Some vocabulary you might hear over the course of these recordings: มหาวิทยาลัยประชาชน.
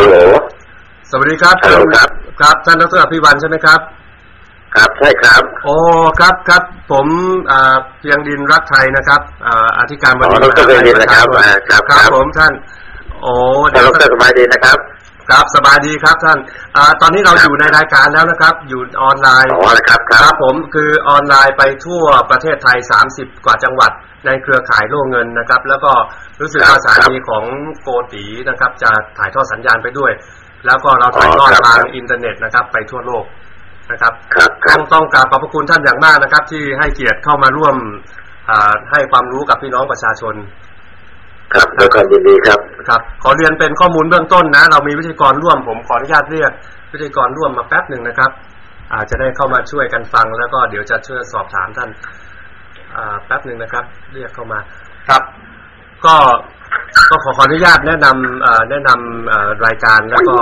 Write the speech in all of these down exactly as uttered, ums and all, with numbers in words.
ฮัลโหลสวัสดีครับครับท่านดร.อภิวันใช่ไหมครับครับใช่ครับโอ้ครับครับผมเพียงดินรักไทยนะครับอธิการบดีดร.เพียงดินนะครับครับครับผมท่านโอ้ดร.สบายดีนะครับครับสบายดีครับท่านตอนนี้เราอยู่ในรายการแล้วนะครับอยู่ออนไลน์ครับครับผมคือออนไลน์ไปทั่วประเทศไทยสามสิบกว่าจังหวัดในเครือข่ายโล่เงินนะครับแล้วก็รู้สึกว่าสถานีของโกตีนะครับจะถ่ายทอดสัญญาณไปด้วยแล้วก็เราถ่ายทอดทางอินเทอร์เน็ตนะครับไปทั่วโลกนะครับต้องต้องกราบขอบพระคุณท่านอย่างมากนะครับที่ให้เกียรติเข้ามาร่วมให้ความรู้กับพี่น้องประชาชนครับด้วยความยินดีครับครับขอเรียนเป็นข้อมูลเบื้องต้นนะเรามีวิทยากรร่วมผมขออนุญาตเรียกวิทยากรร่วมมาแป๊บหนึ่งนะครับอาจจะได้เข้ามาช่วยกันฟังแล้วก็เดี๋ยวจะช่วยสอบถามท่านแป๊บหนึ่งนะครับเรียกเข้ามาครับก็ก็ขอขออนุญาตแนะนำแนะนำรายการแล้วก็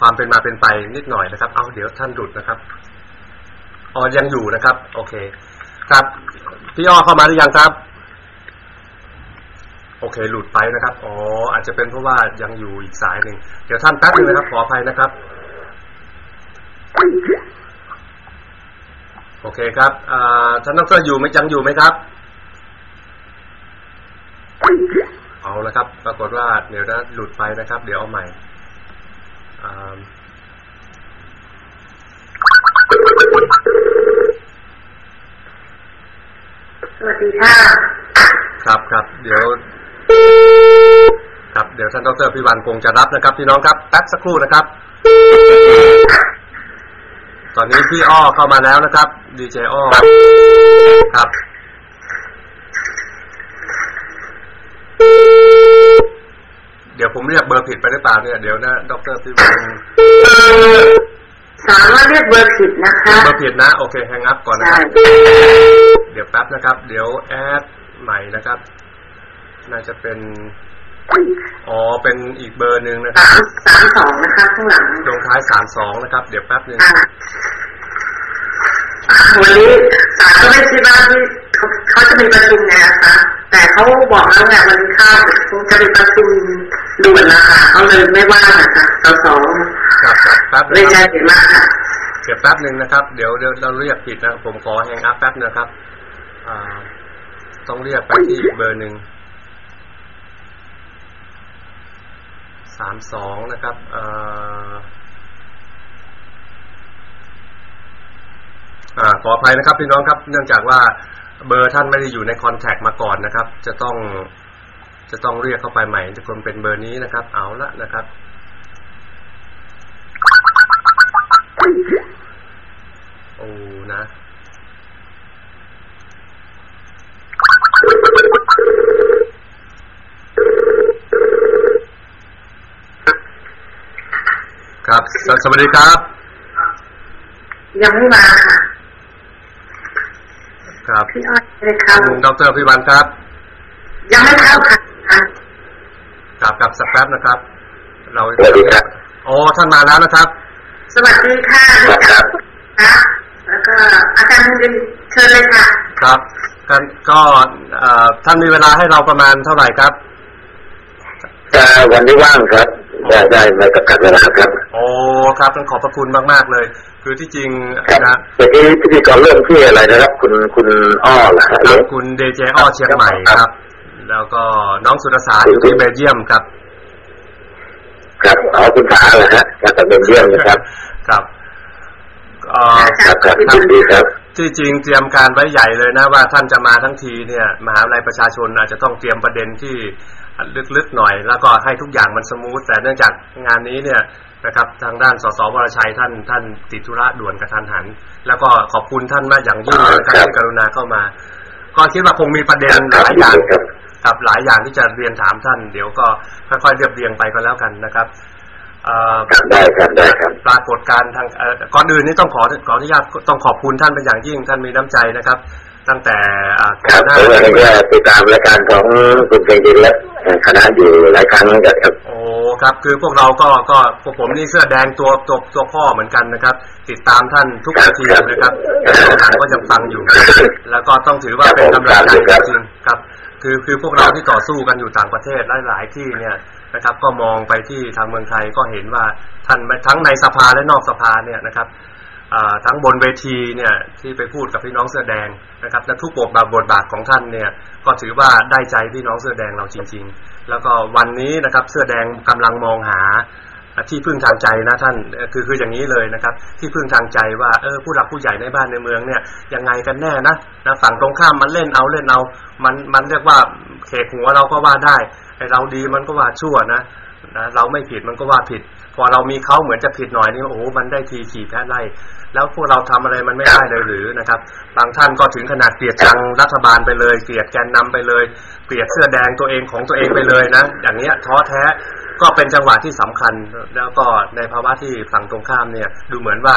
ความเป็นมาเป็นไปนิดหน่อยนะครับเอาเดี๋ยวท่านดุดนะครับอ๋อยังอยู่นะครับโอเคครับพี่อ้อเข้ามาหรือยังครับโอเคหลุดไปนะครับอ๋ออาจจะเป็นเพราะว่ายังอยู่อีกสายหนึ่งเดี๋ยวท่านแป๊บนึงนะครับขออภัยนะครับโอเคครับท่านดร.อยู่ไหมยังอยู่ไหมครับเอาละครับปรากฏว่าเดี๋ยวนะหลุดไปนะครับเดี๋ยวเอาใหม่สวัสดีค่ะครับครับเดี๋ยวครับเดี๋ยวท่านดร.พิวัลคงจะรับนะครับพี่น้องครับแป๊บสักครู่นะครับตอนนี้พี่อ้อเข้ามาแล้วนะครับดีเจอ้อครับเดี๋ยวผมเรียกเบอร์ผิดไปหรือเปล่าเนี่ยเดี๋ยวนะดร.พิวัลสามารถเรียกเบอร์ผิดนะคะเบอร์ผิดนะโอเคแฮงอัพก่อนนะครับเดี๋ยวแป๊บนะครับเดี๋ยวแอดใหม่นะครับน่าจะเป็นอ๋อเป็นอีกเบอร์หนึ่งนะครับสามสองนะครับข้างหลังลงท้ายสามสองนะครับเดี๋ยวแป๊บหนึ่งวันนี้สามก็ไม่ใช่บ้านที่เขาจะมีประชุมไงนะคะแต่เขาบอกแล้วไงวันข้าวจะมีประชุมด่วนนะคะเขาเลยไม่ว่างนะคะสามสองเลยใจเสียมากค่ะเดี๋ยวแป๊บหนึ่งนะครับเดี๋ยวเดี๋ยวเราเรียกผิดนะผมขอแฮงอัพแป๊บนะครับอ่าต้องเรียกไปที่เบอร์หนึ่งสามสองนะครับเอ่ออ่าขออภัยนะครับพี่น้องครับเนื่องจากว่าเบอร์ท่านไม่ได้อยู่ในคอนแทคมาก่อนนะครับจะต้องจะต้องเรียกเข้าไปใหม่จะควรเป็นเบอร์นี้นะครับเอาละนะครับโอ้นะครับสวัสดีครับยังไม่มาค่ะครับพี่อ้อยเลยครับดร.พิวัลครับยังไม่เข้าค่ะครับกับสักแป๊บนะครับเราสวัสดีครับโอ้ท่านมาแล้วนะครับสวัสดีค่ะครับแล้วก็อาจารย์ดินเชิญเลยค่ะครับกันก็ท่านมีเวลาให้เราประมาณเท่าไหร่ครับจะวันที่ว่างครับได้ได้ไม่จำกัดเวลาครับโอ้ครับต้องขอบพระคุณมากมากเลยคือที่จริงนะเมื่อกี้พิธีกรเริ่มที่อะไรนะครับคุณคุณอ้อเหรอครับคุณเดเจอ้อเชียงใหม่ครับแล้วก็น้องสุรศาอยู่ที่เบลเยียมครับครับอ๋อคุณสาเหรอฮะมาจากเบลเยียมนะครับครับอ๋อครับครับดีครับที่จริงเตรียมการไว้ใหญ่เลยนะว่าท่านจะมาทั้งทีเนี่ยมหาวิทยาลัยประชาชนอาจจะต้องเตรียมประเด็นที่ลึกๆหน่อยแล้วก็ให้ทุกอย่างมันสมูทแต่เนื่องจากงานนี้เนี่ยนะครับทางด้านสสวรชัยท่านท่านติดธุระด่วนกระทันหันแล้วก็ขอบคุณท่านมากอย่างยิ่งนะครับที่กรุณาเข้ามาก็คิดว่าคงมีประเด็นหลายอย่างครับหลายอย่างที่จะเรียนถามท่านเดี๋ยวก็ค่อยๆเรียบเรียงไปก็แล้วกันนะครับได้ครับได้ครับปรากฏการณ์ทางก่อนอื่นนี่ต้องขอขออนุญาตต้องขอบคุณท่านเป็นอย่างยิ่งท่านมีน้ำใจนะครับตั้งแต่ก่อนหน้านี้ติดตามรายการของคุณเพียงดินและคณะอยู่หลายครั้งแล้วครับโอ้ครับคือพวกเราก็ก็พวกผมนี่เสื้อแดงตัวตัวตัวพ่อเหมือนกันนะครับติดตามท่านทุกนาทีนะครับท่านก็ยังฟังอยู่แล้วก็ต้องถือว่าเป็นกำลังใจจริงครับ คือคือพวกเราที่ต่อสู้กันอยู่ต่างประเทศหลายๆที่เนี่ยนะครับก็มองไปที่ทางเมืองไทยก็เห็นว่าท่านทั้งในสภาและนอกสภาเนี่ยนะครับทั้งบนเวทีเนี่ยที่ไปพูดกับพี่น้องเสื้อแดงนะครับและทุกบทบาทบทบาทของท่านเนี่ยก็ถือว่าได้ใจพี่น้องเสื้อแดงเราจริงๆแล้วก็วันนี้นะครับเสื้อแดงกำลังมองหาที่พึ่งทางใจนะท่านคือคืออย่างนี้เลยนะครับที่พึ่งทางใจว่าเออผู้หลักผู้ใหญ่ในบ้านในเมืองเนี่ยยังไงกันแน่นะนะฝั่งตรงข้ามมันเล่นเอาเล่นเอามันมันเรียกว่าเขกหัวเราก็ว่าได้ไอเราดีมันก็ว่าชั่วนะนะเราไม่ผิดมันก็ว่าผิดพอเรามีเขาเหมือนจะผิดหน่อยนี่โอ้โหมันได้ทีขี่แพ้ไล่แล้วพวกเราทำอะไรมันไม่ได้เลยหรือนะครับบางท่านก็ถึงขนาดเกลียดจังรัฐบาลไปเลยเกลียดแกนนำไปเลยเกลียดเสื้อแดงตัวเองของตัวเองไปเลยนะอย่างเนี้ยท้อแท้ก็เป็นจังหวะที่สำคัญแล้วก็ในภาวะที่ฝั่งตรงข้ามเนี่ยดูเหมือนว่า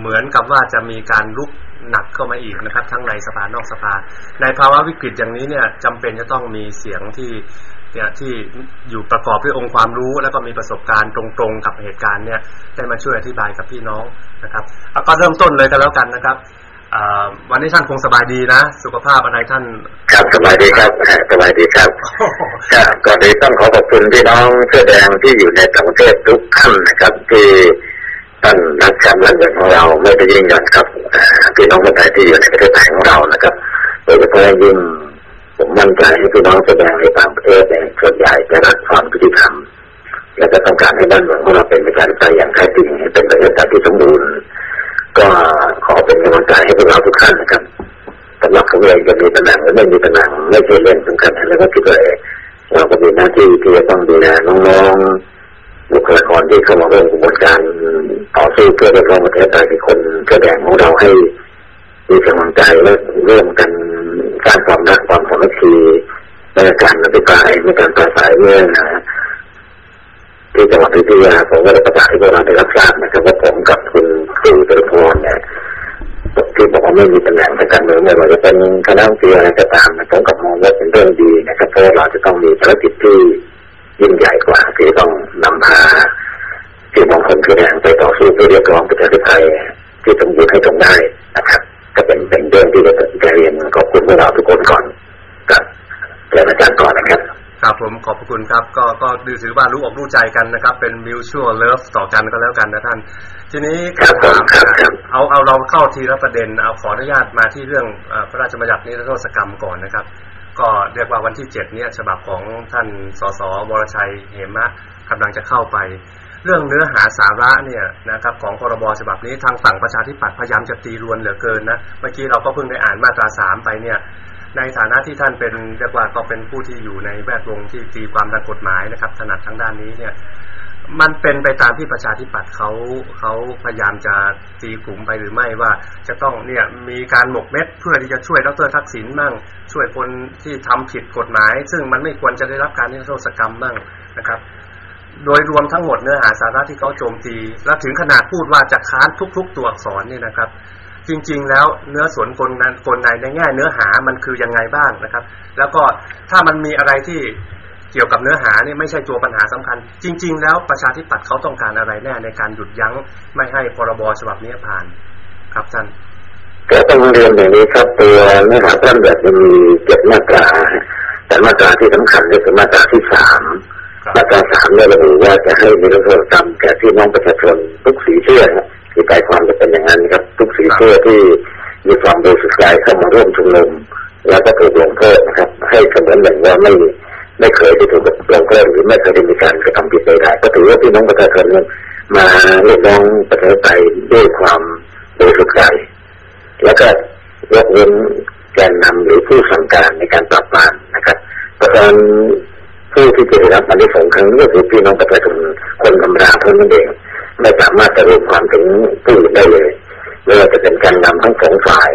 เหมือนกับว่าจะมีการลุกหนักเข้ามาอีกนะครับทั้งในสภานอกสภาในภาวะวิกฤตอย่างนี้เนี่ยจำเป็นจะต้องมีเสียงที่เนี่ยที่อยู่ประกอบด้วยองค์ความรู้แล้วก็มีประสบการณ์ตรงๆกับเหตุการณ์เนี่ยได้มาช่วยอธิบายกับพี่น้องนะครับแล้วก็เริ่มต้นเลยกันแล้วกันนะครับวันนี้ท่านคงสบายดีนะสุขภาพอะไรท่านครับสบายดีครับสบายดีครับก่อนอื่นต้องขอขอบคุณพี่น้องเสื้อแดงที่อยู่ในต่างประเทศทุกท่านนะครับที่ท่านรักชาติบ้านเมืองของเราไม่ได้ยิ่งหย่อนครับพี่น้องคนไทยที่อยู่ในประเทศไทยของเรานะครับโดยเฉพาะยิ่งผมมั่นใจให้พี่น้องเสื้อแดงในต่างประเทศในส่วนใหญ่จะรักความยุติธรรมและจะต้องการให้บ้านเมืองของเราเป็นประชาธิปไตยอย่างแท้จริงเป็นประชาธิปไตยที่สมบูรณ์ก็ขอเป็นกำลังใจให้พวกเราทุกท่านนะครับสำหรับผมเองจะมีตำแหน่งหรือไม่มีตำแหน่งไม่ใช่เรื่องสำคัญแล้วก็คิดว่าเราก็มีหน้าที่ที่จะต้องดูแลน้องๆบุคลากรที่เข้ามาร่วมกระบวนการต่อสู้เพื่อเรียกร้องประชาธิปไตยที่คนเสื้อแดงของเราให้มีกำลังใจและร่วมกันสร้างความรักความสามัคคีในการอภิปรายในการปราศรัยเมื่อที่จังหวัดพิจิตรผมก็ได้ประกาศให้พวกเราได้รับทราบนะครับว่าผมกับคุณครูตุลพรเนี่ยที่บอกว่าไม่มีตำแหน่งทางการเมืองไม่ว่าจะเป็นคณะเสียอะไรก็ตามผมกับมองว่าเป็นเรื่องดีนะครับเพราะเราจะต้องมีภารกิจที่ยิ่งใหญ่กว่าที่ต้องนำพาที่มองคนคือแรงไปต่อสู้เพื่อเรียกร้องประชาธิปไตยที่สมบูรณ์ให้ตรงได้นะครับก็เป็นเป็นเรื่องที่จะต้องเรียนขอบคุณพวกเราทุกคนก่อนกับเรียนอาจารย์ก่อนนะครับครับผมขอบคุณครับก็ก็ดูถือว่ารู้อกรู้ใจกันนะครับเป็น mutual love ต่อกันก็แล้วกันนะท่านทีนี้ครับเอาเอาเราเข้าทีละประเด็นเอาขออนุญาตมาที่เรื่องพระราชบัญญัตินิรโทษกรรมก่อนนะครับก็เรียกว่าวันที่เจ็ดเนี่ยฉบับของท่านสสวรชัยเหมะกำลังจะเข้าไปเรื่องเนื้อหาสาระเนี่ยนะครับของพรบฉบับนี้ทางฝั่งประชาธิปัตย์พยายามจะตีรวนเหลือเกินนะเมื่อกี้เราก็เพิ่งได้อ่านมาตราสามไปเนี่ยในฐานะที่ท่านเป็นเรียกว่าก็เป็นผู้ที่อยู่ในแวดวงที่ตีความทางกฎหมายนะครับถนัดทางด้านนี้เนี่ยมันเป็นไปตามที่ประชาธิปัตย์เขาเขาพยายามจะตีกลุ่มไปหรือไม่ว่าจะต้องเนี่ยมีการหมกเม็ดเพื่อที่จะช่วยดร.ทักษิณมั่งช่วยคนที่ทำผิดกฎหมายซึ่งมันไม่ควรจะได้รับการนิรโทษกรรมมั่งนะครับโดยรวมทั้งหมดเนื้อหาสาระที่เขาโจมตีและถึงขนาดพูดว่าจะค้านทุกๆตัวอักษรเนี่ยนะครับจริงๆแล้วเนื้อสวนกลนั้นกลในในแง่เนื้อหามันคือยังไงบ้างนะครับแล้วก็ถ้ามันมีอะไรที่เกี่ยวกับเนื้อหานี่ไม่ใช่ตัวปัญหาสำคัญจริงๆแล้วประชาธิปัตย์เขาต้องการอะไรแน่ในการหยุดยั้งไม่ให้พรบฉบับนี้ผ่านครับท่านก็ต้องเรียนอย่างนี้ครับตัวเนื้อหาต้นแบบมันมีเจ็ดมาตราแต่มาตราที่สำคัญก็คือมาตราที่สามมาตราสามเนี่ยระบุว่าจะให้นิรโทษกรรมแก่พี่น้องประชาชนทุกสีเสื้อคือใจความจะเป็นอย่างนั้นครับทุกสีเสื้อที่มีความโดยสุดใจเข้ามาร่วมชุมนุมแล้วก็ถูกลงโทษนะครับให้เสมือนหนึ่งว่าไม่ไม่เคยได้ถูกลงโทษหรือไม่เคยได้มีการกระทำผิดใดๆก็ถือว่าพี่น้องประชาชนมาเรียกร้องประชาธิปไตยด้วยความโดยสุดใจแล้วก็ยกเว้นแกนนำหรือผู้สั่งการในการปราบปรามนะครับประธานผู้ที่จะได้รับอันดับสองครั้งนี้คือพี่น้องประชาชนคนธรรมดาเท่านั้นเองไม่สามารถจะรวมความถึงผู้อื่นได้เลยไม่ว่าจะเป็นการนำทั้งสองฝ่าย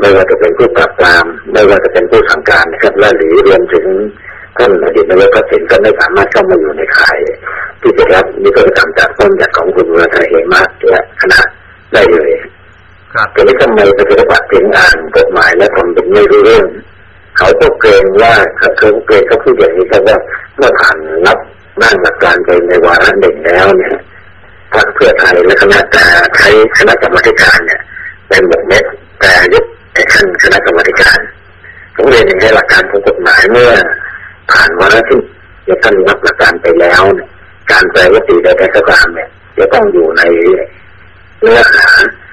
ไม่ว่าจะเป็นผู้ปราบปรามไม่ว่าจะเป็นผู้สั่งการนะครับและหรือรวมถึงท่านอดีตนายกทักษิณก็ไม่สามารถเข้ามาอยู่ในข่ายที่จะรับนิรโทษกรรมจากต้นจากของคุณวรชัยเหมะและคณะได้เลยครับแต่ทำไมประชาธิปัตย์ถึงอ่านกฎหมายและทำเป็นไม่รู้เรื่องเขาก็เกรงว่าเขาเกรงเขาพูดอย่างนี้ครับว่าเมื่อผ่านรับร่างหลักการไปในวาระหนึ่งแล้วเนี่ยพรรคเพื่อไทยและคณะใช้คณะกรรมการเนี่ยเป็นหมกเม็ดแต่ยกแต่ขั้นคณะกรรมการ นักเรียนในหลักการทางกฎหมายเมื่อผ่านวาระที่จะท่านรับหลักการไปแล้วเนี่ยการแปลยติใดๆก็ตามเนี่ยจะต้องอยู่ในเนื้อหา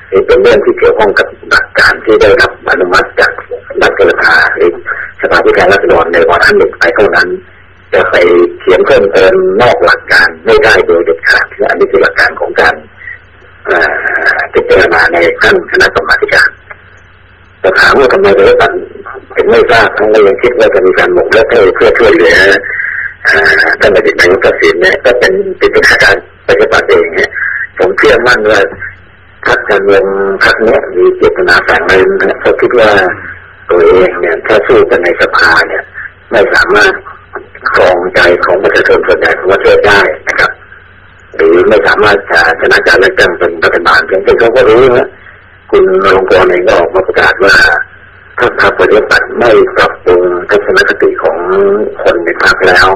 หรือเป็นเรื่องที่เกี่ยวข้องกับหลักการที่ได้รับอนุมัติจากรัฐสภาหรือสภาผู้แทนราษฎรในวาระหนึ่งไปเท่านั้นจะไปเขียนเพิ่มเติมนอกหลักการไม่ได้โดยเด็ดขาดและอันนี้คือหลักการของการพิจารณาในขั้นคณะกรรมการแต่ถามว่าทำไมเราตัดเป็นไม่ทราบทั้งเรายังคิดว่าจะมีการหมกเลิกเพื่อช่วยเหลือท่านอดีตนายกทักษิณเนี่ยก็เป็นเป็นพิธีการปฏิบัติเองเนี่ยผมเชื่อมั่นว่าพรรคการเมืองพรรคเนี้ยมีเจตนาสั่งเลยนะเขาคิดว่าตัวเองเนี่ยถ้าสู้กันในสภาเนี่ยไม่สามารถครองใจของประชาชนส่วนใหญ่ของประเทศได้นะครับหรือไม่สามารถจะชนะการเลือกตั้งเป็นรัฐบาลเพียงแต่เขาก็รู้นะคุณนรงค์กรเองก็ออกมาประกาศว่าถ้าพรรคปฏิบัติไม่ปรับปรุงทัศนคติของคนในพรรคแล้ว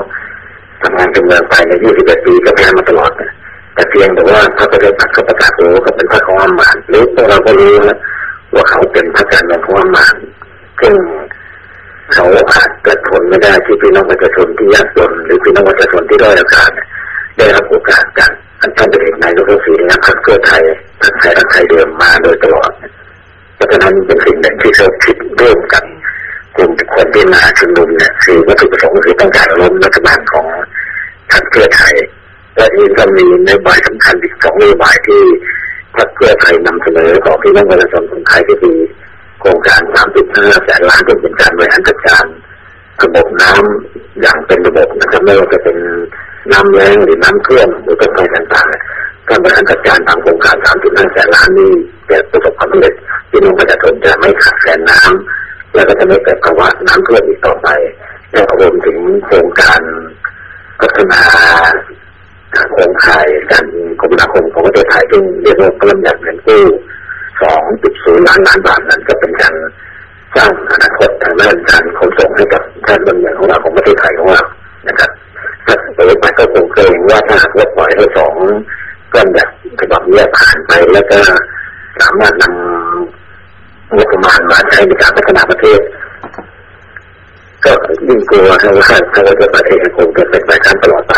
ทำงานการเมืองไปในยี่สิบเอ็ดปีก็แพ้มาตลอดแต่เพียงแต่ว่าพรรคปฏิบัติเขาประกาศโอ้เขาเป็นพรรคของอำมาตย์หรือตัวเราก็รู้นะว่าเขาเป็นพรรคการเมืองของอำมาตย์ซึ่งเขาอาจกระทนไม่ได้ที่พี่น้องประชาชนที่ยากจนหรือพี่น้องประชาชนที่ด้อยโอกาสได้รับโอกาสกันท่านท่านเป็นเอกนายกทักษิณนะพรรคเพื่อไทยพรรคไทยรักไทยเดิมมาโดยตลอดเพราะฉะนั้นเป็นสิ่งหนึ่งที่เราคิดร่วมกันกลุ่มคนที่มาชุมนุมเนี่ยคือวัตถุประสงค์คือต้องการล้มรัฐบาลของพรรคเพื่อไทยและนี่ก็มีนโยบายสำคัญอีกสองนโยบายที่พรรคเพื่อไทยนำเสนอต่อพี่น้องประชาชนคนไทยก็คือโครงการ สามจุดห้า แสนล้านเป็นเป็นการบริหารจัดการระบบน้ำอย่างเป็นระบบนะครับไม่ว่าจะเป็นน้ำแล้งหรือน้ำท่วมหรือต้นไม้ต่างๆการบริหารจัดการตามโครงการ สามจุดห้า แสนล้านนี้จะประสบความสำเร็จพี่น้องประชาชนจะไม่ขาดแคลนน้ำและก็จะไม่เกิดภาวะน้ำท่วมอีกต่อไปและรวมถึงโครงการพัฒนาโครงข่ายการคมนาคมของประเทศไทยซึ่งเรียกว่าพลังงานเงินกู้สองจุดศูนย์ล้านล้านบาทนั้นก็เป็นการสร้างอนาคตทางด้านการขนส่งให้กับการดำเนินของเราของประเทศไทยของเรานะครับถ้าไปไปก็คงเกรงว่าถ้าเลือกปล่อยให้สองก้อนแบบฉบับนี้ผ่านไปแล้วก็สามารถนำงบประมาณมาใช้ในการพัฒนาประเทศก็ยิ่งกลัวถ้าว่าถ้าเราจะประเทศคงจะเป็นไปขั้นตลอดไป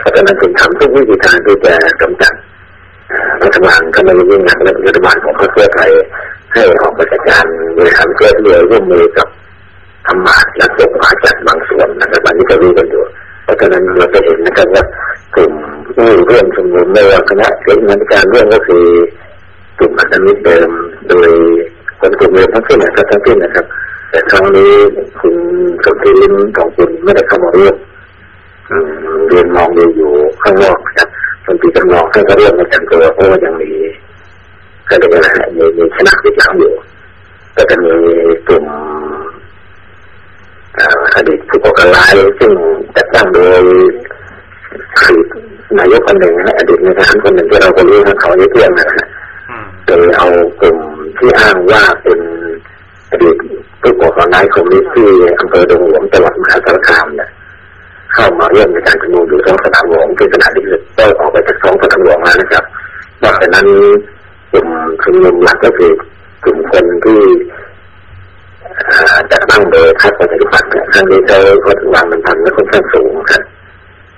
เพราะฉะนั้นจึงทำทุกวิธีทางที่จะกำจัดรัฐบาลก็มายิ่งหนักรัฐบาลของพรรคเพื่อไทยให้ออกมาจัดการบริหารเพื่อเดียวร่วมมือกับธรรมะและสงฆ์จัดบางส่วนนะครับวันนี้ก็รู้กันอยู่เพราะฉะนั้นเราจะเห็นนะครับว่ากลุ่มผู้ร่วมชุมนุมไม่ว่าคณะเล็กนักการเรื่องก็คือกลุ่มพันธมิตรเดิมโดยคนกลุ่มเดิมทั้งสิ้นนะครับทั้งสิ้นนะครับแต่ครั้งนี้คุณสมศรีของคุณไม่ได้เข้ามาร่วมเรียนมองดูอยู่ข้างนอกครับคนปีกำนองท่านก็เรื่องมาจำตัวเพราะว่ายังมีก็เลยนะฮะมีมีชนะติดหลังอยู่ก็จะมีกลุ่มอดีตผู้ก่อการร้ายซึ่งจัดตั้งโดยคือนายกคนหนึ่งนะอดีตนายทหารคนหนึ่งที่เราก็รู้นะเขาเนี่ยเที่ยงนะฮะโดยเอากลุ่มที่อ้างว่าเป็นอดีตผู้ก่อการร้ายคนนี้ที่อำเภอดงหลวงจังหวัดมหาสารคามเนี่ยเข้ามาเรื่องในการชุมนุมอยู่ท้องสนามหลวงที่ขณะนี้ได้ออกไปจากท้องสนามหลวงแล้วนะครับนอกจากนั้นกลุ่มชุมนุมหลักก็คือกลุ่มคนที่จัดตั้งโดยพรรคประชาธิปัตย์ครั้งนี้เขาวางมันพันและค่อนข้างสูงครับ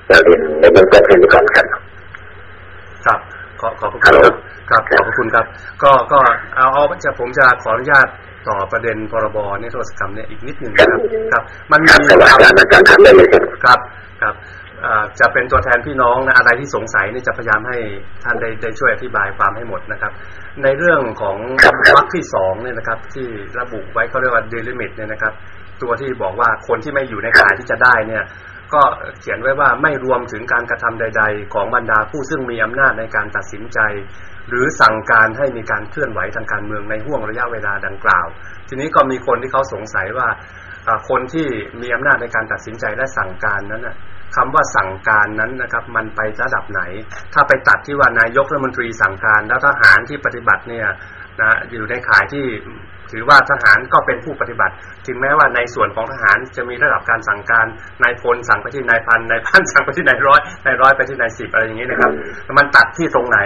เราเรียนในเบื้องต้นแค่นี้ก่อนครับครับขอขอบคุณครับขอบคุณครับก็ก็เอาเอาจะผมจะขออนุญาตต่อประเด็นพรบนิรโทษกรรมเนี่ยอีกนิดหนึ่งนะครับครับมันมีครับครับจะเป็นตัวแทนพี่น้องนะอะไรที่สงสัยเนี่ยจะพยายามให้ท่านได้ได้ช่วยอธิบายความให้หมดนะครับในเรื่องของวรรคที่สองเนี่ยนะครับที่ระบุไว้เขาเรียกว่า delimit เนี่ยนะครับตัวที่บอกว่าคนที่ไม่อยู่ในข่ายที่จะได้เนี่ยก็เขียนไว้ว่าไม่รวมถึงการกระทำใดๆของบรรดาผู้ซึ่งมีอำนาจในการตัดสินใจหรือสั่งการให้มีการเคลื่อนไหวทางการเมืองในห่วงระยะเวลาดังกล่าวทีนี้ก็มีคนที่เขาสงสัยว่าคนที่มีอำนาจในการตัดสินใจและสั่งการนั้นคำว่าสั่งการนั้นนะครับมันไประดับไหนถ้าไปตัดที่ว่านายกรัฐมนตรีสั่งการแล้วทหารที่ปฏิบัติเนี่ยนะอยู่ในข่ายที่ ถือว่าทหารก็เป็นผู้ปฏิบัติถึงแม้ว่าในส่วนของทหารจะมีระดับการสั่งการนายพลสั่งไปที่นายพันนายพันสั่งไปที่นายร้อยนายร้อยไปที่นายสิบอะไรอย่างนี้นะครับมันตัดที่ตรงไหน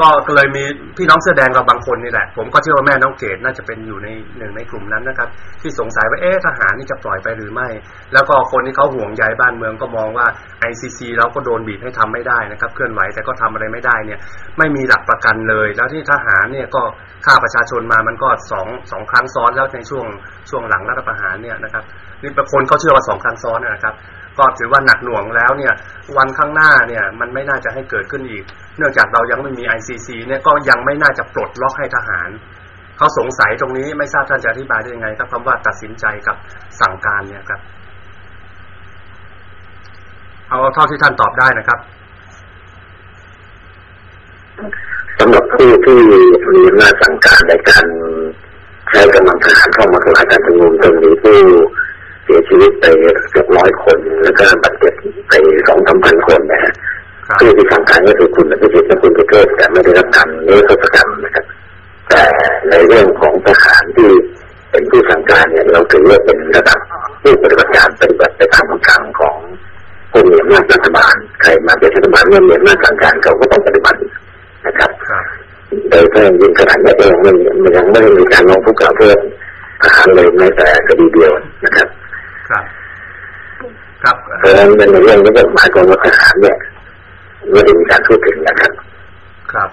ก็เลยมีพี่น้องเสื้อแดงกับบางคนนี่แหละผมก็เชื่อว่าแม่น้องเกศน่าจะเป็นอยู่ในหนึ่งในกลุ่มนั้นนะครับที่สงสัยว่าเอ๊ะทหารนี่จะปล่อยไปหรือไม่แล้วก็คนที่เขาห่วงใยบ้านเมืองก็มองว่า ไอ ซี ซี เราก็โดนบีบให้ทำไม่ได้นะครับเคลื่อนไหวแต่ก็ทำอะไรไม่ได้เนี่ยไม่มีหลักประกันเลยแล้วที่ทหารเนี่ยก็ฆ่าประชาชนมามันก็สองสองครั้งซ้อนแล้วในช่วงช่วงหลังรัฐประหารเนี่ยนะครับนี่บางคนเขาเชื่อว่าสองครั้งซ้อนนะครับก็ถือว่าหนักหน่วงแล้วเนี่ยวันข้างหน้าเนี่ยมันไม่น่าจะให้เกิดขึ้นอีกเนื่องจากเรายังไม่มี ไอ ซี ซี เนี่ยก็ยังไม่น่าจะปลดล็อกให้ทหารเขาสงสัยตรงนี้ไม่ทราบท่านจะอธิบายได้ยังไงครับคำว่าตัดสินใจกับสั่งการเนี่ยครับเอาเท่าที่ท่านตอบได้นะครับสำหรับผู้ที่มีอำนาจสั่งการในการใช้กำลังทหารเข้ามาสลายการชุมนุมจนมีผู้เสียชีวิตไปเกือบร้อยคนแล้วก็บาดเจ็บไปสองสามพันคนนะฮะผู้ที่สั่งการก็คือคุณอภิสิทธิ์และคุณประเสริฐแต่ไม่ได้รับการเลิกราชการนะครับแต่ในเรื่องของทหารที่เป็นผู้สั่งการเนี่ยเราถือว่าเป็นระดับผู้ปฏิบัติการปฏิบัติไปตามคำสั่งของผู้มีอำนาจรัฐบาลใครมาเป็นรัฐบาลเมื่อมีอำนาจสั่งการเขาก็ต้องปฏิบัตินะครับโดยเพิ่มยิงกระดานแม่เองมันยังไม่ได้มีการลงผู้กล่าวเพิ่มทหารเลยแม้แต่คดีเดียวนะครับครับเพราะฉะนั้นในเรื่องนี้ก็หมายความว่าทหารเนี่ยไม่ได้มีการพูดถึงนะครับครับ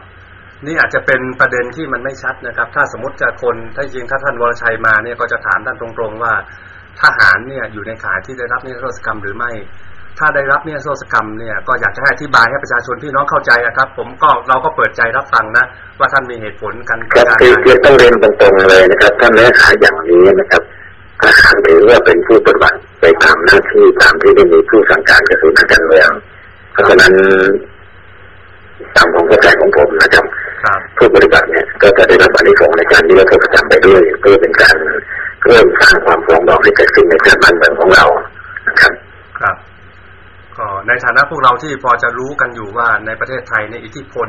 นี่อาจจะเป็นประเด็นที่มันไม่ชัดนะครับถ้าสมมติจะคนถ้าจริงถ้าท่านวรชัยมาเนี่ยก็จะถามท่านตรงๆว่าทหารเนี่ยอยู่ในข่ายที่ได้รับนิรโทษกรรมหรือไม่ถ้าได้รับนิรโทษกรรมเนี่ยก็อยากจะให้อธิบายให้ประชาชนพี่น้องเข้าใจนะครับผมก็เราก็เปิดใจรับฟังนะว่าท่านมีเหตุผลกันครับคือต้องเรียนตรงๆเลยนะครับท่านเลขาอย่างนี้นะครับทหารถือว่าเป็นผู้ปฏิบัติไปตามหน้าที่ตามที่ได้มีผู้สั่งการกระทรวงการเมืองเพราะฉะนั้นตามความเข้าใจของผมนะครับผู้ปฏิบัติเนี่ยก็จะได้รับอานิสงส์ในการนิรโทษกรรมไปด้วยเพื่อเป็นการเพิ่มสร้างความปรองดองให้เกิดขึ้นในบ้านเมืองของเรานะครับครับก็ในฐานะพวกเราที่พอจะรู้กันอยู่ว่าในประเทศไทยในอิทธิพล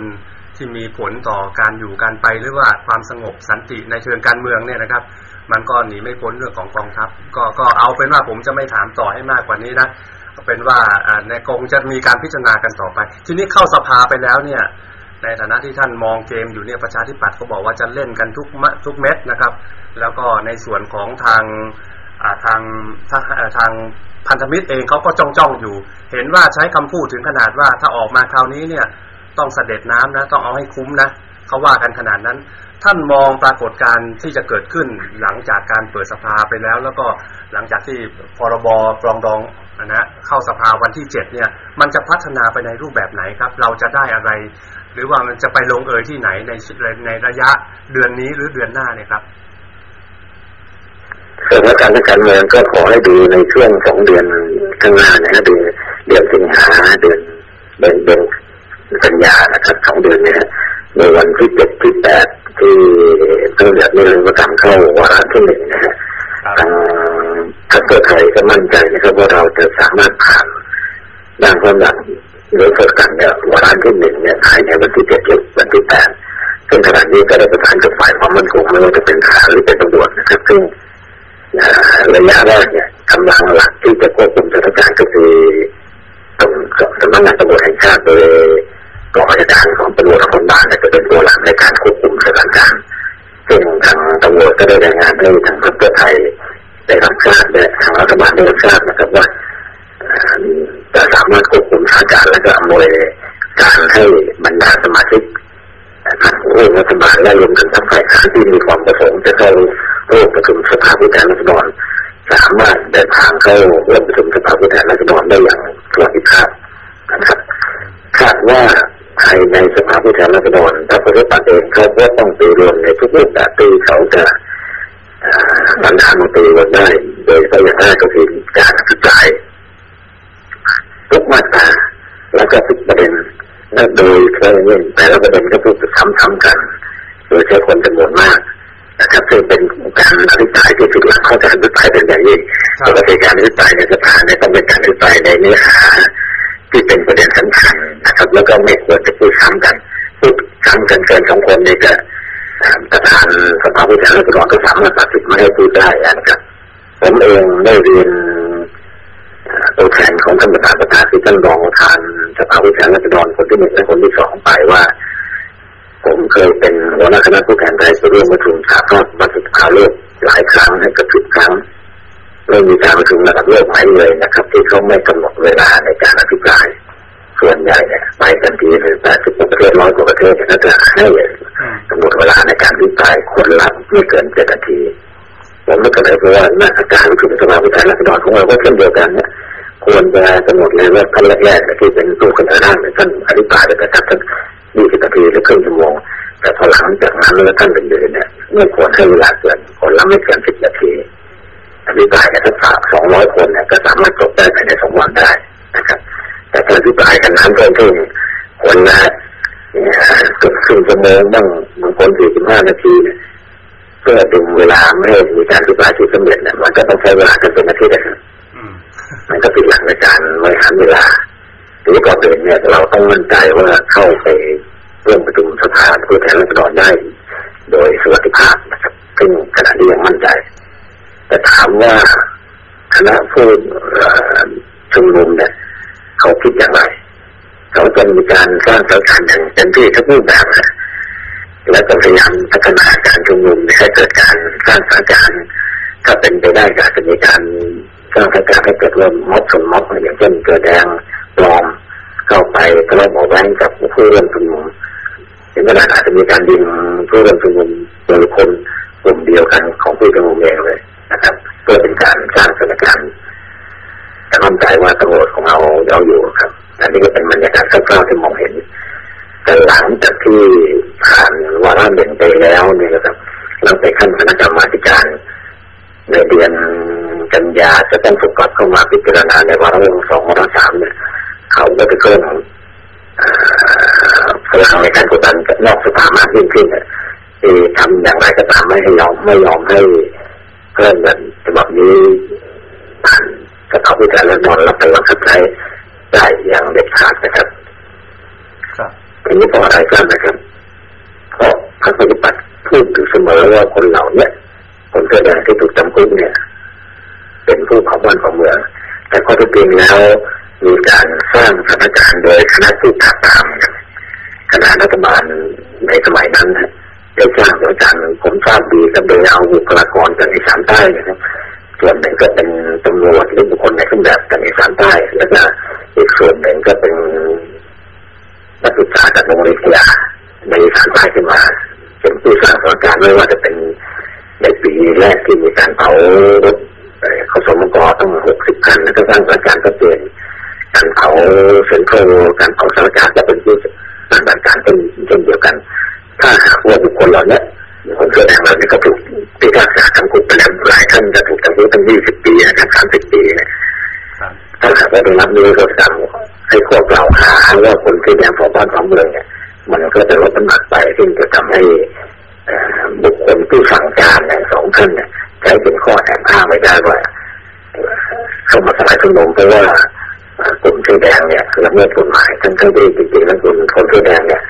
ที่มีผลต่อการอยู่การไปหรือว่าความสงบสันติในเชิงการเมืองเนี่ยนะครับมันก็หนีไม่พ้นเรื่องของกองทัพก็ก็เอาเป็นว่าผมจะไม่ถามต่อให้มากกว่านี้นะเป็นว่าในกองจะมีการพิจารณากันต่อไปทีนี้เข้าสภาไปแล้วเนี่ยในฐานะที่ท่านมองเกมอยู่เนี่ยประชาธิปัตย์ก็บอกว่าจะเล่นกันทุกทุกเม็ดนะครับแล้วก็ในส่วนของทางทางทางพันธมิตรเองเขาก็จ้องจ้องอยู่เห็นว่าใช้คำพูดถึงขนาดว่าถ้าออกมาคราวนี้เนี่ยต้องเสด็จน้ำนะต้องเอาให้คุ้มนะเขาว่ากันขนาดนั้นท่านมองปรากฏการณ์ที่จะเกิดขึ้นหลังจากการเปิดสภาไปแล้วแล้วก็หลังจากที่พรบปรองดองนะเข้าสภาวันที่เจ็ดเนี่ยมันจะพัฒนาไปในรูปแบบไหนครับเราจะได้อะไรหรือว่ามันจะไปลงเอยที่ไหนในในระยะเดือนนี้หรือเดือนหน้าเนี่ยครับสถานการณ์การเมืองก็ขอให้ดูในช่วงสองเดือนข้างหน้านะครับเดือนเดือนสิงหาเดือนเดือนเดือนกันยานะครับสองเดือนนี้ในวันที่เจ็ดที่แปดที่ตั้งแต่เมื่อเรื่องประจำเข้าวาระที่หนึ่งนะฮะถ้าเกิดใครก็มั่นใจนะครับว่าเราจะสามารถผ่านด้านความหลักเรื่องสกัดเนี่ยวาระที่หนึ่งเนี่ยภายในวันที่เจ็ดวันที่แปดซึ่งขณะนี้ก็ได้ประสานกับฝ่ายความมั่นคงไม่ว่าจะเป็นทหารหรือเป็นตำรวจนะครับซึ่งระยะแรกเนี่ยกำลังหลักที่จะควบคุมสถานการณ์ก็คือตรงสำนักงานตำรวจแห่งชาติโดยกองบัญชาการของตำรวจนครบาลจะเป็นตัวหลักในการควบคุมสถานการณ์ซึ่งทางตำรวจก็ได้รายงานให้ทางประเทศไทยได้รับทราบและทางรัฐบาลได้รับทราบนะครับว่าจะสามารถควบคุมสถานการณ์และก็อำนวยการให้บรรดาสมาชิกทางร่วมรัฐบาลและรวมถึงทั้งฝ่ายค้านที่มีความประสงค์จะเข้าร่วมประชุมสภาผู้แทนราษฎรสามารถเดินทางเข้าร่วมประชุมสภาผู้แทนราษฎรได้อย่างสวัสดิภาพนะครับคาดว่าภายในสภาผู้แทนราษฎรพรรคประชาธิปัตย์เองเขาก็ต้องตีรวนในทุกรูปแบบที่เขาจะสันทานมาตีรวนได้โดยตัวอย่างแรกก็คือการอภิปรายทุกมาตราและก็ทุกประเด็นและโดยเฉพาะอย่างยิ่งแต่ละประเด็นก็พูดซ้ำๆกันโดยใช้คนจำนวนมากนะครับซึ่งเป็นการอภิปรายที่สุดหลักเข้าใจอภิปรายเป็นอย่างยิ่งแต่ว่าการอภิปรายในสภาเนี่ยต้องเป็นการอภิปรายในเนื้อหาที่เป็นประเด็นสำคัญนะครับแล้วก็ไม่ควรจะพูดซ้ำกันพูดซ้ำกันเกินสองคนนี่ก็ ประธานสภาผู้แทนราษฎรก็สามารถตัดสินมาให้พูดได้นะครับผมเองได้เรียนตัวแทนของท่านประธานประธานที่ท่านรองประธานสภาผู้แทนราษฎรคนที่หนึ่งและคนที่สองไปว่าผมเคยเป็นหัวหน้าคณะผู้แทนไทยเรื่องประชุมสากลมาศึกษาโลกหลายครั้งให้กระทุกครั้งไม่มีการประชุมระดับโลกไหนเลยนะครับที่เขาไม่กำหนดเวลาในการอภิปรายส่วนใหญ่เนี่ยไปกันทีเป็นแปดสิบกว่าประเทศร้อยกว่าประเทศน่าจะให้กำหนดเวลาในการอภิปรายคนละไม่เกินเจ็ดนาทีผมก็เลยเพราะว่าหน้าการประชุมสภาผู้แทนราษฎรของเราก็เช่นเดียวกันเนี่ยควรจะกำหนดเลยว่าขั้นแรกๆที่เป็นตู้คณะร่างเนี่ยท่านอภิปรายจะจัดกันยี่สิบนาทีหรือครึ่งชั่วโมงแต่พอหลังจากนั้นแล้วท่านเป็นเดือนเนี่ยไม่ควรให้เวลาเกินคนละไม่เกินสิบนาทีอภิปรายเนี่ยถ้าฝากสองร้อยคนเนี่ยก็สามารถจบได้ภายในสองวันได้นะครับแต่ถ้าอภิปรายกันน้ำเพิ่มขึ้นคนละเกือบครึ่งชั่วโมงบ้างบางคนสี่สิบห้านาทีเนี่ยเพื่อดึงเวลาไม่ให้มีการอภิปรายที่สำเร็จเนี่ยมันก็ต้องใช้เวลากันเป็นนาทีนะครับมันก็เป็นหลักในการบริหารเวลาหรือก่อนเดินเนี่ยเราต้องมั่นใจว่าเข้าไปร่วมประชุมสภาผู้แทนราษฎรได้โดยสวัสดิภาพนะครับซึ่งขณะนี้ยังมั่นใจแต่ถามว่าคณะผู้ชุมนุมเนี่ยเขาคิดอย่างไรเขาจะมีการสร้างสรรค์การอย่างเต็มที่ทุกรูปแบบและจะพยายามพัฒนาการชุมนุมให้เกิดการสร้างสรรค์การถ้าเป็นไปได้ก็จะมีการสร้างสรรค์การให้เกิดเรื่องม็อบชนม็อบอย่างเช่นเกิดแดงปลอมเข้าไปทะเลาะเบาะแว้งกับผู้ร่วมชุมนุมในขณะอาจจะมีการยิงผู้ร่วมชุมนุมโดยคนกลุ่มเดียวกันของผู้ชุมนุมเองเลยนะครับเพื่อเป็นการสร้างสถานการณ์แต่มั่นใจว่าตำรวจของเราเอาอยู่ครับอันนี้ก็เป็นบรรยากาศคร่าวๆที่มองเห็นแต่หลังจากที่ผ่านวาระหนึ่งไปแล้วเนี่ยนะครับเราไปขั้นคณะกรรมาธิการในเดือนกันยาจะต้องประกอบเข้ามาพิจารณาในวาระสองวาระสามเนี่ยเขาก็จะเพิ่มพลังในการกดดันนอกสภามากยิ่งขึ้นเนี่ยทำอย่างไรก็ตามไม่ยอมไม่ยอมให้เพิ่มเงินฉบับนี้ผ่านกระทบวิจารณ์นอนรับไปบังคับใช้ได้อย่างเด็ดขาดนะครับอันนี้พออะไรกันนะครับเพราะพรรคปฏิบัติพูดอยู่เสมอว่าคนเหล่านี้คนเสื้อแดงที่ถูกจำคุกเนี่ยเป็นผู้ขับบ้านของเมืองแต่ข้อที่จริงแล้วมีการสร้างสถานการณ์โดยคณะผู้ขับตามคณะรัฐบาลในสมัยนั้นได้สร้างสถานการณ์ผมทราบดีก็โดยเอาบุคลากรจากอีสานใต้นะครับส่วนหนึ่งก็เป็นตำรวจหรือบุคคลในเครื่องแบบจากอีสานใต้และอีกส่วนหนึ่งก็เป็นนักศึกษาจากโรงเรียนวิทยาในอีสานใต้ขึ้นมาเป็นผู้สร้างสถานการณ์ไม่ว่าจะเป็นในปีแรกที่มีการเผารถขสมกตั้งหกสิบคันแล้วก็สร้างสถานการณ์ก็เปลี่ยนการเผาเซ็นทรัลการเผาสารการจะเป็นผู้สร้างสถานการณ์เช่นเดียวกันถ้าหากว่าบุคคลเหล่านี้คนเสื้อแดงเหล่านี้ก็ถูกพิพากษาจำคุกไปแล้วหลายท่านจะถูกจำคุกตั้งยี่สิบปีนะครับสามสิบปีเนี่ยถ้าหากว่าได้รับนี้ก็จะให้ข้อกล่าวหาว่าคนเสื้อแดงของบ้านของเมืองเนี่ยมันก็จะลดน้ำหนักไปซึ่งจะทำให้บุคคลผู้สั่งการอย่างสองท่านเนี่ยใช้เป็นข้อแอบอ้างไม่ได้ว่าเข้ามาสลายชุมนุมเพราะว่ากลุ่มเสื้อแดงเนี่ยละเมิดกฎหมายทั้งทั้งที่จริงๆแล้วกลุ่มคนเสื้อแดงเนี่ย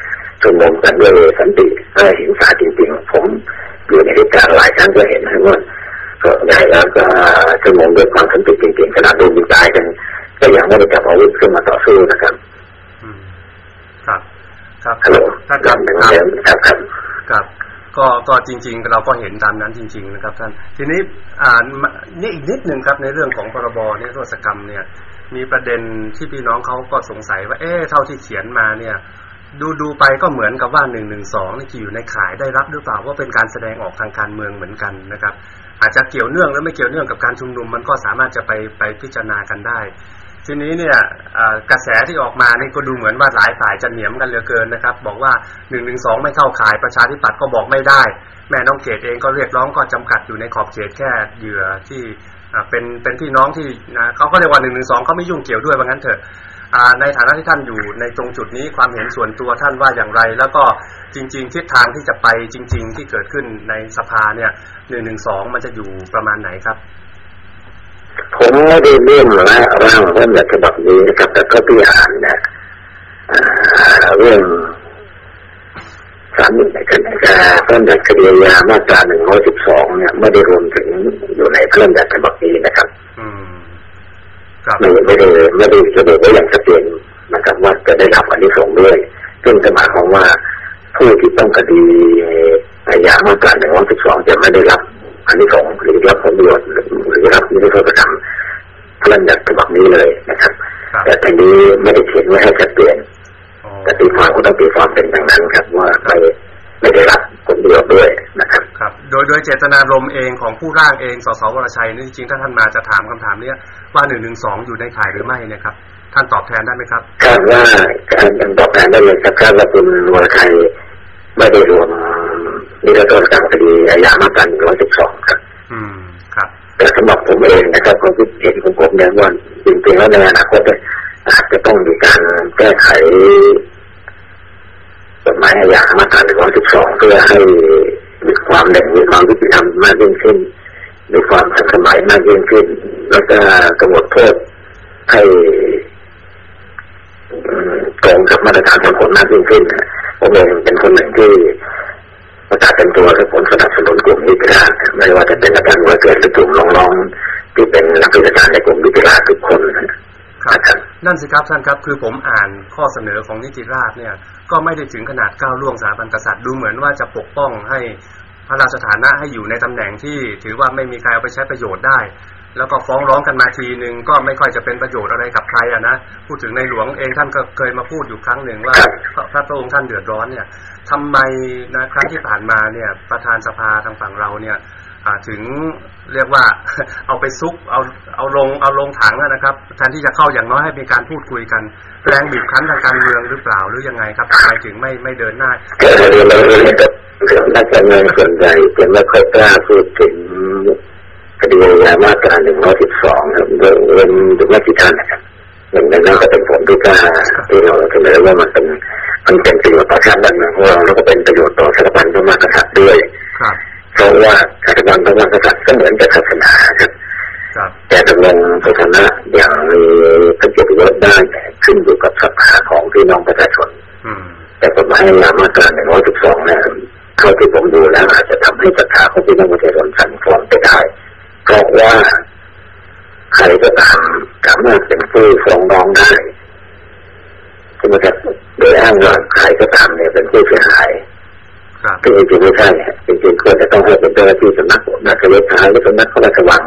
ชุมนุมกันด้วยสันติไม่เห็นสาจริงๆผมอยู่ในเหตุการณ์หลายครั้งก็เห็นนะว่าส่วนใหญ่แล้วก็ชุมนุมด้วยความสันติจริงๆขนาดโดนยิงตายกันก็ยังไม่ได้จับอาวุธขึ้นมาต่อสู้นะครับครับครับฮัลโหลท่านครับครับครับก็ก็จริงๆเราก็เห็นตามนั้นจริงๆนะครับท่านทีนี้อ่านนี่อีกนิดหนึ่งครับในเรื่องของพรบนิรโทษกรรมเนี่ยมีประเด็นที่พี่น้องเขาก็สงสัยว่าเอ๊ะเท่าที่เขียนมาเนี่ยดูดูไปก็เหมือนกับว่าหนึ่งหนึ่งสองนี่อยู่ในข่ายได้รับหรือเปล่าว่าเป็นการแสดงออกทางการเมืองเหมือนกันนะครับอาจจะเกี่ยวเนื่องหรือไม่เกี่ยวเนื่องกับการชุมนุมมันก็สามารถจะไปไปพิจารณากันได้ทีนี้เนี่ยกระแสที่ออกมานี่ก็ดูเหมือนว่าหลายฝ่ายจะเหนียมกันเหลือเกินนะครับบอกว่าหนึ่งหนึ่งสองไม่เข้าข่ายประชาธิปัตย์ก็บอกไม่ได้แม่น้องเกดเองก็เรียกร้องก็จำกัดอยู่ในขอบเขตแค่เหยื่อที่เป็นเป็นพี่น้องที่เขาก็เรียกว่าหนึ่งหนึ่งสองเขาไม่ยุ่งเกี่ยวด้วยว่างั้นเถอะในฐานะที่ท่านอยู่ในตรงจุดนี้ความเห็นส่วนตัวท่านว่าอย่างไรแล้วก็จริงๆทิศทางที่จะไปจริงๆที่เกิดขึ้นในสภาเนี่ยหนึ่งหนึ่งสองมันจะอยู่ประมาณไหนครับผมไม่ได้เรื่องและร่างร่างแบบฉบับนี้นะครับแต่ก็พิจารณาเรื่องส สามกัญชาเพิ่มจากคดียามาตราหนึ่งร้อยสิบสองเนี่ยไม่ได้รวมถึงอยู่ในเพิ่มจากฉบับนี้นะครับไม่ไม่ได้ไม่ได้ระบุไว้อย่างชัดเจนนะครับว่าจะได้รับอันนี้ส่งด้วยซึ่งจะหมายความว่าผู้ที่ต้องคดียามาตราหนึ่งร้อยสิบสองจะไม่ได้รับอันนี้ส่งหรือรับผลประโยชน์หรือรับไม่ได้เข้ากระทำเพิ่มจากฉบับนี้เลยนะครับแต่ทีนี้ไม่ได้เขียนไว้ให้ชัดเจนแต่ตีความก็ต้องตีความเป็นอย่างนั้นครับว่าไม่ไม่ได้รับผลประโยชน์ด้วยนะครับครับโดยโดยเจตนารมณ์เองของผู้ร่างเองสสวรชัยนี่จริงๆถ้าท่านมาจะถามคำถามเนี้ยว่าหนึ่งหนึ่งสองอยู่ในข่ายหรือไม่นะครับท่านตอบแทนได้ไหมครับคาดว่าการตอบแทนได้เลยครับคาดว่าคุณวรชัยไม่ได้รวมนิรโทษกรรมคดีอาญามาตราหนึ่งร้อยสิบสองครับอืมครับแต่สำหรับผมเองนะครับความคิดเห็นของผมเนี่ยว่าจริงๆแล้วในอนาคตเนี่ยอาจจะต้องมีการแก้ไขกฎหมายอาญามาตราหนึ่งร้อยสิบสองเพื่อให้มีความแรงมีความยุติธรรมมากยิ่งขึ้นมีความทันสมัยมากยิ่งขึ้นแล้วก็กำหนดโทษให้ตรงกับมาตรฐานสากลมากยิ่งขึ้นผมเองเป็นคนหนึ่งที่ประกาศเป็นตัวและผลสนับสนุนกลุ่มนิติราษฎร์ไม่ว่าจะเป็นอาจารย์วัยเกิดหรือกลุ่มน้องๆที่เป็นนักวิชาการในกลุ่มนิติราษฎร์ทุกคนนั่นสิครับท่านครับคือผมอ่านข้อเสนอของนิติราษฎร์เนี่ยก็ไม่ได้ถึงขนาดก้าวล่วงสถาบันกษัตริย์ดูเหมือนว่าจะปกป้องให้พระราชฐานะให้อยู่ในตำแหน่งที่ถือว่าไม่มีใครเอาไปใช้ประโยชน์ได้แล้วก็ฟ้องร้องกันมาทีหนึ่งก็ไม่ค่อยจะเป็นประโยชน์อะไรกับใครอ่ะนะพูดถึงในหลวงเองท่านก็เคยมาพูดอยู่ครั้งหนึ่งว่าพระองค์ท่านเดือดร้อนเนี่ยทำไมนะครั้งที่ผ่านมาเนี่ยประธานสภาทางฝั่งเราเนี่ยถึงเรียกว่าเอาไปซุกเอาเอาลงเอาลงถังนะครับแทนที่จะเข้าอย่างน้อยให้มีการพูดคุยกันแรงบีบคั้นทางการเมืองหรือเปล่าหรือยังไงครับทำไมถึงไม่ไม่เดินหน้าเรื่องนักการเมืองส่วนใหญ่จะไม่ค่อยกล้าพูดถึงคดียามาตราหนึ่งร้อยสิบสองครับเรื่องเรื่องดุลพิธานนะครับหนึ่งในนั้นก็เป็นผมที่กล้าที่เราเสนอว่ามันเป็นมันเป็นประโยชน์ต่อชาติบ้านเมืองของเราแล้วก็เป็นประโยชน์ต่อสถาบันพระมหากษัตริย์ด้วยเพราะว่าสถาบันพระมหากษัตริย์ก็เหมือนกับศาสนาครับแต่ดำรงศาสนาอย่างมีประโยชน์ได้ขึ้นอยู่กับศรัทธาของพี่น้องประชาชนแต่กฎหมายยามาตราหนึ่งร้อยสิบสองเนี่ยเท่าที่ผมดูแล้วอาจจะทำให้ศรัทธาของพี่น้องประชาชนสั่นคลอนไปได้เพราะว่าใครก็ตามสามารถเป็นผู้ฟ้องร้องได้ที่มาจากโดยอ้างว่าใครก็ตามเนี่ยเป็นผู้เสียหายซึ่งจริงๆไม่ใช่จริงๆควรจะต้องให้เป็นเจ้าหน้าที่สำนักนักเลขาหรือสำนักพระราชวัง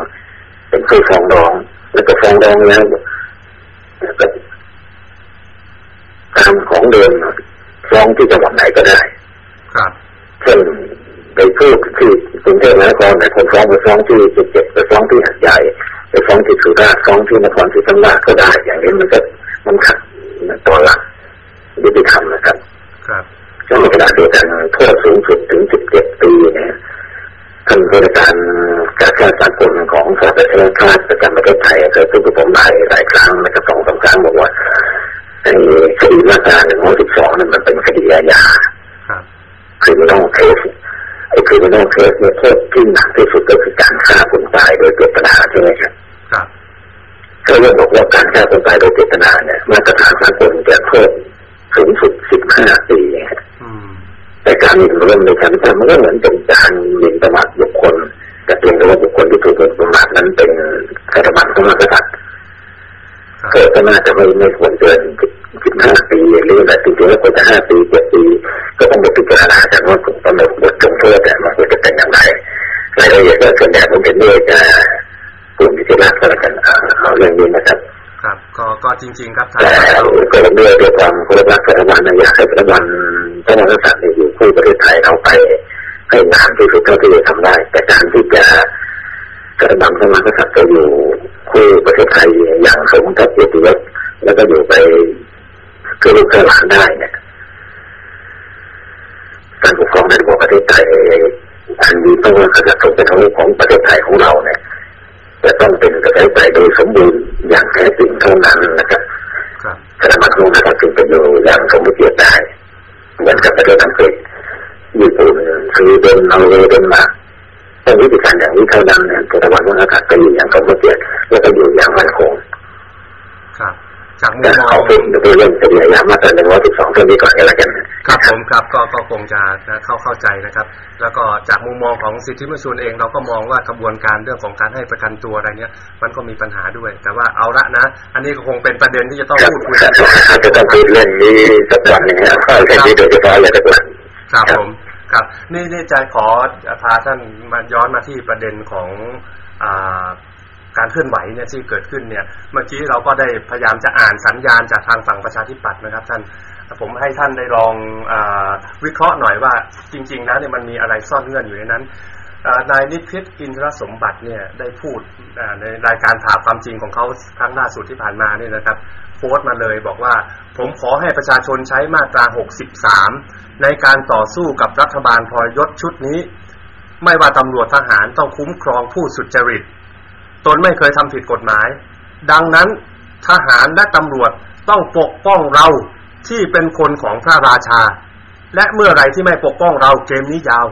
เป็นผู้ฟ้องร้องแล้วก็ฟ้องร้องแล้วก็ตามของเดิมฟ้องที่จังหวัดไหนก็ได้เช่นไปพูดที่กรุงเทพมหานครไหนคนฟ้องไปฟ้องที่จุดเจ็ดไปฟ้องที่หัดใหญ่ไปฟ้องที่สุราษฎร์ฟ้องที่นครศรีธรรมราชก็ได้อย่างนี้มันก็มันขัดต่อหลักยุติธรรมนะครับก็ในขณะเดียวกันโทษสูงสุดถึงสิบเจ็ดปีเนี่ยท่านผู้ในการการแก้สากลของสหประชาชาติประจำประเทศไทยเคยพูดกับผมหลายหลายครั้งนะครับสองสามครั้งบอกว่าในคดีมาตราหนึ่งร้อยสิบสองนั้นมันเป็นคดีอาญาคือไม่ต้องเคสไอ้คือไม่ต้องเคสเนี่ยโทษที่หนักที่สุดก็คือการฆ่าคนตายโดยเจตนาใช่ไหมครับก็เรื่องบอกว่าการฆ่าคนตายโดยเจตนาเนี่ยมาตรฐานสากลจะโทษสูงสุดสิบห้าปีแต่การหมิ่นประมาทในการทำมันก็เหมือนเป็นการหมิ่นประมาทบุคคลแต่เพียงแต่ว่าบุคคลที่ถูกหมิ่นประมาทนั้นเป็นสถาบันพระมหากษัตริย์โทษก็น่าจะไม่ไม่ควรเกินสิบห้าปีหรือแต่จริงๆแล้วควรจะห้าปีเจ็ดปีก็ต้องไปพิจารณากันว่าผมกำหนดบทลงโทษแต่มันควรจะเป็นอย่างไรรายละเอียดก็ส่วนใหญ่ผมเห็นด้วยกับกลุ่มที่รักกันกันเอาเรื่องนี้นะครับครับก็ก็จริงๆครับท่านแต่ก็เรื่องด้วยความเคารพรักสถาบันอยากให้สถาบันพระมหากษัตริย์อยู่คู่ประเทศไทยเอาไปให้นานที่สุดเท่าที่จะทำได้แต่การที่จะสถาบันพระมหากษัตริย์จะอยู่คู่ประเทศไทยอย่างสมกับเกียรติยศแล้วก็อยู่ไปคือลูกหลานได้เนี่ยการปกครองในระบบประเทศไทยอันนี้ต้องขจัดตกเป็นของประเทศไทยของเราเนี่ยจะต้องเป็นประเทศไทยโดยสมบูรณ์อย่างแท้จริงเท่านั้นนะครับสถาบันพระมหากษัตริย์จึงเป็นอยู่อย่างสมบูรณ์เกียรติได้เหมือนกับประเทศอังกฤษญี่ปุ่นสวีเดนนอร์เวย์เดนมาร์กต้องวิธีการอย่างนี้เท่านั้นสถาบันพระมหากษัตริย์จะอยู่อย่างสมบูรณ์เกียรติและก็อยู่อย่างมั่นคง จากมุมมองเขาเป็นตัวเรื่องเป็นระยะมาแต่ในว่าสิบสองเรื่องนี้ก่อนก็แล้วกันครับผมครับก็ก็คงจะเข้าเข้าใจนะครับแล้วก็จากมุมมองของสิทธิมนุษยชนเองเราก็มองว่ากระบวนการเรื่องของการให้ประกันตัวอะไรเนี้ยมันก็มีปัญหาด้วยแต่ว่าเอาละนะอันนี้ก็คงเป็นประเด็นที่จะต้องพูดคุยกันจะต้องพูดเรื่องนี้สักวันหนึ่งนะข้อเท็จจริงโดยเฉพาะเลยนะครับครับผมครับนี่นี่จะขอพาท่านมาย้อนมาที่ประเด็นของอ่าการเคลื่อนไหวเนี่ยที่เกิดขึ้นเนี่ยเมื่อกี้เราก็ได้พยายามจะอ่านสัญญาณจากทางฝั่งประชาธิปัตย์นะครับท่านผมให้ท่านได้ลองอวิเคราะห์หน่อยว่าจริงๆแล้วเนี่ยมันมีอะไรซ่อนเงื่อนอยู่ในนั้นนายนิพิษอินทรสมบัติเนี่ยได้พูดในรายการถามความจริงของเขาครั้งล่าสุดที่ผ่านมาเนี่ยนะครับโพสต์มาเลยบอกว่าผมขอให้ประชาชนใช้มาตราหกสิบสามในการต่อสู้กับรัฐบาลพลยศชุดนี้ไม่ว่าตำรวจทหารต้องคุ้มครองผู้สุจริตตนไม่เคยทำผิดกฎหมายดังนั้นทหารและตำรวจต้องปกป้องเราที่เป็นคนของพระราชาและเมื่อไรที่ไม่ปกป้องเราเกมนี้ยาว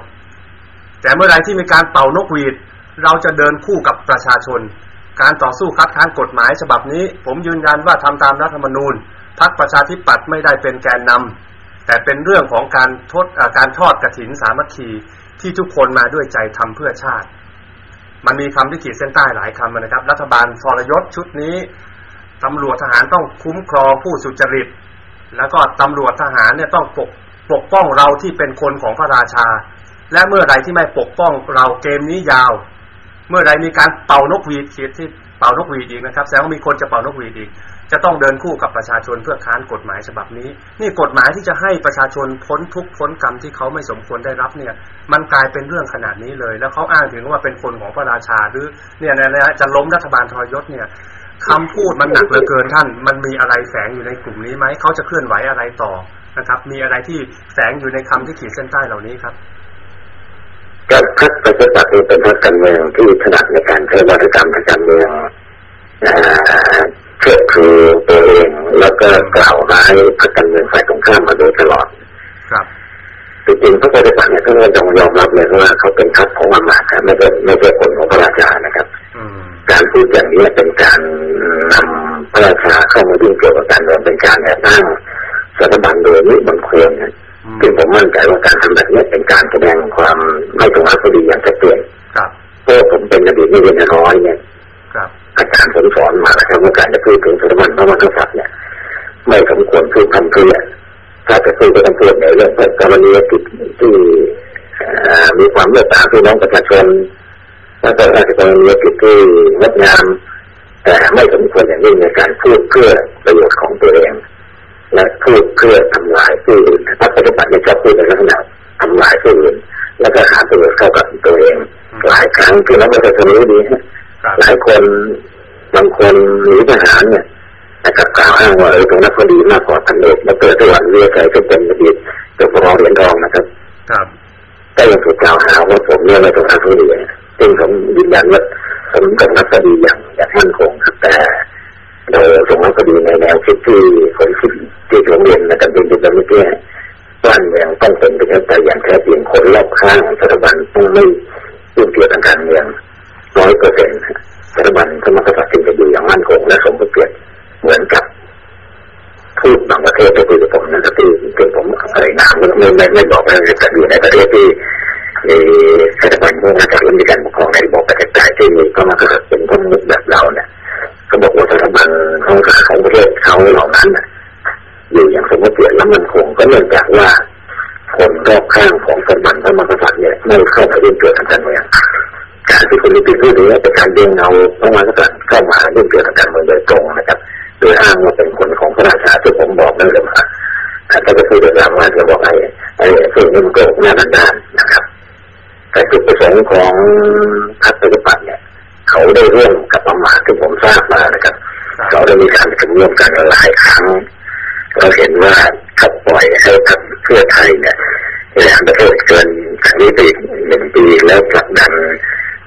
แต่เมื่อไรที่มีการเป่านกหวีดเราจะเดินคู่กับประชาชนการต่อสู้คัดค้านกฎหมายฉบับนี้ผมยืนยันว่าทำตามรัฐธรรมนูญพรรคประชาธิปัตย์ไม่ได้เป็นแกนนำแต่เป็นเรื่องของการทดการทอดกฐินสามัคคีที่ทุกคนมาด้วยใจทำเพื่อชาติมันมีคำที่ขีดเส้นใต้หลายคำนะครับรัฐบาลทรยศชุดนี้ตำรวจทหารต้องคุ้มครองผู้สุจริตแล้วก็ตำรวจทหารเนี่ยต้องปกปกป้องเราที่เป็นคนของพระราชาและเมื่อใดที่ไม่ปกป้องเราเกมนี้ยาวเมื่อใดมีการเป่านกหวีดที่เป่านกหวีดอีกนะครับแสดงว่ามีคนจะเป่านกหวีดอีกจะต้องเดินคู่กับประชาชนเพื่อค้านกฎหมายฉบับนี้นี่กฎหมายที่จะให้ประชาชนพ้นทุกข์พ้นกรรมที่เขาไม่สมควรได้รับเนี่ยมันกลายเป็นเรื่องขนาดนี้เลยแล้วเขาอ้างถึงว่าเป็นคนของพระราชาหรือเนี่ยนะจะล้มรัฐบาลทรยศเนี่ยคำพูดมันหนักเหลือเกินท่านมันมีอะไรแฝงอยู่ในกลุ่มนี้ไหมเขาจะเคลื่อนไหวอะไรต่อนะครับมีอะไรที่แฝงอยู่ในคำที่ขีดเส้นใต้เหล่านี้ครับการพัฒนาประเทศเป็นพัฒนาการเมืองที่ถนัดในการใช้วัฒกรรมทางการเมืองเชื่อถือตัวเองแล้วก็กล่าวร้ายพรรคการเมืองฝ่ายตรงข้ามมาโดยตลอดครับจริงๆพรรคประชาธิปัตย์เนี่ยก็ต้องยอมรับเลยว่าเขาเป็นพรรคของอำนาจนะไม่ใช่ไม่ใช่คนของพระราชานะครับการพูดอย่างนี้เป็นการนำพระราชาเข้ามายุ่งเกี่ยวกับการเมืองเป็นการแอบอ้างสถาบันโดยไม่บังควรนะซึ่งผมมั่นใจว่าการทำแบบนี้เป็นการแสดงความไม่ตรงรักดีอย่างชัดเจนเพราะผมเป็นอดีตนักเรียนน้อยเนี่ยอาจารย์ผมสอนมานะครับว่าการจะพูดถึงสถาบันพระมหากษัตริย์เนี่ยไม่สมควรพูดคำเพื่อถ้าจะพูดก็ต้องพูดในเรื่องกรณีกิจที่มีความเมตตาพี่น้องประชาชนและเป็นราชการมีกิจที่งดงามแต่ไม่สมควรอย่างยิ่งในการพูดเพื่อประโยชน์ของตัวเองและพูดเพื่อทำลายผู้อื่นถ้าปฏิบัติในชอบพูดในลักษณะทำลายผู้อื่นและก็หาประโยชน์เข้ากับตัวเองหลายครั้งที่เราประชาชนรู้ดีหลายคนบางคนหรือทหารเนี่ยกับกล่าวอ้างว่าเออตรงนั้นพอดีมากกว่าพันเอกมาเกิดที่วันเรียกใครก็เป็นอดีตเจ้าพระรองเหรียญทองนะครับแต่ยังถูกกล่าวหาว่าผมเนี่ยไม่ตรงนั้นพอดีซึ่งผมยืนยันว่าผมตรงนั้นพอดีอย่างอย่างมั่นคงครับแต่โดยตรงนั้นพอดีในแนวคิดที่คนคิดที่โรงเรียนนะครับเป็นเป็นแบบนี้บ้านเมืองต้องเป็นประชาธิปไตยอย่างแท้จริงคนรอบข้างรัฐบาลต้องไม่ยุ่งเกี่ยวกับการเมืองร้อยเปอร์เซ็นต์สถาบันพระมหากษัตริย์จะอยู่อย่างมั่นคงและสมบูรณ์เกียรติเหมือนกับพูดบางประเทศที่คุยกับผมนั่นก็คือถึงผมอะไรน้ำไม่ไม่ไม่บอกอะไรแต่อยู่ในประเทศที่สถาบันพระมหากษัตริย์และมีการปกครองในระบบประชาธิปไตยที่มีพระมหากษัตริย์เป็นต้นแบบเราเนี่ยก็บอกว่าสถาบันของของประเทศเขาเหล่านั้นอยู่อย่างสมบูรณ์เกียรติและมั่นคงก็เนื่องจากว่าคนรอบข้างของสถาบันพระมหากษัตริย์เนี่ยไม่เข้ามายุ่งเกี่ยวกับการเมืองการที่คุณนิติพูดถึงว่าเป็นการเลี้ยงเอาพระมหากษัตริย์เข้ามาเรื่องเกี่ยวกับการเมืองโดยตรงนะครับโดยอ้างว่าเป็นคนของพระราชาที่ผมบอกนั่นเลยว่าถ้าจะพูดถึงว่าจะบอกไอ้ไอ้สิ่งนี้มันโกงหน้าด้านนะครับแต่จุดประสงค์ของพรรคประชาธิปัตย์เนี่ยเขาได้ร่วมกับประมาทที่ผมทราบมานะครับเขาได้มีการประชุมร่วมกันหลายครั้งเราเห็นว่าขับปล่อยให้พรรคเพื่อไทยเนี่ยในประเทศเกินจากนี้ไปอีกหนึ่งปีแล้วผลักดัน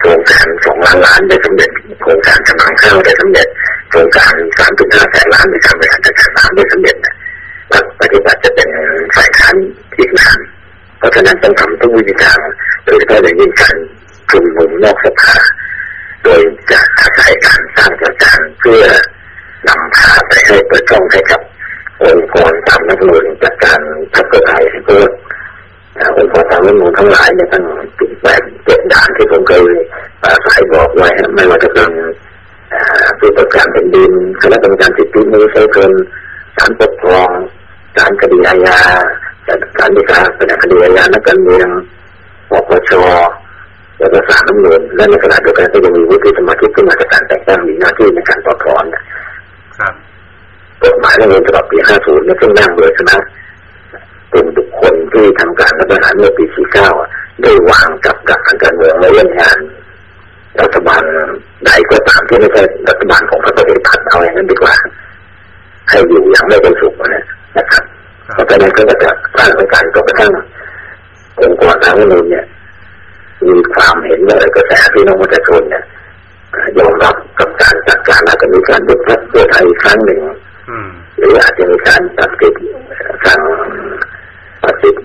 โครงการสองล้านล้านได้สำเร็จโครงการกำลังเข้าได้สำเร็จโครงการสามจุดห้าแสนล้านในการบริหารจัดการน้ำได้สำเร็จและปฏิบัติจะเป็นฝ่ายค้านอีกนานเพราะฉะนั้นต้องทำทุกวิธีทางโดยเฉพาะอย่างยิ่งการชุมนุมนอกสภาโดยจะอาศัยการสร้างสถานการณ์เพื่อนำพาไป เคยเปิดกล่องให้กับองค์กรทำนักเรียนจากการทักทายให้เพื่อนองค์กรทำนักเรียนทั้งหลายในทั้งติดแบบเจ็ดด่านที่ผมเคยสายบอกไว้ไม่ว่าจะเป็นผู้ประกาศแผ่นดินคณะกรรมการสิทธิมนุษยชนศาลปกครองศาลคดีอาญาศาลฎีกาคดีอาญานักการเมืองปปชและก็ศาลน้ำเงินและในขณะเดียวกันก็ยังมีวุฒิสมาชิกขึ้นมาจากการแต่งตั้งมีหน้าที่ในการต่อถอนกฎหมายนักเรียนฉบับปีห้าสิบเนี่ยซึ่งนั่งเลยคณะกลุ่มบุคคลที่ทำการรัฐประหารเมื่อปีสี่สิบเก้าได้วางกับดักทางการเมืองและเล่นงานรัฐบาลใดก็ตามที่ไม่ใช่รัฐบาลของพรรคประชาธิปัตย์เอาอย่างนั้นดีกว่าให้อยู่อย่างไม่เป็นสุขนะนะครับเพราะฉะนั้นก็จะสร้างเป็นการกระทั่งองค์กรทางการเมืองเนี่ยมีความเห็นว่ากระแสพี่น้องประชาชนเนี่ยยอมรับกับการจัดการอาจจะมีการยุบพรรคเพื่อไทยครั้งหนึ่งหรืออาจจะมีการตัดสิทธิ์ทางตัดสิทธิ์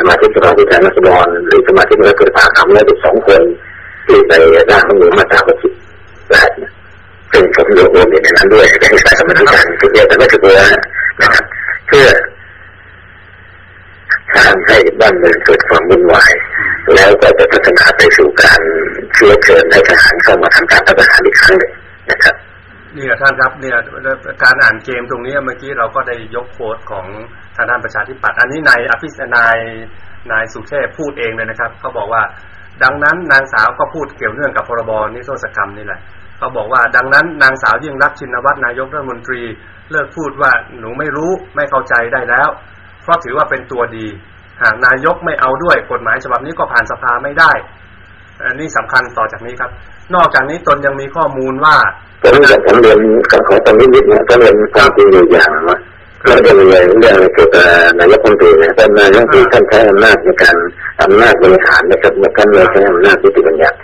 สมาชิกสภาผู้แทนราษฎรหรือสมาชิกรัฐสภาทำได้ถึงสองคนที่ในร่างรัฐธรรมนูญมาตราหกสิบแปดเป็นผมโยนอยู่ในนั้นด้วยในสายกรรมการคือเดียวแต่ไม่ถือว่านะครับเพื่อสร้างให้บ้านเมืองเกิดความวุ่นวายแล้วก็จะพัฒนาไปสู่การเชื้อเชิญให้ทหารเข้ามาทำการรัฐประหารอีกครั้งหนึ่งนะครับนี่นะท่านครับเนี่ยการอ่านเกมตรงนี้เมื่อกี้เราก็ได้ยกโค้ดของทางด้านประชาธิปัตย์อันนี้นายอภิษนายนายสุเทพพูดเองเลยนะครับเขาบอกว่าดังนั้นนางสาวก็พูดเกี่ยวเนื่องกับพรบนิรโทษกรรมนี่แหละเขาบอกว่าดังนั้นนางสาวยิ่งลักษณ์ชินวัตรนายกรัฐมนตรีเลิกพูดว่าหนูไม่รู้ไม่เข้าใจได้แล้วเพราะถือว่าเป็นตัวดีหากนายกไม่เอาด้วยกฎหมายฉบับนี้ก็ผ่านสภาไม่ได้อันนี้สำคัญต่อจากนี้ครับนอกจากนี้ตนยังมีข้อมูลว่าผมเรียนผมเรียนกับเขาตอนนิดๆนะก็เรียนความจริงอยู่อย่างว่าเรื่องอะไรเรื่องอะไรเกี่ยวกับนายกคนตีนะท่านนายกตีท่านใช้อำนาจในการอำนาจบริหารนะครับท่านเลยใช้อำนาจนิติบัญญัติ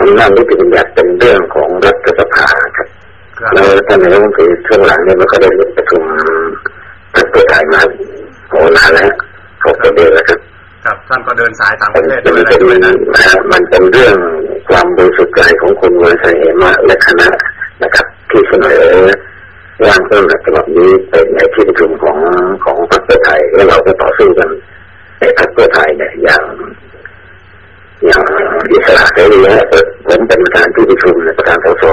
อำนาจนิติบัญญัติเป็นเรื่องของรัฐสภาครับแล้วท่านนายกคนตีช่วงหลังเนี่ยมันก็ได้ประชุมตัดตัวถ่ายมาโหนานแล้วหกเดือนแล้วครับครับท่านก็เดินสายต่างประเทศด้วยนะมันเป็นเรื่องความบริสุทธิ์ใจของคนวรชัยเหมะและคณะนะครับที่เสนอร่างเพิ่มฉบับนี้เป็นในที่ประชุมของของพรรคเพื่อไทยและเราก็ต่อสู้กันในพรรคเพื่อไทยเนี่ยอย่างอย่างอิสระเสรีและผมเป็นประธานที่ประชุมในประธานสส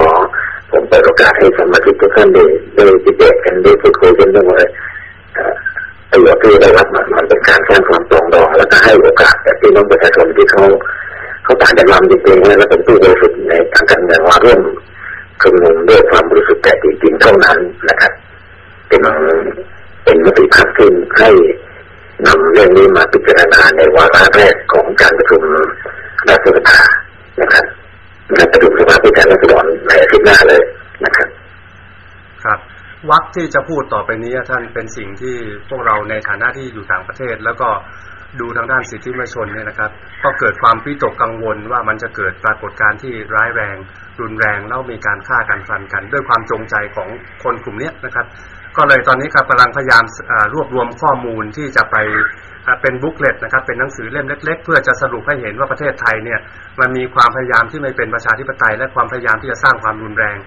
ผมเปิดโอกาสให้สมาชิกทุกท่านได้ได้ดีเบตกันได้พูดคุยกันด้วยว่าประโยชน์ที่ได้รับมันเป็นการสร้างความตรงดองแล้วก็ให้โอกาสแต่พี่น้องประชาชนที่เขาเขาต่างกันมาจริงๆและเป็นผู้บริสุทธิ์ในทางการเมืองว่าร่วมชุมนุมด้วยความบริสุทธิ์ใจจริงๆเท่านั้นนะครับเป็นเป็นมติพักที่ให้นำเรื่องนี้มาพิจารณาในวาระแรกของการประชุมรัฐสภานะครับในประชุมสภาผู้แทนราษฎรในอาทิตย์หน้าเลยนะครับครับวรรคที่จะพูดต่อไปนี้ท่านเป็นสิ่งที่พวกเราในฐานะที่อยู่ต่างประเทศแล้วก็ดูทางด้านสิทธิมนุษยชนเนี่ยนะครับก็เกิดความวิตกกังวลว่ามันจะเกิดปรากฏการณ์ที่ร้ายแรงรุนแรงแล้วมีการฆ่ากันฟันกันด้วยความจงใจของคนกลุ่มนี้นะครับก็เลยตอนนี้ครับกำลังพยายามรวบรวมข้อมูลที่จะไปเป็นบุ๊กเล็ตนะครับเป็นหนังสือเล่มเล็กๆเพื่อจะสรุปให้เห็นว่าประเทศไทยเนี่ยมันมีความพยายามที่ไม่เป็นประชาธิปไตยและความพยายามที่จะสร้างความรุนแรง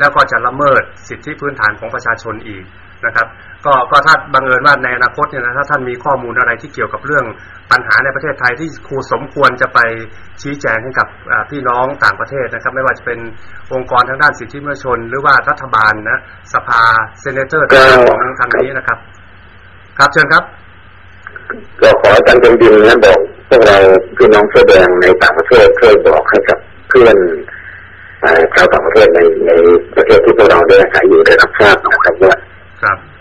แล้วก็จะละเมิดสิทธิพื้นฐานของประชาชนอีกนะครับก็ก็ถ้าบังเอิญว่าในอนาคตเนี่ยนะถ้าท่านมีข้อมูลอะไรที่เกี่ยวกับเรื่องปัญหาในประเทศไทยที่ครูสมควรจะไปชี้แจงให้กับพี่น้องต่างประเทศนะครับไม่ว่าจะเป็นองค์กรทางด้านสิทธิมนุษยชนหรือว่ารัฐบาลนะสภาเซเนเตอร์ของทางนี้นะครับครับเชิญครับก็ขอท่านเป็นดินนะบอกพวกเราพี่น้องแสดงในต่างประเทศช่วยบอกให้กับเพื่อนชาวต่างประเทศในในประเทศที่พวกเราได้อาศัยอยู่ได้รับทราบนะครับว่า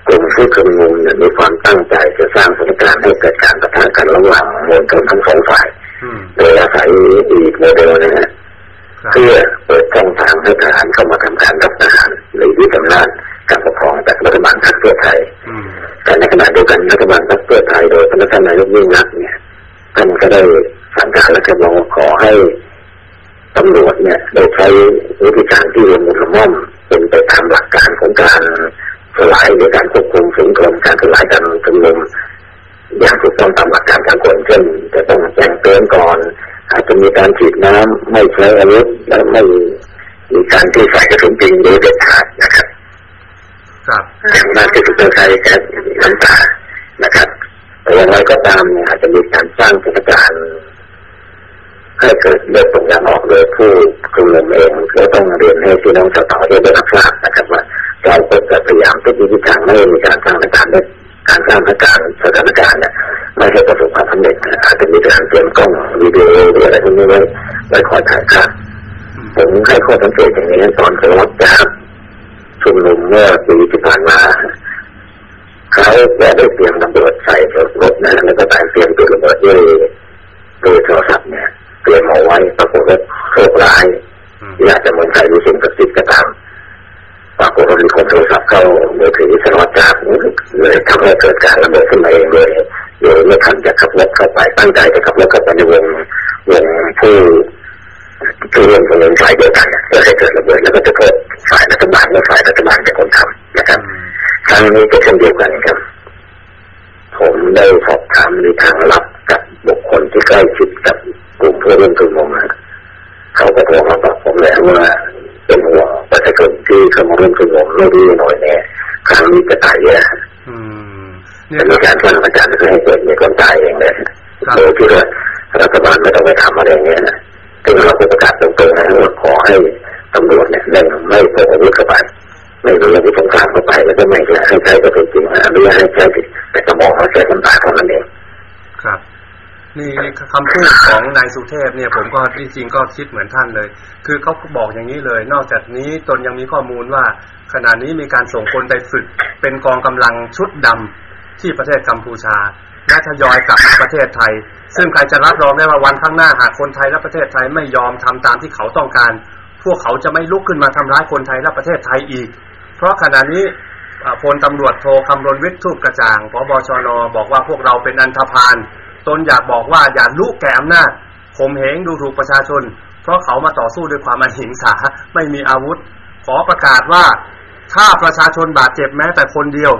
กลุ่มผู้ชุมนุมเนี่ยมีความตั้งใจจะสร้างสถานการณ์ให้เกิดการปะทะกันระหว่างมวลชนทั้งสองฝ่ายโดยอาศัยอีกโมเดลนะฮะเพื่อเปิดช่องทางให้ทหารเข้ามาทำการรับทหารหรือยึดอำนาจการปกครองจากรัฐบาลพรรคเพื่อไทยแต่ในขณะเดียวกันรัฐบาลพรรคเพื่อไทยโดยท่านนายกยิ่งลักษณ์เนี่ยท่านก็ได้สั่งการและจะบอกขอให้ตำรวจเนี่ยได้ใช้วิธีการที่ละมุนละม่อมเป็นไปตามหลักการของการสลายหรือการควบคุมสงครามการสลายการชุมนุมอย่างถูกต้องตามหลักการสากลเช่นจะต้องแจ้งเตือนก่อนอาจจะมีการฉีดน้ำไม่ใช้อาวุธและไม่มีการที่ใส่กระสุนจริงโดยเด็ดขาดนะครับ อย่างมากที่สุดเราใช้แค่น้ำตานะครับแต่อย่างไรก็ตามอาจจะมีการสร้างสถานการณ์ให้เกิดเลือดตกยางออกโดยผู้กลุ่มเองก็ต้องเรียนให้พี่น้องชาวต่างประเทศได้รับทราบนะครับว่าเราจะพยายามทุกวิธีทางไม่มีการสร้างสถานการณ์การสร้างสถานการณ์สถานการณ์เนี่ยไม่ให้ประสบความสำเร็จอาจจะมีการเตรียมกล้องวิดีโอหรืออะไรพวกนี้ไว้ไว้คอยถ่ายภาพผมให้ข้อสังเกตอย่างนี้ตอนสมัครนะครับชุมนุมเมื่อปีที่ผ่านมาเขาได้เตรียมระเบิดใส่รถนะแล้วก็การเตรียมตัวระเบิดด้วยโดยโทรศัพท์เนี่ยเตรียมเอาไว้ปรากฏว่าโชคร้ายอยากจะมองใครดูสิ่งกระติกกระตามปรากฏว่ามีคนโทรศัพท์เข้ามือถือสล็อตจับเลยทำให้เกิดการระเบิดขึ้นมาเองเลยโดยไม่ทันจะขับรถเข้าไปตั้งใจจะขับรถเข้าไปในวงวงผู้ตัวเรื่องของเรื่องฝ่ายเดียวกันก็จะเกิดระเบิดแล้วก็จะโทษฝ่ายรัฐบาลและฝ่ายรัฐบาลเป็นคนทำนะครับครั้งนี้เป็นเช่นเดียวกันครับผมได้สอบถามในทางลับกับบุคคลที่ใกล้ชิดกับกลุ่มผู้ร่วมกลุ่มมองเขาก็โทรมาบอกผมแล้วว่าเป็นห่วงประชาชนที่เข้ามาร่วมกลุ่มไม่ดีหน่อยแน่ครั้งนี้จะตายเยอะแต่ในการที่อาจารย์จะให้เกิดมีคนตายเองเลยโดยที่รัฐบาลไม่ต้องไปทำอะไรเงี้ยนะซึ่งเราประกาศตรงๆนะว่าขอให้ตำรวจเนี่ยได้ไม่พกอาวุธเข้าไปไม่รู้ว่าที่สงครามเข้าไปแล้วก็ไม่ให้ใช้กระสุนจริงนะไม่ให้ใช้แต่กระบอกเขาใช้น้ำตาเท่านั้นเองครับนี่คำพูดของนายสุเทพเนี่ยผมก็จริงๆก็คิดเหมือนท่านเลยคือเขาบอกอย่างนี้เลยนอกจากนี้ตนยังมีข้อมูลว่าขณะนี้มีการส่งคนไปฝึกเป็นกองกำลังชุดดำที่ประเทศกัมพูชาและทยอยกลับประเทศไทยซึ่งใครจะรับรองได้ว่าวันข้างหน้าหากคนไทยและประเทศไทยไม่ยอมทำตามที่เขาต้องการพวกเขาจะไม่ลุกขึ้นมาทำร้ายคนไทยและประเทศไทยอีกเพราะขณะนี้พลตำรวจโทคำรณวิทย์ทูปกระจ่างผบ.ชน.บอกว่าพวกเราเป็นอันธพาลตนอยากบอกว่าอย่าลุกแก่อำนาจข่มเหงดูถูกประชาชนเพราะเขามาต่อสู้ด้วยความอหิงสาไม่มีอาวุธขอประกาศว่าถ้าประชาชนบาดเจ็บแม้แต่คนเดียว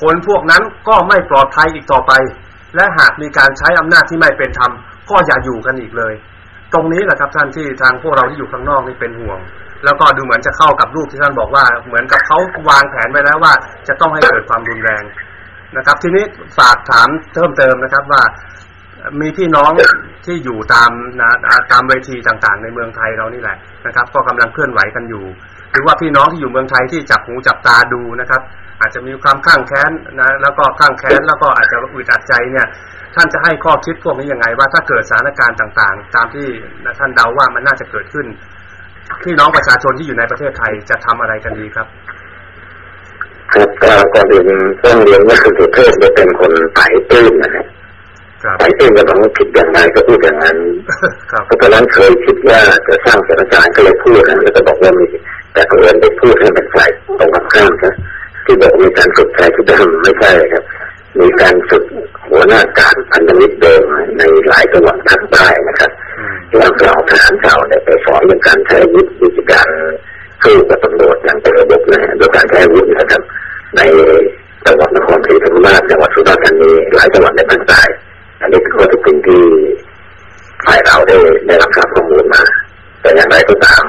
คนพวกนั้นก็ไม่ปลอดภัยอีกต่อไปและหากมีการใช้อำนาจที่ไม่เป็นธรรมก็อย่าอยู่กันอีกเลยตรงนี้แหละครับท่านที่ทางพวกเราที่อยู่ข้างนอกนี่เป็นห่วงแล้วก็ดูเหมือนจะเข้ากับรูปที่ท่านบอกว่าเหมือนกับเขาวางแผนไว้แล้วว่าจะต้องให้เกิดความรุนแรงนะครับทีนี้ฝากถามเพิ่มเติมนะครับว่ามีพี่น้องที่อยู่ตามนะตามเวทีต่างๆในเมืองไทยเรานี่แหละนะครับก็กำลังเคลื่อนไหวกันอยู่หรือว่าพี่น้องที่อยู่เมืองไทยที่จับหูจับตาดูนะครับอาจจะมีความข้างแค้นนะแล้วก็ข้างแค้นแล้วก็อาจจะอึดอัดใจเนี่ยท่านจะให้ข้อคิดพวกนี้ยังไงว่าถ้าเกิดสถานการณ์ต่างๆตามที่ท่านเดาว่ามันน่าจะเกิดขึ้นพี่น้องประชาชนที่อยู่ในประเทศไทยจะทำอะไรกันดีครับครับก่อนอื่นต้องเรียนว่าคุณสุเทพจะเป็นคนไต่ตื้นนะครับไต่ตื้นก็ต้องคิดอย่างไรก็พูดอย่างนั้นเพราะตอนนั้นเคยคิดว่าจะสร้างสถานการณ์ก็เลยพูดนะแล้วก็บอกว่ามีแต่คนอื่นไปพูดให้เป็นฝ่ายตรงกันข้ามนะที่บอกมีการฝึกใช้ที่เดิมไม่ใช่ครับมีการฝึกหัวหน้าการพันธมิตรเดิมในหลายจังหวัดภาคใต้นะครับแล้วก็เอาทหารเก่าไปสอนเรื่องการใช้ยุทธวิธีการสู้กับตำรวจอย่างเป็นระบบนะโดยการใช้อาวุธนะครับในจังหวัดนครศรีธรรมราชจังหวัดสุราษฎร์ธานีหลายจังหวัดในภาคใต้อันนี้เป็นข้อเท็จจริงที่ฝ่ายเราได้ได้รับข้อมูลมาแต่อย่างไรก็ตาม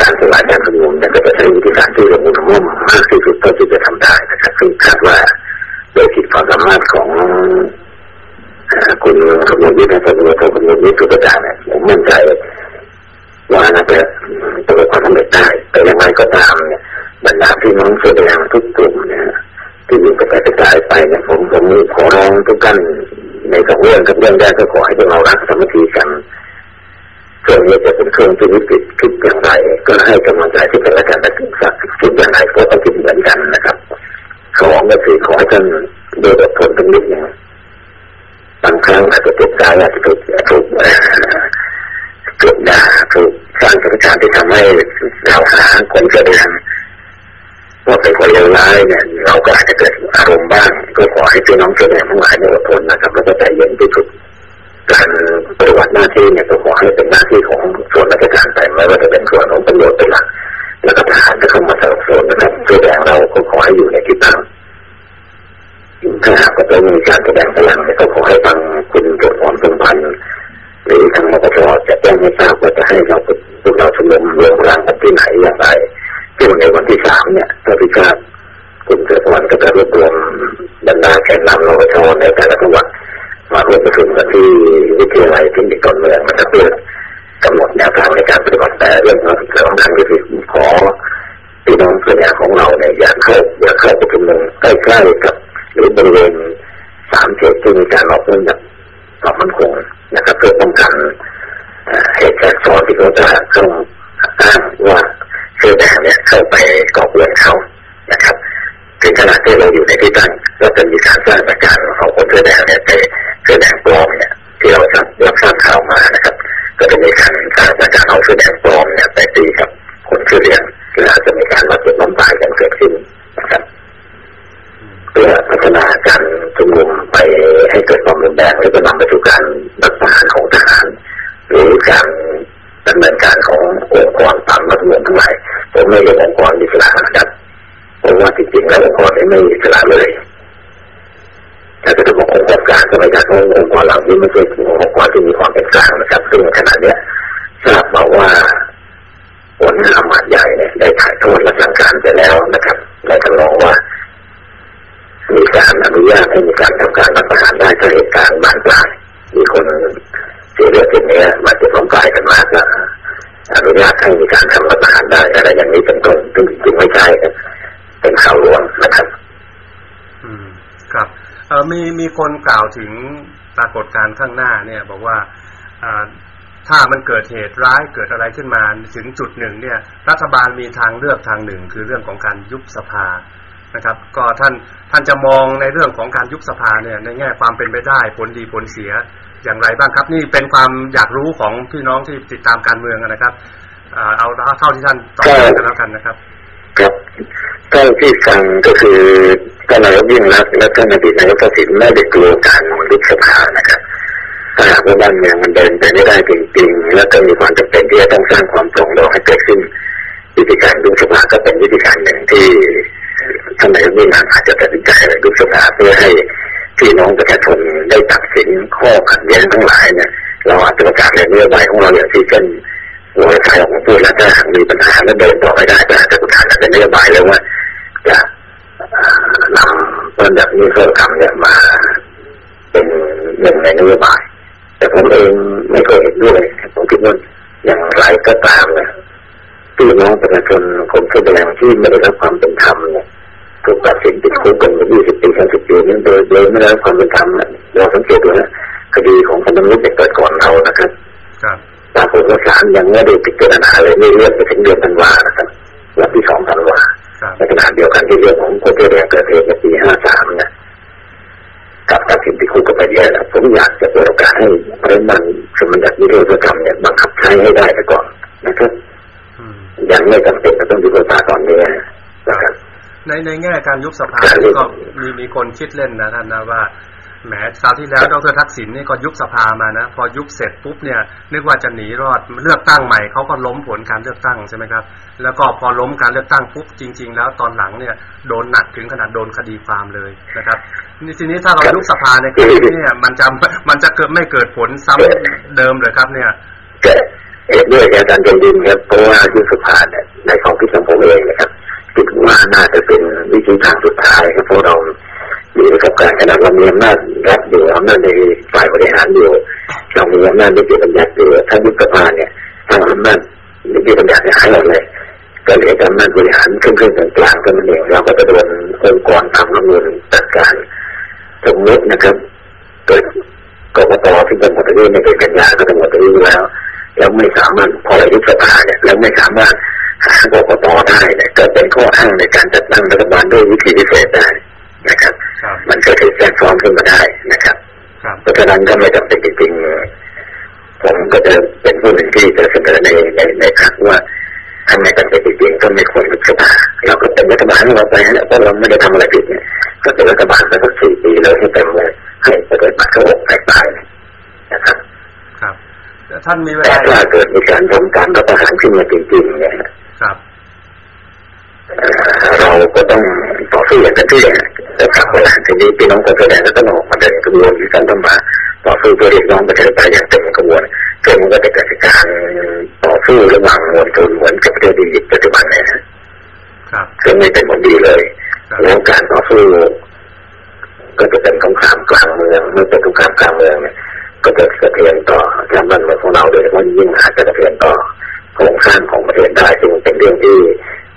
การสลายการชุมนุมนั้นก็จะใช้วิธีการที่ระมุดระวังมากที่สุดเท่าที่จะทำได้นะครับซึ่งคาดว่าโดยขีดความสามารถของคุณคำนวณวิทย์นะครับคุณคำนวณวิทย์ทุกประการเนี่ยผมมั่นใจว่าน่าจะประสบความสำเร็จได้แต่อย่างไรก็ตามเนี่ยบรรดาพี่น้องเสื้อแดงทุกกลุ่มเนี่ยที่อยู่กระจายไปเนี่ยผมผมขอร้องทุกท่านในสองเรื่องกับเรื่องแรกก็ขอให้เรารักสามัคคีกันเครื่องนี้จะเป็นเครื่องที่วิกฤตคิดอย่างไรก็ให้กำลังใจที่เป็นละกันและคิดอย่างไรก็ต้องคิดเหมือนกันนะครับสองก็คือขอให้ท่านโดยอดทนตรงนี้เนี่ยบางครั้งอาจจะเจ็บใจอาจจะถูกถูกถูกด่าถูกสร้างสถานการณ์ที่ทำให้เราหาคนเกลียดว่าเป็นคนเลวร้ายเนี่ยเราก็อาจจะเกิดอารมณ์บ้างก็ขอให้พี่น้องเกลียดทั้งหลายอดทนนะครับแล้วก็ใจเย็นที่สุดการปฏิบัติหน้าที่เนี่ยก็ขอให้เป็นหน้าที่ของส่วนราชการไปไม่ว่าจะเป็นส่วนของตำรวจเป็นหลักแล้วก็ทหารจะเข้ามาสนับสนุนนะครับเสื้อแดงเราก็ขอให้อยู่ในทิศทางถ้าหากจะมีการแสดงพลังเนี่ยก็ขอให้ทางคุณตรวจสอบสมพันธ์หรือทางมปชจะแจ้งให้ทราบว่าจะให้เราพวกเราชุมนุมรวมพลังกันที่ไหนอย่างไรซึ่งในวันที่สามเนี่ยเราพิจารณา คุณเกิดสวรรค์ก็จะรวบรวมบรรดาแกนนำนปชในแต่ละจังหวัดมาร่วมประชุมกันที่วิทยาลัยเทคนิคการเมืองนะครับเพื่อกำหนดแนวทางในการปฏิบัติแต่เรื่องของสำคัญก็คือขอพี่น้องเพื่อนญาติของเราเนี่ยอย่าเข้าอย่าเข้าไปชุมนุมใกล้ๆกับหรือบริเวณสามเขตที่มีการออกเงินแบบออกมั่นคงนะครับเพื่อป้องกันเหตุการณ์ซ้อนที่เขาจะเข้าอ้างว่าเสื้อแดงเนี่ยเข้าไปก่อเวรเขานะครับถึงขนาดที่เราอยู่ในที่ตั้งก็จะมีการสร้างประการของคนเสื้อแดงเนี่ยไปเสื้อแดงปลอมเนี่ยที่เราจะรับทราบข่าวมานะครับก็จะมีการสร้างประการเอาเสื้อแดงปลอมเนี่ยไปตีกับคนเสื้อเหลืองและอาจจะมีการมาเก็บน้ำตากันเกิดขึ้นนะครับเพื่อพัฒนาการชุมนุมไปให้เกิดความรุนแรงและจะนำไปสู่การรัฐประหารของทหารหรือการดำเนินการขององค์กรตามรัฐธรรมนูญทั้งหลายผมไม่เรียกองค์กรอิสระนะครับเพราะว่าจริงๆแล้วองค์กรไม่อิสระเลยแต่จะเป็นองค์กรกลางก็ไม่ได้เพราะองค์กรเหล่านี้ไม่ใช่องค์กรที่มีความเป็นกลางนะครับซึ่งขณะนี้ทราบมาว่าหัวหน้าอำมาตย์ใหญ่เนี่ยได้ถ่ายทอดและสั่งการไปแล้วนะครับได้ทำนองว่ามีการอนุญาตให้มีการทำการรัฐประหารได้ถ้าเหตุการณ์บานปลายมีคนเสียเลือดเสียเนื้อมาเจ็บล้มตายกันมากแล้วอนุญาตให้มีการทำรัฐประหารได้อะไรอย่างนี้เป็นต้นซึ่งจริงไม่ใช่เป็นข่าวลวงนะครับอืมครับเอ่อมีมีคนกล่าวถึงปรากฏการณ์ข้างหน้าเนี่ยบอกว่าอ่าถ้ามันเกิดเหตุร้ายเกิดอะไรขึ้นมาถึงจุดหนึ่งเนี่ยรัฐบาลมีทางเลือกทางหนึ่งคือเรื่องของการยุบสภานะครับก็ท่านท่านจะมองในเรื่องของการยุบสภาเนี่ยในแง่ความเป็นไปได้ผลดีผลเสียอย่างไรบ้างครับนี่เป็นความอยากรู้ของพี่น้องที่ติดตามการเมืองนะครับเอาเท่าที่ท่านตอบกันแล้วกันนะครับครับเท่าที่ฟังก็คือท่านนายกยิ่งรักและท่านอดีตนายกทักษิณไม่ได้กลัวการยุบสภานะครับถ้าหากว่าบ้านเมืองมันเดินไปไม่ได้จริงๆและจะมีความจำเป็นที่จะต้องสร้างความปรองดองให้เกิดขึ้นวิธีการยุบสภาก็เป็นวิธีการหนึ่งที่ท่านนายกยิ่งรักอาจจะตัดสินใจยุบสภาเพื่อให้พี่น้องประชาชนได้ตัดสินข้อขัดแย้งทั้งหลายเนี่ยเราอาจจะประกาศในนโยบายของเราอย่างที่เช่นโวยไฟออกมาพูดแล้วถ้าหากมีปัญหาและเดินต่อไม่ได้ก็อาจจะประกาศในนโยบายแล้วว่าจะนำต้นแบบนี้เข้าทำเนี่ยมาเป็นหนึ่งในนโยบายแต่ผมเองไม่เคยเห็นด้วยผมคิดว่าอย่างไรก็ตามเนี่ยพี่น้องประชาชนคนแสดงที่ไม่ได้รับความเป็นธรรมเนี่ยถูกตัดสินติดคุกเป็นยี่สิบปีสามสิบปีนั้นโดยโดยไม่ได้รับความเป็นธรรมเราสังเกตดูนะคดีของคนนั้นเนี่ยเกิดก่อนเรานะครับตามกฎหมายศาลยังไม่ได้พิจารณาเลยไม่เลื่อนไปถึงเดือนธันวานะครับและที่สองธันวาในขณะเดียวกันที่เรื่องของคนแสดงเกิดเหตุในปีห้าสามเนี่ยกับตัดสินติดคุกกันไปเยอะนะผมอยากจะเปิดโอกาสให้พระมันสมณะนิรโทษกรรมเนี่ยบังคับใช้ให้ได้ก่อนนะครับยังไม่จำเป็นต้องยุบสภาก่อนเนี่ยนะครับในในแง่การยุบสภานี่ก็มีมีคนคิดเล่นนะท่านนะว่าแหมคราวที่แล้วดร.ทักษิณนี่ก็ยุบสภามานะพอยุบเสร็จปุ๊บเนี่ยนึกว่าจะหนีรอดเลือกตั้งใหม่เขาก็ล้มผลการเลือกตั้งใช่ไหมครับแล้วก็พอล้มการเลือกตั้งปุ๊บจริงๆแล้วตอนหลังเนี่ยโดนหนักถึงขนาดโดนคดีความเลยนะครับทีนี้ถ้าเรายุบสภาในครั้งนี้เนี่ยมันจะมันจะเกิดไม่เกิดผลซ้ำเดิมเลยครับเนี่ยเห็นด้วยอาจารย์จริงๆครับเพราะว่ายุบสภาเนี่ยในของพี่ของผมเองนะครับคิดว่าน่าจะเป็นวิธีทางสุดท้ายครับเพราะเราอยู่ในกับการขนาดเรามีอำนาจรัฐอยู่อำนาจในฝ่ายบริหารอยู่เรามีอำนาจนิติบัญญัติอยู่ถ้ายุบสภาเนี่ยทางอำนาจนิติบัญญัติหายหมดเลยก็เหลืออำนาจบริหารขึ้นขึ้นกลางๆก็มันเองเราก็จะโดนองค์กรทำรัฐมนตรีจัดการสมมตินะครับเกิดกกต.ที่เป็นหมวดที่ในเดือนกันยาก็จะหมดอายุแล้วแล้วไม่สามารถพอยุบสภาเนี่ยแล้วไม่สามารถหากกต.ได้เนี่ยก็เป็นข้ออ้างในการจัดตั้งรัฐบาลด้วยวิธีพิเศษได้นะครับมันก็ถือแจ้งฟ้องขึ้นมาได้นะครับเพราะฉะนั้นก็ไม่จำเป็นจริงๆผมก็จะเป็นผู้หนึ่งที่จะเสนอในในในครั้งว่าทำไมจำเป็นจริงๆก็ไม่ควรยุบสภาเราก็เป็นรัฐบาลเราไปแล้วก็เราไม่ได้ทำอะไรผิดเนี่ยก็เป็นรัฐบาลมาสักสี่ปีเลยให้เต็มเลยให้ประเทศมันสงบแตกต่างนะครับท่านมีเวลาถ้าเกิดมีการทำการรัฐประหารขึ้นมาจริงๆเนี่ยครับเราก็ต้องต่อสู้อย่างเต็มที่นะครับเวลาที่นี้พี่น้องคนแสดงก็ต้องออกมาเดินกระบวนการทำมาต่อสู้เพื่อเรียกร้องประชาธิปไตยอย่างเต็มกระบวนจนก็จะเกิดการต่อสู้ระหว่างมวลชนเหมือนกับประเทศอียิปต์ปัจจุบันเนี่ยซึ่งไม่เป็นผลดีเลย แล้วการต่อสู้ก็จะเป็นสงครามกลางเมืองเมื่อเป็นสงครามกลางเมืองก็จะสะเทือนต่อการเมืองของเราโดยเฉพาะยิ่งอาจจะสะเทือนต่อโครงสร้างของประเทศได้ซึ่งเป็นเรื่องที่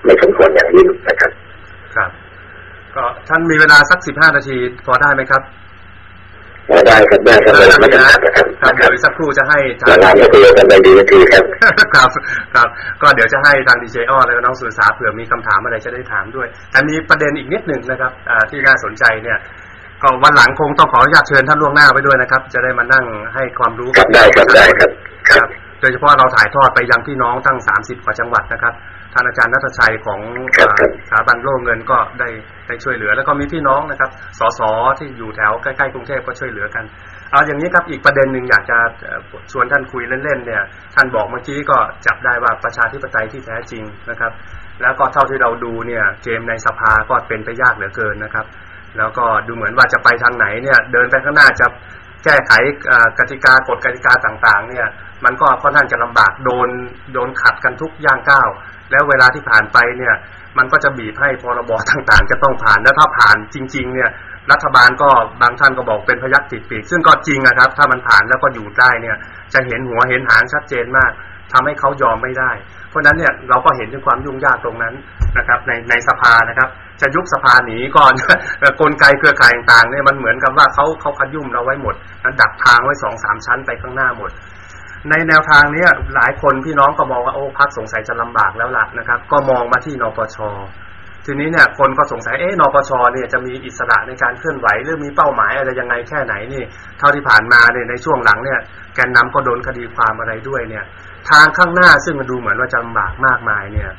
ไม่สมควรอย่างยิ่งนะครับครับก็ท่านมีเวลาสักสิบห้านาทีพอได้ไหมครับได้ครับได้ครับเวลาไม่จำกัดนะครับครับเดี๋ยวสักครู่จะให้ทางเวลาจะคุยกันไปดีทีครับครับครับก็เดี๋ยวจะให้ทางดีเจอ้อและน้องสุรสาเผื่อมีคำถามอะไรจะได้ถามด้วยแต่มีประเด็นอีกนิดหนึ่งนะครับที่น่าสนใจเนี่ยก็วันหลังคงต้องขออนุญาตเชิญท่านล่วงหน้าไปด้วยนะครับจะได้มานั่งให้ความรู้ครับได้ครับได้ครับครับโดยเฉพาะเราถ่ายทอดไปยังพี่น้องทั้งสามสิบกว่าจังหวัดนะครับท่านอาจารย์ณัฐชัยของสถาบันโลกเงินก็ได้ได้ช่วยเหลือแล้วก็มีพี่น้องนะครับสสที่อยู่แถวใกล้ๆกรุงเทพก็ช่วยเหลือกันเอาอย่างนี้ครับอีกประเด็นหนึ่งอยากจะชวนท่านคุยเล่นๆเนี่ยท่านบอกเมื่อกี้ก็จับได้ว่าประชาธิปไตยที่แท้จริงนะครับแล้วก็เท่าที่เราดูเนี่ยเกมในสภาก็เป็นไปยากเหลือเกินนะครับแล้วก็ดูเหมือนว่าจะไปทางไหนเนี่ยเดินไปข้างหน้าจะแก้ไขกติกากฎกติกาต่างๆเนี่ยมันก็ค่อนข้างจะลำบากโดนโดนขัดกันทุกย่างก้าวแล้วเวลาที่ผ่านไปเนี่ยมันก็จะบีบให้พรบต่างๆจะต้องผ่านและถ้าผ่านจริงๆเนี่ยรัฐบาลก็บางท่านก็บอกเป็นพยัคฆ์ติดปีกซึ่งก็จริงนะครับถ้ามันผ่านแล้วก็อยู่ได้เนี่ยจะเห็นหัวเห็นหางชัดเจนมากทำให้เขายอมไม่ได้เพราะนั้นเนี่ยเราก็เห็นถึงความยุ่งยากตรงนั้นนะครับในในสภานะครับจะยุบสภาหนีก่อนกลไกเครือข่ายต่างๆเนี่ยมันเหมือนกับว่าเขาเขาขยุ่มเราไว้หมดดักทางไว้สองสามชั้นไปข้างหน้าหมดในแนวทางนี้หลายคนพี่น้องก็มองว่าโอ้พรรคสงสัยจะลำบากแล้วล่ะนะครับก็มองมาที่นปช.ทีนี้เนี่ยคนก็สงสัยเอ๊ะนปช.เนี่ยจะมีอิสระในการเคลื่อนไหวหรือมีเป้าหมายอะไรยังไงแค่ไหนนี่เท่าที่ผ่านมาเนี่ยในช่วงหลังเนี่ยแกนนำก็โดนคดีความอะไรด้วยเนี่ยทางข้างหน้าซึ่งมันดูเหมือนว่าจะลำบากมากมายเนี่ย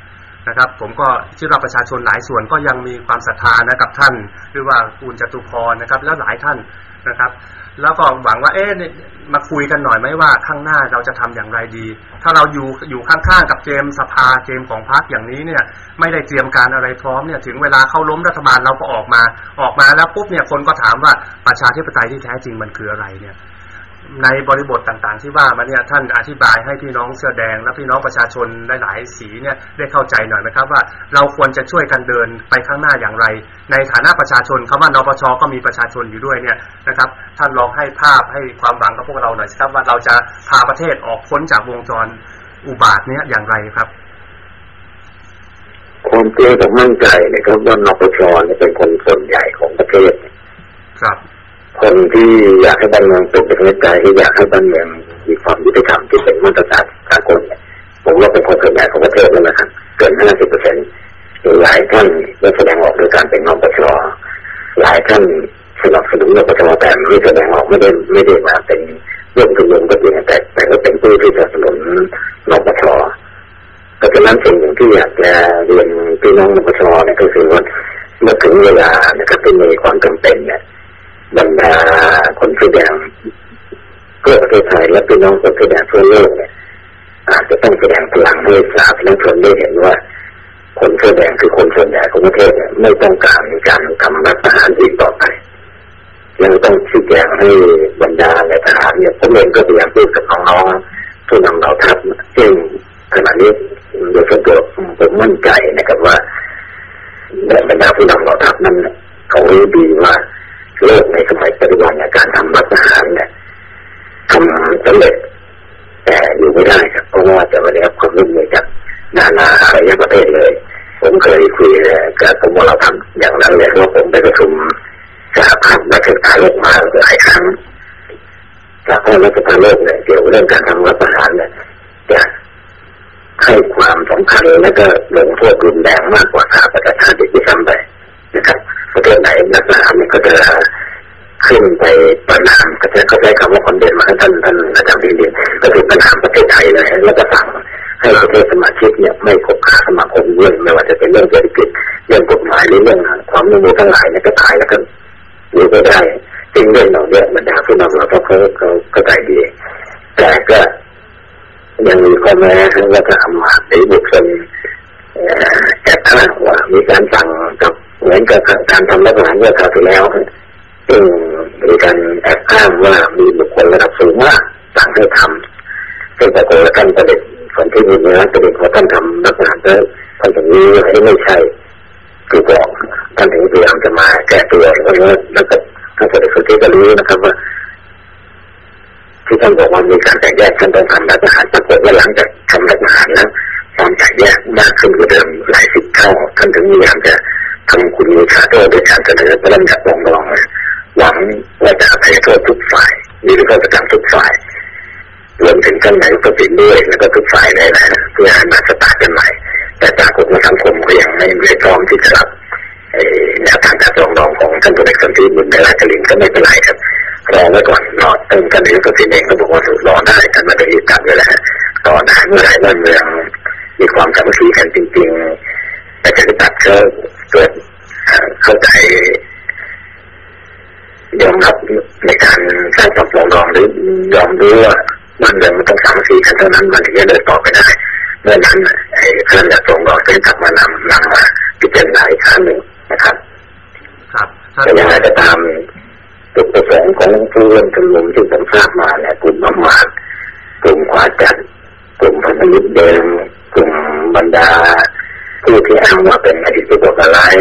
นะครับผมก็คิดว่าประชาชนหลายส่วนก็ยังมีความศรัทธานะกับท่านหรือว่าคุณจตุพรนะครับแล้วหลายท่านนะครับแล้วก็หวังว่าเอ๊ะมาคุยกันหน่อยไหมว่าข้างหน้าเราจะทำอย่างไรดีถ้าเราอยู่อยู่ข้างๆกับเกมสภาเกมของพรรคอย่างนี้เนี่ยไม่ได้เตรียมการอะไรพร้อมเนี่ยถึงเวลาเข้าล้มรัฐบาลเราก็ออกมาออกมาแล้วปุ๊บเนี่ยคนก็ถามว่าประชาธิปไตยที่แท้จริงมันคืออะไรเนี่ยในบริบทต่างๆที่ว่ามาเนี่ยท่านอธิบายให้พี่น้องเสื้อแดงและพี่น้องประชาชนหลายๆสีเนี่ยได้เข้าใจหน่อยไหมครับว่าเราควรจะช่วยกันเดินไปข้างหน้าอย่างไรในฐานะประชาชนคำว่านปช.ก็มีประชาชนอยู่ด้วยเนี่ยนะครับท่านลองให้ภาพให้ความหวังกับพวกเราหน่อยครับว่าเราจะพาประเทศออกพ้นจากวงจรอุบาทเนี่ยอย่างไรครับความเชื่อผมมั่นใจนะครับว่านปช.เป็นคนส่วนใหญ่ของประเทศครับคนที่อยากให้บ้านเมืองเป็นประชาธิปไตยที่อยากให้บ้านเมืองมีความยุติธรรมที่เป็นมาตรฐานสากลผมว่าเป็นคนส่วนใหญ่ของประเทศแล้วนะครับเกิน ห้าสิบเปอร์เซ็นต์ หลายท่านได้แสดงออกโดยการเป็นนปช.หลายท่านสนับสนุนนปช.แต่ไม่แสดงออกไม่ได้ไม่ได้มาเป็นร่วมชุมนุมก็จริงแต่แต่ก็เป็นผู้ที่สนับสนุนนปช.แต่ฉะนั้นสิ่งหนึ่งที่อยากจะเรียนพี่น้องนปช.เนี่ยก็คือว่าเมื่อถึงเวลานะครับที่มีความจำเป็นเนี่ยบรรดาคนเสื้อแดงเพื่อประเทศไทยและพี่น้องคนเสื้อแดงทั่วโลกเนี่ยอาจจะต้องแสดงพลังให้สาธารณชนได้เห็นว่าคนเสื้อแดงคือคนส่วนใหญ่ของประเทศเนี่ยไม่ต้องการการทำรัฐประหารอีกต่อไปยังต้องชี้แจงให้บรรดาในทหารเนี่ยผมเองก็พยายามพูดกับน้องๆผู้นำเหล่าทัพซึ่งขณะนี้โดยส่วนตัวผมมั่นใจนะครับว่าบรรดาผู้นำเหล่าทัพนั้นเขารู้ดีว่าโลกในสมัยปัจจุบันเนี่ยการทำรัฐประหารเนี่ยทำสำเร็จแต่อยู่ไม่ได้ครับเพราะว่าจะไม่ได้รับความร่วมมือจากนานาอารยประเทศเลยผมเคยคุยกับกรมวัฒนธรรมอย่างนั้นเลยว่าผมไปประชุมสหภาพรัฐประหารโลกมาหลายครั้งสหภาพรัฐประหารโลกเนี่ยเกี่ยวเรื่องการทำรัฐประหารเนี่ยจะให้ความสำคัญและก็ลงโทษรุนแรงมากกว่าสหประชาชาติที่ทำไปนะครับประเทศไหนรัฐประหารเนี่ยก็จะขึ้นไปประนามก็จะเขาใช้คำว่าคอนเดนมาให้ท่านท่านอาจารย์ดีเด่นก็คือประนามประเทศไทยเลยแล้วก็สั่งให้ประเทศสมาชิกเนี่ยไม่คบค้าสมาคมเรื่องไม่ว่าจะเป็นเรื่องเศรษฐกิจเรื่องกฎหมายหรือเรื่องความร่วมมือทั้งหลายเนี่ยก็ตายแล้วก็อยู่ไม่ได้จริงเรื่องเหล่านี้บรรดาผู้นำเราก็เขาเขาเข้าใจดีแต่ก็ยังมีข้อแม้แล้วก็อำมาตย์ในบุคคลแอบอ้างว่ามีการสั่งกับเหมือนกับการทำรัฐประหารเมื่อคราวที่แล้วซึ่งมีการแอบอ้างว่ามีบุคคลระดับสูงมากสั่งให้ทำซึ่งปรากฏว่าท่านประเด็นคนที่มีเนื้อประเด็นว่าท่านทำรัฐประหารแล้วท่านอย่างนี้ไม่ใช่ ถูกบอกท่านถึงพยายามจะมาแก้ตัวแล้วนะครับท่านจะได้สังเกตกันรู้นะครับว่าที่ท่านบอกว่ามีการแตกแยกท่านต้องทำรัฐประหารปรากฏว่าหลังจากทำรัฐประหารแล้วความแตกแยกมากขึ้นกว่าเดิมหลายสิบเท่าท่านถึงพยายามจะทำคุณมีค่าโทษโดยการเสนอพระราชบัญญัติรองหวังว่าจะอภัยโทษทุกฝ่ายนี่ก็จะทำทุกฝ่ายรวมถึงท่านนายกประสิทธิ์ด้วยแล้วก็ทุกฝ่ายเลยนะเพื่อให้มาสตาร์ทกันใหม่แต่ปรากฏว่าสังคมก็ยังไม่ได้พร้อมที่จะรับแนวทางการรองรองของท่านพลเอกสนธิบุญราชลินก็ไม่เป็นไรครับรอไว้ก่อนรอเติมกันในตัวเองก็บอกว่ารอได้ท่านมาได้ยึดกันเลยนะรอได้เมื่อไหร่บ้านเมืองมีความสามัคคีกันจริงๆแต่จะตัดเชื่อเกิดเข้าใจยอมรับในการสร้างความรองรองหรือยอมรู้ว่าบ้านเมืองมันต้องสามัคคีกันเท่านั้นมันถึงจะเดินต่อไปได้เมื่อนั้นไอ้ท่านจะส่งรองเส้นกลับมานำนำมาพิจารณาอีกครั้งหนึ่งนะครับแต่อย่างไรก็ตามจุดประสงค์ของผู้ร่วมชุมนุมที่ผมทราบมาเนี่ยกลุ่มน้ำหมากกลุ่มขวาจัดกลุ่มพันธมิตรเดิมกลุ่มบรรดาผู้ที่อ้างว่าเป็นอดีตผู้ก่อการร้าย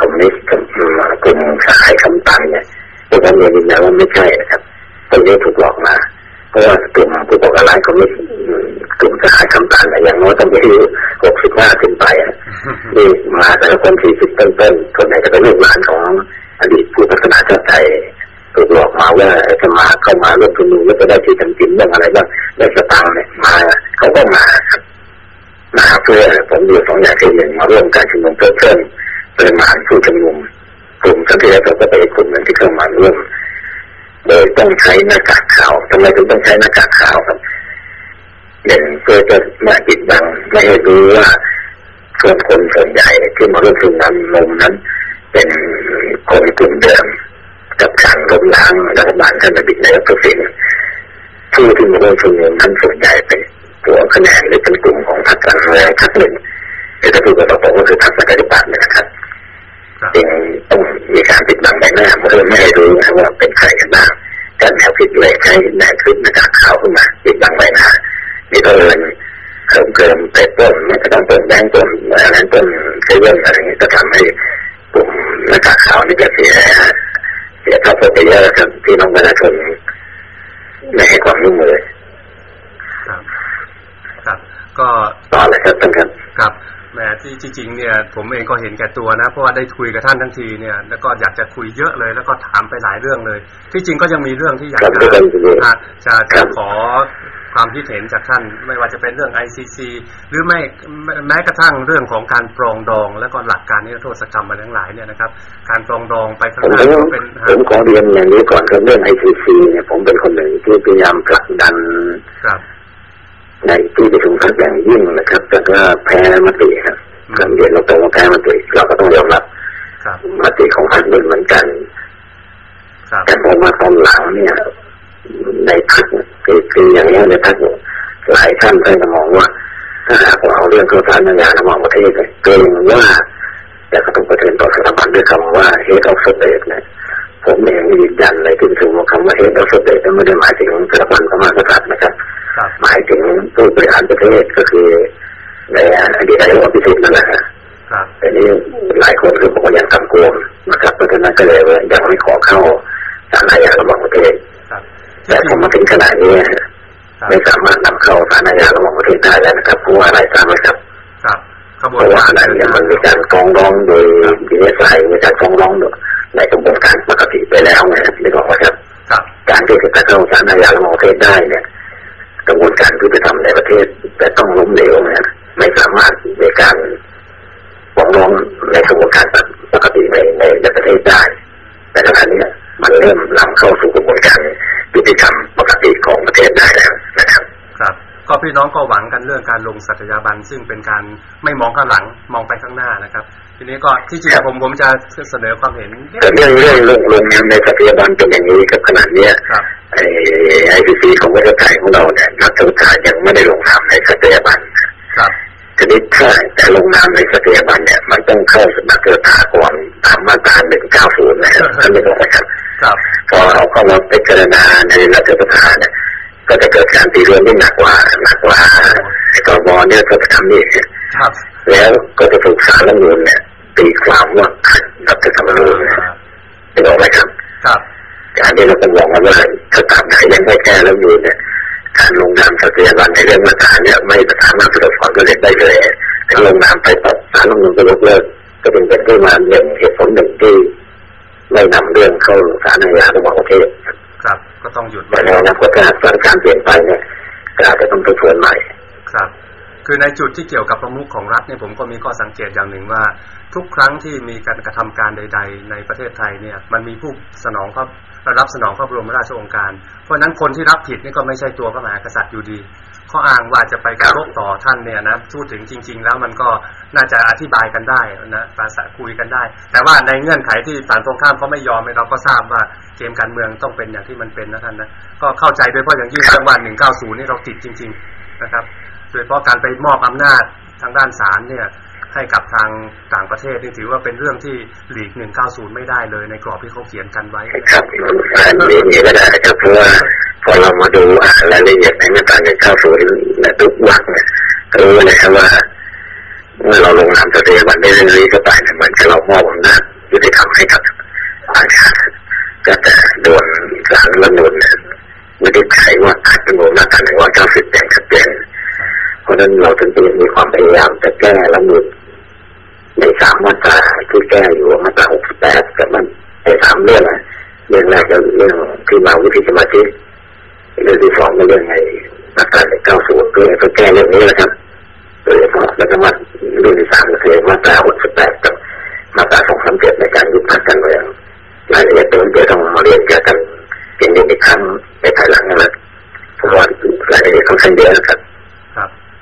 คอมมิวนิสต์กลุ่มสหายคำตันเนี่ยตัวผมยืนยันว่าไม่ใช่นะครับตัวนี้ถูกหลอกมาเพราะว่ากลุ่มผู้ก่อการร้ายคอมมิวนิสต์กลุ่มสหายคำตันเนี่ยอย่างน้อยต้องไปที่หกสิบห้าขึ้นไปนี่มาแต่ละคนสี่สิบต้นต้นคนไหนจะเป็นลูกหลานของอดีตผู้พัฒนาชาติไทยถูกหลอกมาว่าจะมาเข้ามาร่วมชุมนุมแล้วจะได้ที่ทำกินเรื่องอะไรบ้างได้สตางค์เนี่ยมาเขาก็มามาเพื่อผมดูสองอย่างคือหนึ่งมาร่วมการชุมนุมเพื่อเพิ่มปริมาณผู้ชุมนุมกลุ่มสันติราษฎร์ก็เป็นกลุ่มหนึ่งที่เข้ามาร่วมโดยต้องใช้หน้ากากขาวทำไมถึงต้องใช้หน้ากากขาวครับหนึ่งเพื่อจะมาปิดบังไม่ให้รู้ว่าส่วนคนส่วนใหญ่ที่มาร่วมชุมนุมนั้นเป็นคนกลุ่มเดิมกับการล้มล้างรัฐบาลท่านอดีตนายกทักษิณผู้ที่มาร่วมชุมนุมนั้นส่วนใหญ่เป็นหัวคะแนนหรือเป็นกลุ่มของพรรคการเมืองพรรคหนึ่งแต่ถ้าพูดกันตรงๆก็คือพรรคประชาธิปัตย์นะครับจึงต้องมีการปิดบังใบหน้าเพื่อไม่ให้รู้ว่าเป็นใครกันบ้างการแนวคิดเลยใช้แนวคิดในการข่าวขึ้นมาปิดบังใบหน้านี่ก็เลยเพิ่มเติมเติมเติมมันก็ต้องเติมแรงเติมอะไรเติมเชื่อมอะไรอย่างนี้จะทำให้กลุ่มนักข่าวนี่จะเสียเสียท่าตัวไปเยอะครับที่น้องประชาชนไม่ให้ความร่วมมือครับครับก็ต่อเลยครับท่านครับครับแม้ที่จริงๆเนี่ยผมเองก็เห็นแก่ตัวนะเพราะว่าได้คุยกับท่านทั้งทีเนี่ยแล้วก็อยากจะคุยเยอะเลยแล้วก็ถามไปหลายเรื่องเลยที่จริงก็ยังมีเรื่องที่อยากจะจะจะขอความคิดเห็นจากท่านไม่ว่าจะเป็นเรื่อง ไอ ซี ซี หรือไม่แม้กระทั่งเรื่องของการปรองดองและก็หลักการนิรโทษกรรมอะไรทั้งหลายเนี่ยนะครับการปรองดองไปข้างหน้าเป็นผมขอเรียนอย่างนี้ก่อนครับเรื่อง ไอ ซี ซี เนี่ยผมเป็นคนหนึ่งที่พยายามผลักดันในที่ประชุมครั้งอย่างยิ่งนะครับแต่ก็แพ้มติครับการเรียนเราต้องแพ้มติเราก็ต้องยอมรับมติของพรรคอื่นเหมือนกันแต่ผมมาตอนหลังเนี่ยในพรรคคืออย่างนี้ในพรรคหลายท่านท่านจะมองว่าถ้าหากว่าเอาเรื่องข้อสารยาละมองประเทศเนี่ยเกรงว่าจะกระทบกระเทือนต่อสถาบันด้วยคำว่า head of state เนี่ยผมเองยืนยันเลยที่ถือว่าคำว่า head of state ไม่ได้หมายถึงสถาบันพระมหากษัตริย์นะครับหมายถึงผู้บริหารประเทศก็คือในอดีตนายกอภิสิทธิ์นั่นแหละครับแต่นี่หลายคนคือบอกว่ายังทำโกงนะครับเพราะฉะนั้นก็เลยยังไม่ขอเข้าสารยาละมองประเทศแต่ผมมาถึงขนาดนี้ไม่สามารถนำเข้าสารอาญาระหว่างประเทศได้แล้วนะครับเพราะว่าอะไรตามไหมครับเพราะว่าอะไรเนี่ยมันมีการฟ้องร้องโดยดีเอสไอมีการฟ้องร้องในกระบวนการปกติไปแล้วไงไม่บอกว่าครับการที่จะเข้าสารอาญาระหว่างประเทศได้เนี่ยกระบวนการที่จะทำในประเทศแต่ต้องล้มเหลวนะไม่สามารถในการฟ้องร้องในกระบวนการปกติในในประเทศได้แต่ขณะนี้มันเริ่มนำเข้าสู่กระบวนการยุติธรรมปกติของประเทศได้แล้วนะครับครับก็พี่น้องก็หวังกันเรื่องการลงสัตยาบันซึ่งเป็นการไม่มองข้างหลังมองไปข้างหน้านะครับทีนี้ก็ที่จริงผมผมจะเสนอความเห็นแต่เรื่องเรื่องลงลงในสัตยาบันเป็นอย่างนี้กับขนาดเนี้ยไอไอซีซีของประเทศไทยของเราเนี่ยนักศึกษายังไม่ได้ลงนามในสัตยาบันครับทีนี้ถ้าจะลงนามในสัตยาบันเนี่ยมันต้องเข้าสำนักศึกษาก่อนตามมาตราหนึ่งเก้าศูนย์นะครับท่านไม่ต้องนะครับพอเราเข้ามาพิจารณาในรัฐประหารเนี่ยก็จะเกิดการตีรวนที่หนักกว่าหนักกว่าตบเนี่ยก็จะทำนี่แล้วก็จะถูกศาลรัฐธรรมนูญเนี่ย ปีสามว่าเราจะทำอะไรเป็นอะไรครับการที่เราจะบอกว่าสถาบันยังไม่แก้แล้วอยู่เนี่ยการลงนามสถาบันในเรื่องมาตราเนี่ยไม่สามารถประสบความสำเร็จได้เลยถ้าลงนามไปต่อศาลลงนามจะยกเลิกก็เป็นเป็นที่มาหนึ่งเหตุผลหนึ่งที่ไม่นำเรื่องเข้าศาลในเวลาระหว่างประเทศครับก็ต้องหยุดแต่ในอนาคตถ้าสถานการณ์เปลี่ยนไปเนี่ยอาจจะต้องไปทวนใหม่ครับคือในจุดที่เกี่ยวกับประมุขของรัฐเนี่ยผมก็มีข้อสังเกตอย่างหนึ่งว่าทุกครั้งที่มีการกระทำการใดๆในประเทศไทยเนี่ยมันมีผู้สนองครับรับสนองพระบรมราชโองการเพราะฉะนั้นคนที่รับผิดนี่ก็ไม่ใช่ตัวพระมหากษัตริย์อยู่ดีข้ออ้างว่าจะไปกระทบต่อท่านเนี่ยนะพูดถึงจริงๆแล้วมันก็น่าจะอธิบายกันได้นะภาษาคุยกันได้แต่ว่าในเงื่อนไขที่ฝ่ายตรงข้ามเขาไม่ยอมเราก็ทราบว่าเกมการเมืองต้องเป็นอย่างที่มันเป็นนะท่านนะก็เข้าใจโดยเฉพาะอย่างยิ่งจังหวัดหนึ่งเก้าศูนย์นี่เราติดจริงๆนะครับโดยเฉพาะการไปมอบอำนาจทางด้านศาลเนี่ยให้กับทางต่างประเทศนี่ถือว่าเป็นเรื่องที่หลีกหนึ่งเก้าศูนย์ไม่ได้เลยในกรอบที่เขาเขียนกันไว้ครับเรื่องนี้ก็ได้ครับเพราะว่าพอเรามาดูรายละเอียดในมาตราหนึ่งเก้าศูนย์และทุกวรรคเนี่ยรู้เลยครับว่าเมื่อเราลงนามสถาบันได้เรื่องนี้ก็ไปเหมือนกับเรามอบอำนาจยุติธรรมให้กับอาชาก็แต่โดนศาลรัฐธรรมนูญไม่ได้ใช้ว่าอาจจะโดนมาตราหนึ่งร้อยเก้าสิบอย่างชัดเจนเพราะนั้นเราถึงจะมีความพยายามจะแก้ละมุดในสามมาตราที่แก้อยู่มาตราหกสิบแปดแต่มันไอ้สามเรื่องนะเรื่องแรกก็เรื่องที่มาวิธีสมาธิเรื่องที่สองก็เรื่องไอ้มาตราในเก้าศูนย์ก็เลยต้องแก้เรื่องนี้แหละครับโดยเฉพาะแล้วก็มาเรื่องที่สามก็คือมาตราหกสิบแปดกับมาตราสองสามเจ็ดในการยุบพรรคการเมืองรายละเอียดตัวนี้ต้องเรียนกันเป็นอีกครั้งในภายหลังนะครับเพราะว่ารายละเอียดของเส้นเดียวนะครับ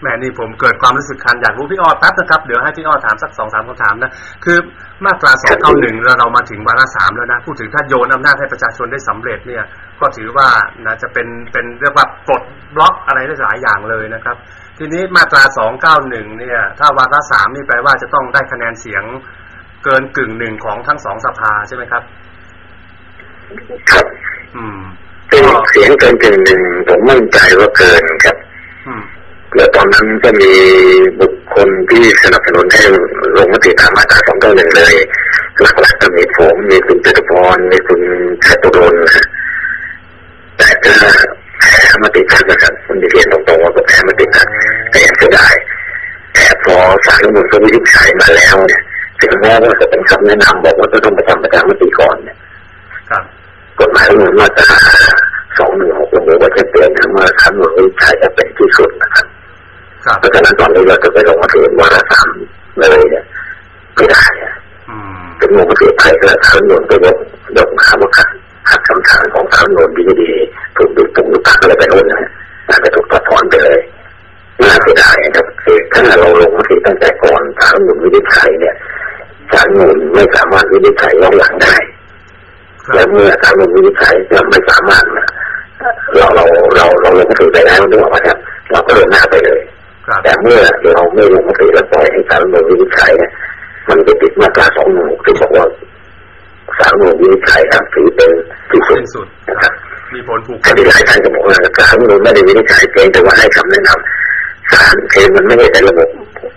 แม่นี่ผมเกิดความรู้สึกคันอยากรู้พี่อ้อแป๊บนะครับเดี๋ยวให้พี่อ้อถามสักสองสามคำถามนะคือมาตราสองเก้าหนึ่งเรามาถึงวาระสามแล้วนะพูดถึงถ้าโยนอำนาจให้ประชาชนได้สำเร็จเนี่ยก็ถือว่านะจะเป็นเป็นเรียกว่าปลดบล็อกอะไรได้หลายอย่างเลยนะครับทีนี้มาตราสองเก้าหนึ่งเนี่ยถ้าวาระสามนี่แปลว่าจะต้องได้คะแนนเสียงเกินกึ่งหนึ่งของทั้งสองสภาใช่ไหมครับครับอืมเสียงเกินกึ่งหนึ่งผมมั่นใจว่าเกินครับอืมแล้วตอนนั้นก็มีบุคคลที่สนับสนุนให้ลงมติตามมาตราสองเก้าหนึ่งเลยหลักๆก็มีผมมีคุณจตุพรมีคุณชัยตุรนนะแต่ก็แพ้มติพักนะครับคุณเรียนตรงๆว่าแพ้มติพักแต่ยังเสียดายแต่พอศาลรัฐธรรมนูญก็วินิจฉัยมาแล้วเนี่ยถึงแม้ว่าจะเป็นคำแนะนำบอกว่าต้องประจำประจำมติก่อนเนี่ยกฎหมายรัฐธรรมนูญมาตราสองหนึ่งหกระบุว่าจะเปลี่ยนทั้งมาตราหนึ่งวินิจฉัยจะเป็นที่สุดนะครับเพราะฉะนั้นตอนนี้เราจะไปลงมาถึงวาระสามเลยเนี่ยไม่ได้ถึงลงมาถึงไทยก็สารรัฐธรรมนูญก็ยกยกมาว่าขัดคำถามของสารรัฐธรรมนูญดีดีถูกดูถูกดูตักอะไรไปนู่นนะอาจจะถูกตัดถอนไปเลยน่าเสียดายครับคือถ้าเราลงมาถึงตั้งแต่ก่อนสารรัฐธรรมนูญวินิจฉัยเนี่ยสารรัฐธรรมนูญไม่สามารถวินิจฉัยย้อนหลังได้และเมื่อสารรัฐธรรมนูญวินิจฉัยจะไม่สามารถเราเราเราเราลงมาถึงไปแล้วนึกออกไหมครับเราก็เดินหน้าไปเลยแต่เมื่อเราไม่ลงมติแล้วปล่อยให้ศาลรัฐธรรมนูญวินิจฉัยเนี่ยมันจะติดมาตราสองหนึ่งที่บอกว่าศาลรัฐธรรมนูญวินิจฉัยครับถือเป็นที่สุดนะครับมีผลผูกพันหลายท่านก็บอกว่าศาลรัฐธรรมนูญไม่ได้วินิจฉัยเพียงแต่ว่าให้คำแนะนำศาลเองมันไม่ได้เป็นระบบ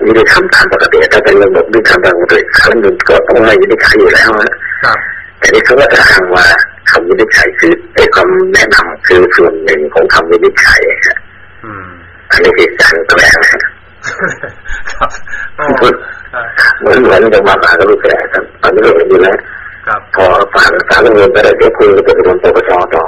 วินิจฉัยตามปกติถ้าเป็นระบบวินิจฉัยตามปกติศาลรัฐธรรมนูญก็ต้องไม่วินิจฉัยอยู่แล้วนะแต่นี่เขาก็จะอ้างว่าคำวินิจฉัยคือไอ้คำแนะนำคือส่วนหนึ่งของคำวินิจฉัยครับอันนี้คือการแกล้งครับเหมือนเหมือนจะมาผ่านก็รู้แก่ครับตอนนี้เราเห็นอยู่แล้วพอผ่านสารรัฐธรรมนูญไปได้เดี๋ยวคุยกับปปชต่อ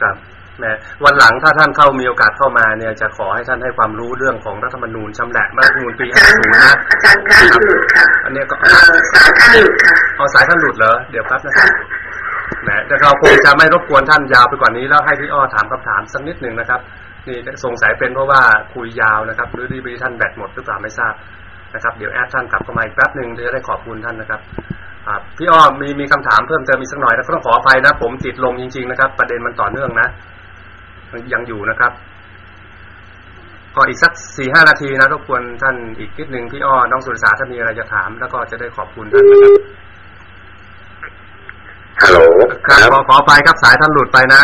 ครับแม่วันหลังถ้าท่านเข้ามีโอกาสเข้ามาเนี่ยจะขอให้ท่านให้ความรู้เรื่องของรัฐธรรมนูญชำแหละรัฐธรรมนูญปีห้าสิบนะอาจารย์ท่านหลุดค่ะอันนี้ก็สายท่านหลุดค่ะเอาสายท่านหลุดเหรอเดี๋ยวครับนะครับแม่แต่เราคงจะไม่รบกวนท่านยาวไปกว่านี้แล้วให้พี่อ้อถามคำถามสักนิดหนึ่งนะครับนี่สงสัยเป็นเพราะว่าคุยยาวนะครับหรือดีบีท่านแบตหมดหรือเปล่าไม่ทราบนะครับเดี๋ยวแอดท่านกลับเข้ามาอีกแป๊บหนึ่งจะได้ขอบคุณท่านนะครับพี่อ้อมมีมีคำถามเพิ่มเติมอีกสักหน่อยแล้วก็ต้องขออภัยนะผมติดลมจริงๆนะครับประเด็นมันต่อเนื่องนะยังอยู่นะครับก็อีกสักสี่ห้านาทีนะรบกวนท่านอีกนิดนึงพี่อ้อน้องสุรศาถ้ามีอะไรจะถามแล้วก็จะได้ขอบคุณท่านนะครับฮัลโหลครับขอไปครับสายท่านหลุดไปนะ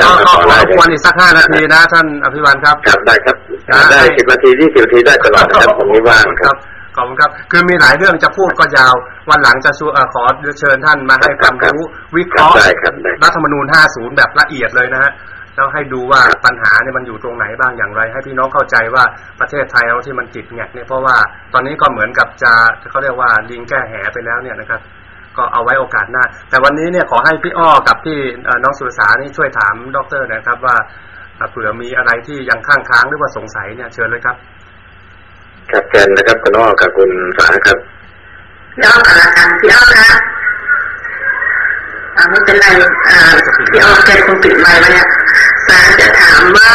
ก็ก็รบกวนอีกสักห้านาทีนะท่านอภิวันครับได้ครับได้สิบนาทียี่สิบนาทีได้ตลอดนะครับผมไม่ว่างครับ ขอบคุณครับคือมีหลายเรื่องจะพูดก็ยาววันหลังจะขอเชิญท่านมาให้ความรู้วิเคราะห์รัฐธรรมนูญห้าสิบแบบละเอียดเลยนะฮะแล้วให้ดูว่าปัญหาเนี่ยมันอยู่ตรงไหนบ้างอย่างไรให้พี่น้องเข้าใจว่าประเทศไทยเราที่มันจิตแงกเนี่ยเพราะว่าตอนนี้ก็เหมือนกับจะเขาเรียกว่าลิงแก้แหไปแล้วเนี่ยนะครับก็เอาไว้โอกาสหน้าแต่วันนี้เนี่ยขอให้พี่อ้อกับพี่น้องสุรสานี่ช่วยถามดร.นะครับว่าเผื่อมีอะไรที่ยังค้างค้างหรือว่าสงสัยเนี่ยเชิญเลยครับครับเชิญนะครับคุณอ้อกับคุณสาครับพี่อ้อค่ะพี่อ้อค่ะไม่เป็นไรพี่อ้อแกคงติดไมค์แล้วเนี่ยสาจะถามว่า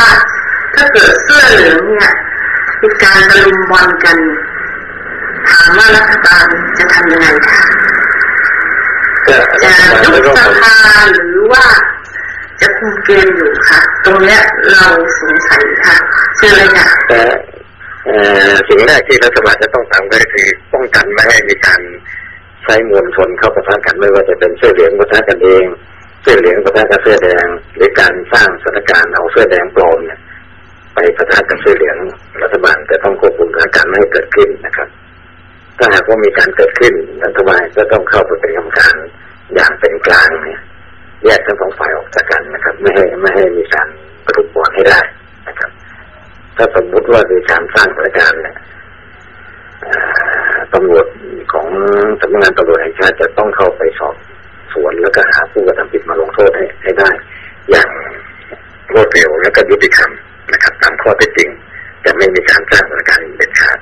ถ้าเกิดเสื้อเหลืองเนี่ยมีการตะลุมบอลกันถามว่ารัฐบาลจะทำยังไงคะจะยุบสภาหรือว่าจะคุมเกมอยู่ค่ะตรงนี้เราสงสัยค่ะเชื่อเลยค่ะแต่สิ่งแรกที่รัฐบาลจะต้องทำก็คือป้องกันไม่ให้มีการใช้มวลชนเข้าประทะกันไม่ว่าจะเป็นเสื้อเหลืองประทะกันเองเสื้อเหลืองประทะกับเสื้อแดงหรือการสร้างสถานการณ์เอาเสื้อแดงปลอมเนี่ยไปประทะกับเสื้อเหลืองรัฐบาลจะต้องควบคุมสถานการณ์ไม่ให้เกิดขึ้นนะครับถ้าหากว่ามีการเกิดขึ้นรัฐบาลจะต้องเข้าไปเป็นกรรมการอย่างเป็นกลางเนี่ยแยกทั้งสองฝ่ายออกจากกันนะครับไม่ให้ไม่ให้มีการกระตุ้นบอลให้ได้นะครับถ้าสมมุติว่ามีการสร้างสถานการณ์เนี่ยตำรวจของสำนักงานตำรวจแห่งชาติจะต้องเข้าไปสอบสวนแล้วก็หาผู้กระทำผิดมาลงโทษให้ให้ได้อย่างรวดเร็วและก็ยุติธรรมนะครับตามข้อเท็จจริงจะไม่มีการสร้างสถานการณ์เด็ดขาด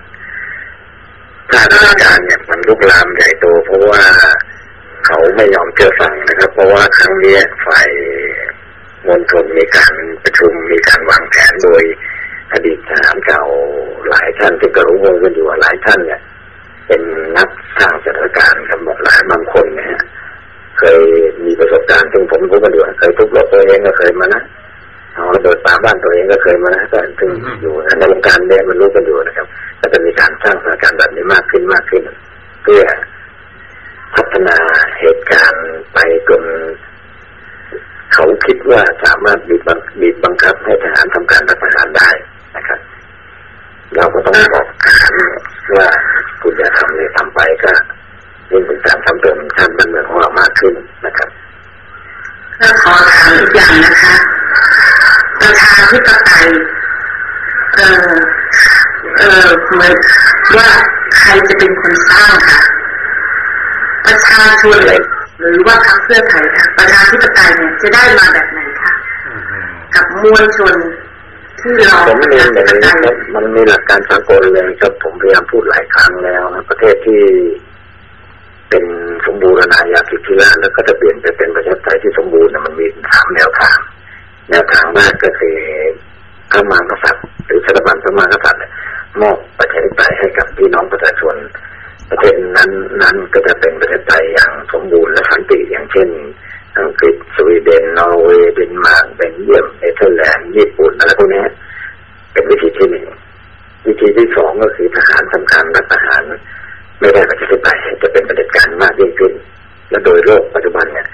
ถ้าสถานการณ์เนี่ยมันลุกลามใหญ่โตเพราะว่าเขาไม่ยอมเชื่อฟังนะครับเพราะว่าครั้งนี้ฝ่ายมวลชนมีการประชุมมีการวางแผนโดยอดีตทหารเก่าหลายท่านที่กระรู้วงกันอยู่หลายท่านเนี่ยเป็นนักสร้างสถานการณ์สำหรับหลายบางคนนะฮะเคยมีประสบการณ์ซึ่งผมรู้กันอยู่เคยทุบรถตัวเองก็เคยมานะเอาระเบิดปาบ้านตัวเองก็เคยมานะแต่ซึ่งอยู่ในวงการเนี่ยมันรู้กันอยู่นะครับก็จะมีการสร้างสถานการณ์แบบนี้มากขึ้นมากขึ้นเพื่อพัฒนาเหตุการณ์ไปจนเขาคิดว่าสามารถบีบบังคับให้ทหารทำการรัฐประหารได้นะครับเราก็ต้องบอกทหารว่าคุณจะทำเนี่ยทำไปก็ยิ่งเป็นการทำเติมทำมันเหมือนของเรามากขึ้นนะครับก็ขอถามอีกอย่างนะคะประชาธิปไตยเออเออเหมือนว่าใครจะเป็นคนสร้างค่ะประชาชนเลยหรือว่าทางเพื่อไทยค่ะประชาธิปไตยเนี่ยจะได้มาแบบไหนคะกับมวลชนที่เราผมเรียนอย่างนี้มันมีหลักการสากลเลยครับผมพยายามพูดหลายครั้งแล้วนะประเทศที่เป็นสมบูรณาญาสิทธิราชย์แล้วก็จะเปลี่ยนไปเป็นประชาธิปไตยที่สมบูรณ์มันมีสามแนวทางแนวทางแรกก็คือพระมหากษัตริย์หรือสถาบันพระมหากษัตริย์มอบประชาธิปไตยให้กับพี่น้องประชาชนประเทศนั้นนั้นก็จะเป็นประเทศไทยอย่างสมบูรณ์และสันติอย่างเช่นอังกฤษสวีเดนนอร์เวย์เดนมาร์กเบลเยียมเนเธอร์แลนด์ญี่ปุ่นอะไรพวกนี้เป็นวิธีที่หนึ่งวิธีที่สองก็คือทหารทำการรัฐประหารไม่ได้ประชาธิปไตยจะเป็นประเด็จการมากยิ่งขึ้นและโดยโลกปัจจุบันเนี่ย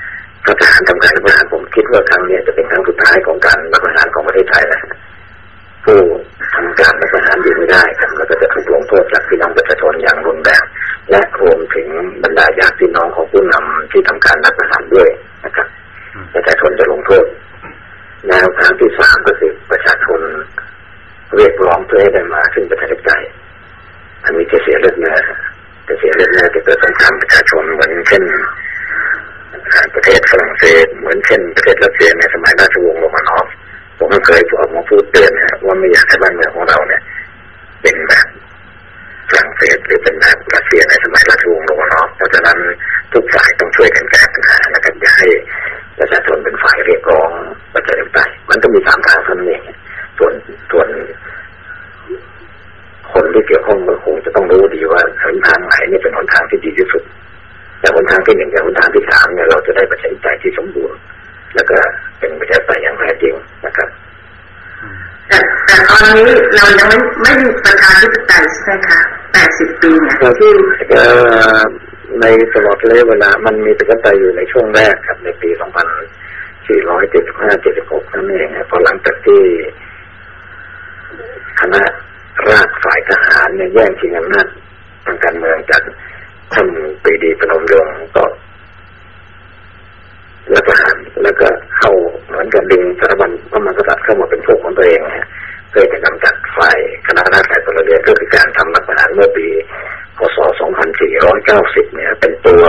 ทหารทำการรัฐประหารผมคิดว่าครั้งนี้จะเป็นครั้งสุดท้ายของการรัฐประหารของประเทศไทยแล้วผู้ทำการรัฐประหารอยู่ไม่ได้ครับก็จะถูกลงโทษจากพี่น้องประชาชนอย่างรุนแรงและรวมถึงบรรดาญาติพี่น้องของผู้นำที่ทำการรัฐประหารด้วยนะครับประชาชนจะลงโทษแนวทางที่สามก็คือประชาชนเรียกร้องเพื่อให้ได้มาซึ่งประชาธิปไตยอันนี้จะเสียเลือดเนื้อจะเสียเลือดเนื้อจะเกิดสงครามประชาชนเหมือนเช่นประเทศฝรั่งเศสเหมือนเช่นประเทศรัสเซียในสมัยราชวงศ์โรมานอฟผมก็เคยออกมาพูดเตือนนะว่าไม่อยากให้บ้านเมืองของเราเนี่ยเป็นแบบฝรั่งเศสหรือเป็นแบบรัสเซียในสมัยราชวงศ์โรมานอฟเพราะฉะนั้นทุกฝ่ายต้องช่วยกันแก้ปัญหาและกันอย่าให้ประชาชนเป็นฝ่ายเรียกร้องประชาธิปไตยมันก็มีสามทางเท่านั้นเองส่วนส่วนคนที่เกี่ยวข้องมันคงจะต้องรู้ดีว่าหนทางไหนเนี่ยเป็นหนทางที่ดีที่สุดแต่หนทางที่หนึ่งกับหนทางที่สามเนี่ยเราจะได้ประชาธิปไตยที่สมบูรณ์แล้วก็เป็นประชาธิปไตยอย่างแท้จริงนะครับแต่แต่ตอนนี้เรายังไม่ไม่มีประชาธิปไตยใช่ไหมคะแปดสิบปีเนี่ยที่ในตลอดระยะเวลามันมีประชาธิปไตยอยู่ในช่วงแรกครับในปี สองพันสี่ร้อยเจ็ดสิบห้า เจ็ดสิบหก นั่นเองนะพอหลังจากที่คณะราษฎรฝ่ายทหารเนี่ยแย่งชิงอำนาจ ทางการเมืองจากท่านปรีดีพนมยงค์ก็รัฐประหารแล้วก็เข้าเหมือนกับดึงสถาบันพระมหากษัตริย์เข้ามาเป็นพวกของตัวเองนะเพื่อจะกำจัดฝ่ายคณะราษฎรตัวเดียวก็คือการทำรัฐประหารเมื่อปีพศสองพันสี่ร้อยเก้าสิบเนี่ยเป็นตัว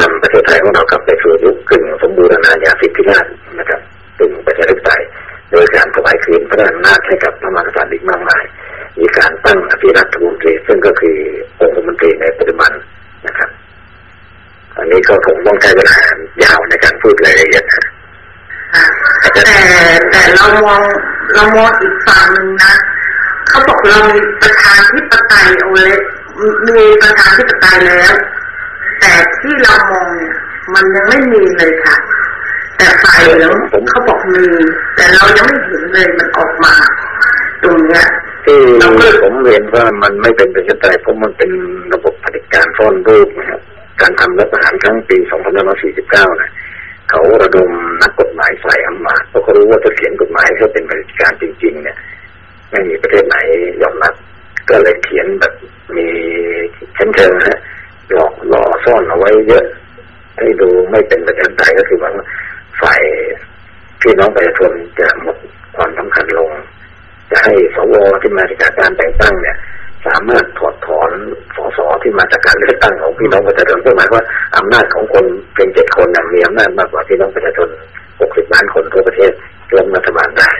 นำประเทศไทยของเรากลับไปสู่ยุคกึ่งสมบูรณาญาสิทธิราชย์นะครับกึ่งประชาธิปไตยโดยการถวายคืนพระอำนาจให้กับพระมหากษัตริย์อีกมากมายมีการตั้งอภิรัฐทูตซึ่งก็คือองคมนตรีในปัจจุบันนะครับอันนี้ก็คงต้องใช้เวลายาวในการพูดรายละเอียดแต่แต่เรามองเรามองอีกฝั่งนึงนะเขาบอกเรามีประชาธิปไตยโอเลมีประชาธิปไตยแล้วแต่ที่เรามองเนี่ยมันยังไม่มีเลยค่ะแต่ฝ่ายแล้วเขาบอกมีแต่เรายังไม่เห็นเลยมันออกมาตรงเนี้ยที่ผมเห็นว่ามันไม่เป็นประชาธิปไตยเพราะมันเป็นระบบเผด็จการซ่อนรูปนะครับการทำรัฐประหารครั้งปีสองพันห้าร้อยสี่สิบเก้านะเขาระดมนักกฎหมายฝ่ายอำมาตย์เพราะเขารู้ว่าจะเขียนกฎหมายให้เป็นเผด็จการจริงๆเนี่ยไม่มีประเทศไหนยอมรับก็เลยเขียนแบบมีชั้นเชิงฮะหลอกล่อซ่อนเอาไว้เยอะให้ดูไม่เป็นประชาธิปไตยก็คือว่าฝ่ายพี่น้องประชาชนจะหมดความสำคัญลงจะให้สวที่มาจากการแต่งตั้งเนี่ยสามารถถอดถอนสสที่มาจากการเลือกตั้งของพี่น้องประชาชนก็หมายว่าอำนาจของคนเป็นเจ็ดคนมีอำนาจมากกว่าพี่น้องประชาชนหกสิบล้านคนทั่วประเทศร่วมรัฐบาลได้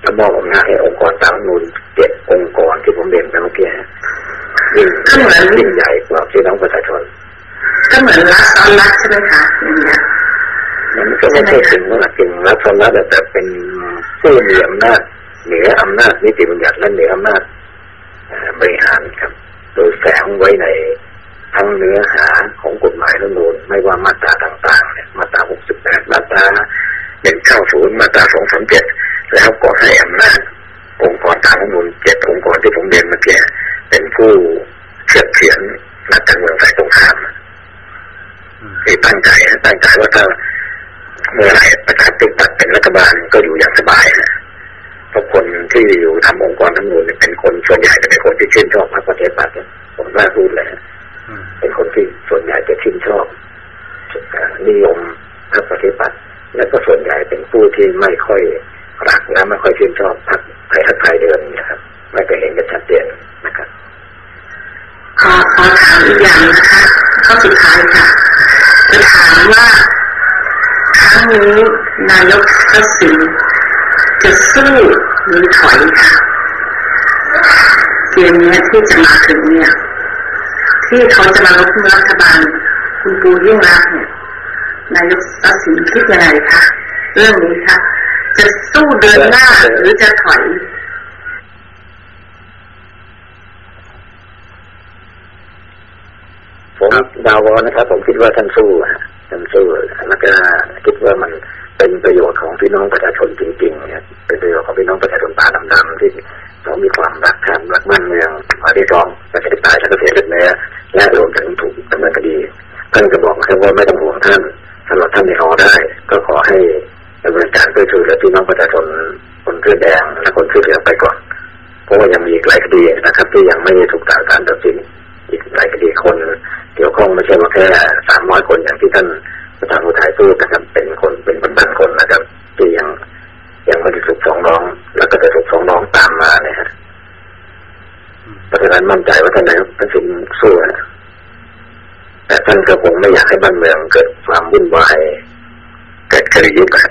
และมอบอำนาจให้องค์กรตามนูนเจ็ดองค์กรที่ผมเรียนไปเมื่อกี้ยิ่งยิ่งใหญ่กว่าพี่น้องประชาชนก็เหมือนรัฐซ้อนรัฐใช่ไหมคะมันก็ไม่ใช่สิ่งว่าสิ่งรัฐซ้อนรัฐแต่เป็นผู้มีอำนาจเหนืออำนาจนิติบัญญัติและเหนืออำนาจบริหารครับโดยแฝงไว้ในทั้งเนื้อหาของกฎหมายรัฐธรรมนูญไม่ว่ามาตราต่างๆเนี่ยมาตราหกสิบแปดมาตราหนึ่งร้อยเก้าสิบมาตราสองร้อยสามสิบเจ็ดแล้วก็ให้อำนาจองค์กรตามรัฐธรรมนูญเจ็ดองค์กรที่ผมเรียนเมื่อกี้เป็นผู้เชื่อเขียนนักการเมืองฝ่ายตรงข้ามที่ตั้งใจตั้งใจว่าถ้าเมื่อไหร่ประชาธิปัตย์เป็นรัฐบาลก็อยู่อย่างสบายนะเพราะคนที่อยู่ทำองค์กรทั้งหมดเป็นคนส่วนใหญ่จะเป็นคนที่ชื่นชอบพรรคประชาธิปัตย์ผมกล้าพูดเลยเป็นคนที่ส่วนใหญ่จะชื่นชอบนิยมพรรคประชาธิปัตย์และก็ส่วนใหญ่เป็นผู้ที่ไม่ค่อยรักและไม่ค่อยชื่นชอบพรรคไทยรักไทยเดิมนะครับไม่เคยเห็นกันชัดเจนนะครับขอขอถามอีกอย่างนะคะข้อสุดท้ายค่ะจะถามว่าครั้งนี้นายกทักษิณจะสู้หรือถอยค่ะเกมนี้ที่จะมาถึงเนี่ยที่เขาจะมาล้มรัฐบาลคุณปูยิ่งรักเนี่ยนายกทักษิณคิดยังไงคะเรื่องนี้ค่ะจะสู้เดินหน้าหรือจะถอยผมดาวน์นะครับผมคิดว่าท่านสู้ฮะท่านสู้แล้วก็คิดว่ามันเป็นประโยชน์ของพี่น้องประชาชนจริงๆเนี่ยเป็นประโยชน์ของพี่น้องประชาชนตาดำๆที่เขามีความรักชาติรักมั่นเมืองมาได้รองประชาธิปไตยและเกษตรเนื้อและรวมถึงถูกดำเนินคดีท่านก็บอกให้ว่าไม่ต้องห่วงท่านสำหรับท่านที่รอได้ก็ขอให้ดำเนินการเพื่อช่วยเหลือพี่น้องประชาชนคนเสื้อแดงและคนเสื้อเหลืองไปก่อนเพราะว่ายังมีหลายคดีนะครับที่ยังไม่ถูกศาลตัดสินอีกหลายคดีคนเกี่ยวข้องไม่ใช่ว่าแค่สามร้อยคนอย่างที่ท่านประธานผู้ถ่ายพูดนะครับเป็นคนเป็นพันๆคนนะครับที่ยังยังไม่ได้ถูกฟ้องร้องแล้วก็จะถูกฟ้องร้องตามมาเนี่ยฮะเพราะฉะนั้นมั่นใจว่าท่านนายกทักษิณสู้นะแต่ท่านก็คงไม่อยากให้บ้านเมืองเกิดความวุ่นวายเกิดกระยุกนะ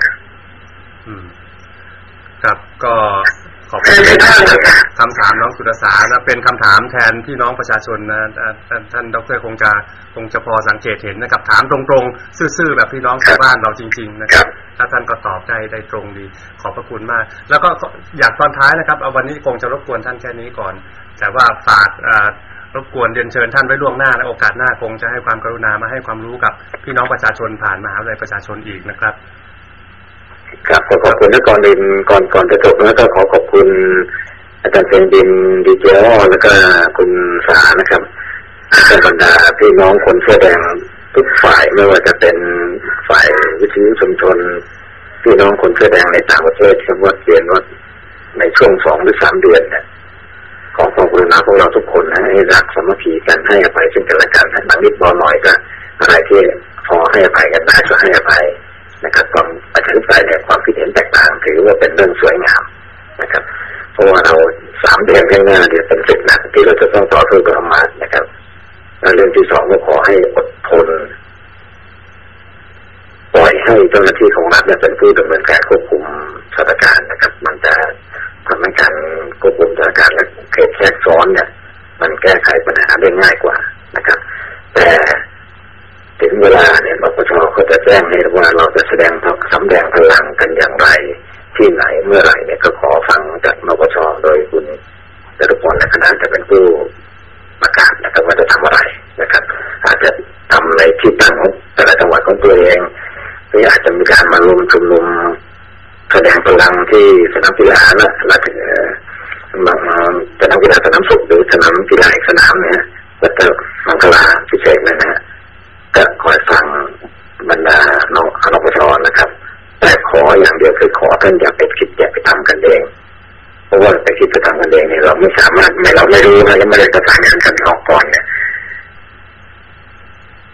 ครับก็ขอบคุณคำถามน้องสุรสานะเป็นคำถามแทนพี่น้องประชาชนนะท่านดรคงจะคงจะพอสังเกตเห็นนะครับถามตรงๆซื่อๆแบบพี่น้องชาวบ้านเราจริงๆนะครับถ้าท่านก็ตอบได้ได้ตรงดีขอบพระคุณมากแล้วก็อยากตอนท้ายนะครับวันนี้คงจะรบกวนท่านแค่นี้ก่อนแต่ว่าฝากรบกวนเรียนเชิญท่านไว้ล่วงหน้าและโอกาสหน้าคงจะให้ความกรุณามาให้ความรู้กับพี่น้องประชาชนผ่านมหาวิทยาลัยประชาชนอีกนะครับครับขอขอบคุณและก่อนอื่นก่อนก่อนจะจบแล้วก็ขอขอบคุณอาจารย์เซนดินดีเจอ้อแล้วก็คุณสานะครับอาจารย์บรรดาพี่น้องคนเสื้อแดงทุกฝ่ายไม่ว่าจะเป็นฝ่ายวิทยุชุมชนพี่น้องคนเสื้อแดงในต่างประเทศที่วัดเรียนวัดในช่วงสองหรือสามเดือนเนี่ยข อส่งกรุณาพวกเราทุกคนนะให้รักสามัคคีกันให้อภัยซึ่งกันและกันนะนิดน้อยก็อะไรที่พอให้อภัยกันได้ก็ให้อภัยนะครับความประชาธิปไตยในความคิดเห็นแตกต่างถือว่าเป็นเรื่องสวยงามนะครับเพราะว่าเราสามเดือนข้างหน้าเดี๋ยวเป็นศึกหนักที่เราจะต้องต่อสู้กับอำนาจนะครับเรื่องที่สองก็ขอให้อดทนปล่อยให้เจ้าหน้าที่ของรัฐเป็นผู้ดำเนินการควบคุมสถานการณ์นะครับมันจะทำให้การควบคุมสถานการณ์และเขตแทรกซ้อนเนี่ยมันแก้ไขปัญหาได้ง่ายกว่านะครับแต่ถึงเวลาเนี่ยปปช.ก็จะแจ้งให้ว่าเราจะแสดงสำแดงพลังกันอย่างไรที่ไหนเมื่อไหร่เนี่ยก็ขอฟังจากปปช.โดยคุณจตุพร และคณะจะเป็นผู้ประกาศนะครับว่าจะทำอะไรนะครับอาจจะทำในที่ตั้งของแต่ละจังหวัดของตัวเองหรืออาจจะมีการมารวมชุมนุมแสดงพลังที่สนามกีฬานะและถึงสนามกีฬาสนามสุขหรือสนามกีฬาอีกสนามเนี่ยและเติมมังกราพิเศษนะฮะจะคอยฟังบรรดาน้องนปช.นะครับแต่ขออย่างเดียวคือขอท่านอย่าไปคิดอย่าไปทำกันเองเพราะว่าไปคิดไปทำกันเองเนี่ยเราไม่สามารถไม่เราไม่รู้นะและไม่ได้ประสานงานกันออกก่อนเนี่ย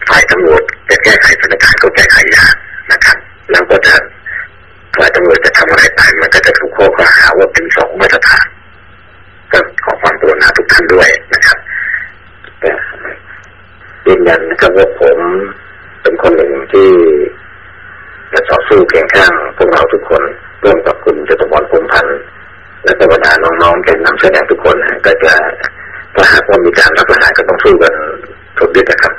ฝ่ายตำรวจจะแก้ไขสถานการณ์ก็แก้ไขยากนะครับแล้วก็จะฝ่ายตำรวจจะทำอะไรไปมันก็จะถูกข้อกล่าวหาว่าเป็นสองมาตรฐานก็ขอความกรุณาทุกท่านด้วยนะครับแต่ยืนยันนะครับว่าผมเป็นคนหนึ่งที่จะต่อสู้เคียงข้างพวกเราทุกคนร่วมกับคุณจตุพร พรหมพันธ์และบรรดาน้องๆแกนนำแสดงทุกคนนะก็จะถ้าหากว่ามีการรับประหารก็ต้องสู้กันสุดฤทธิ์นะครับ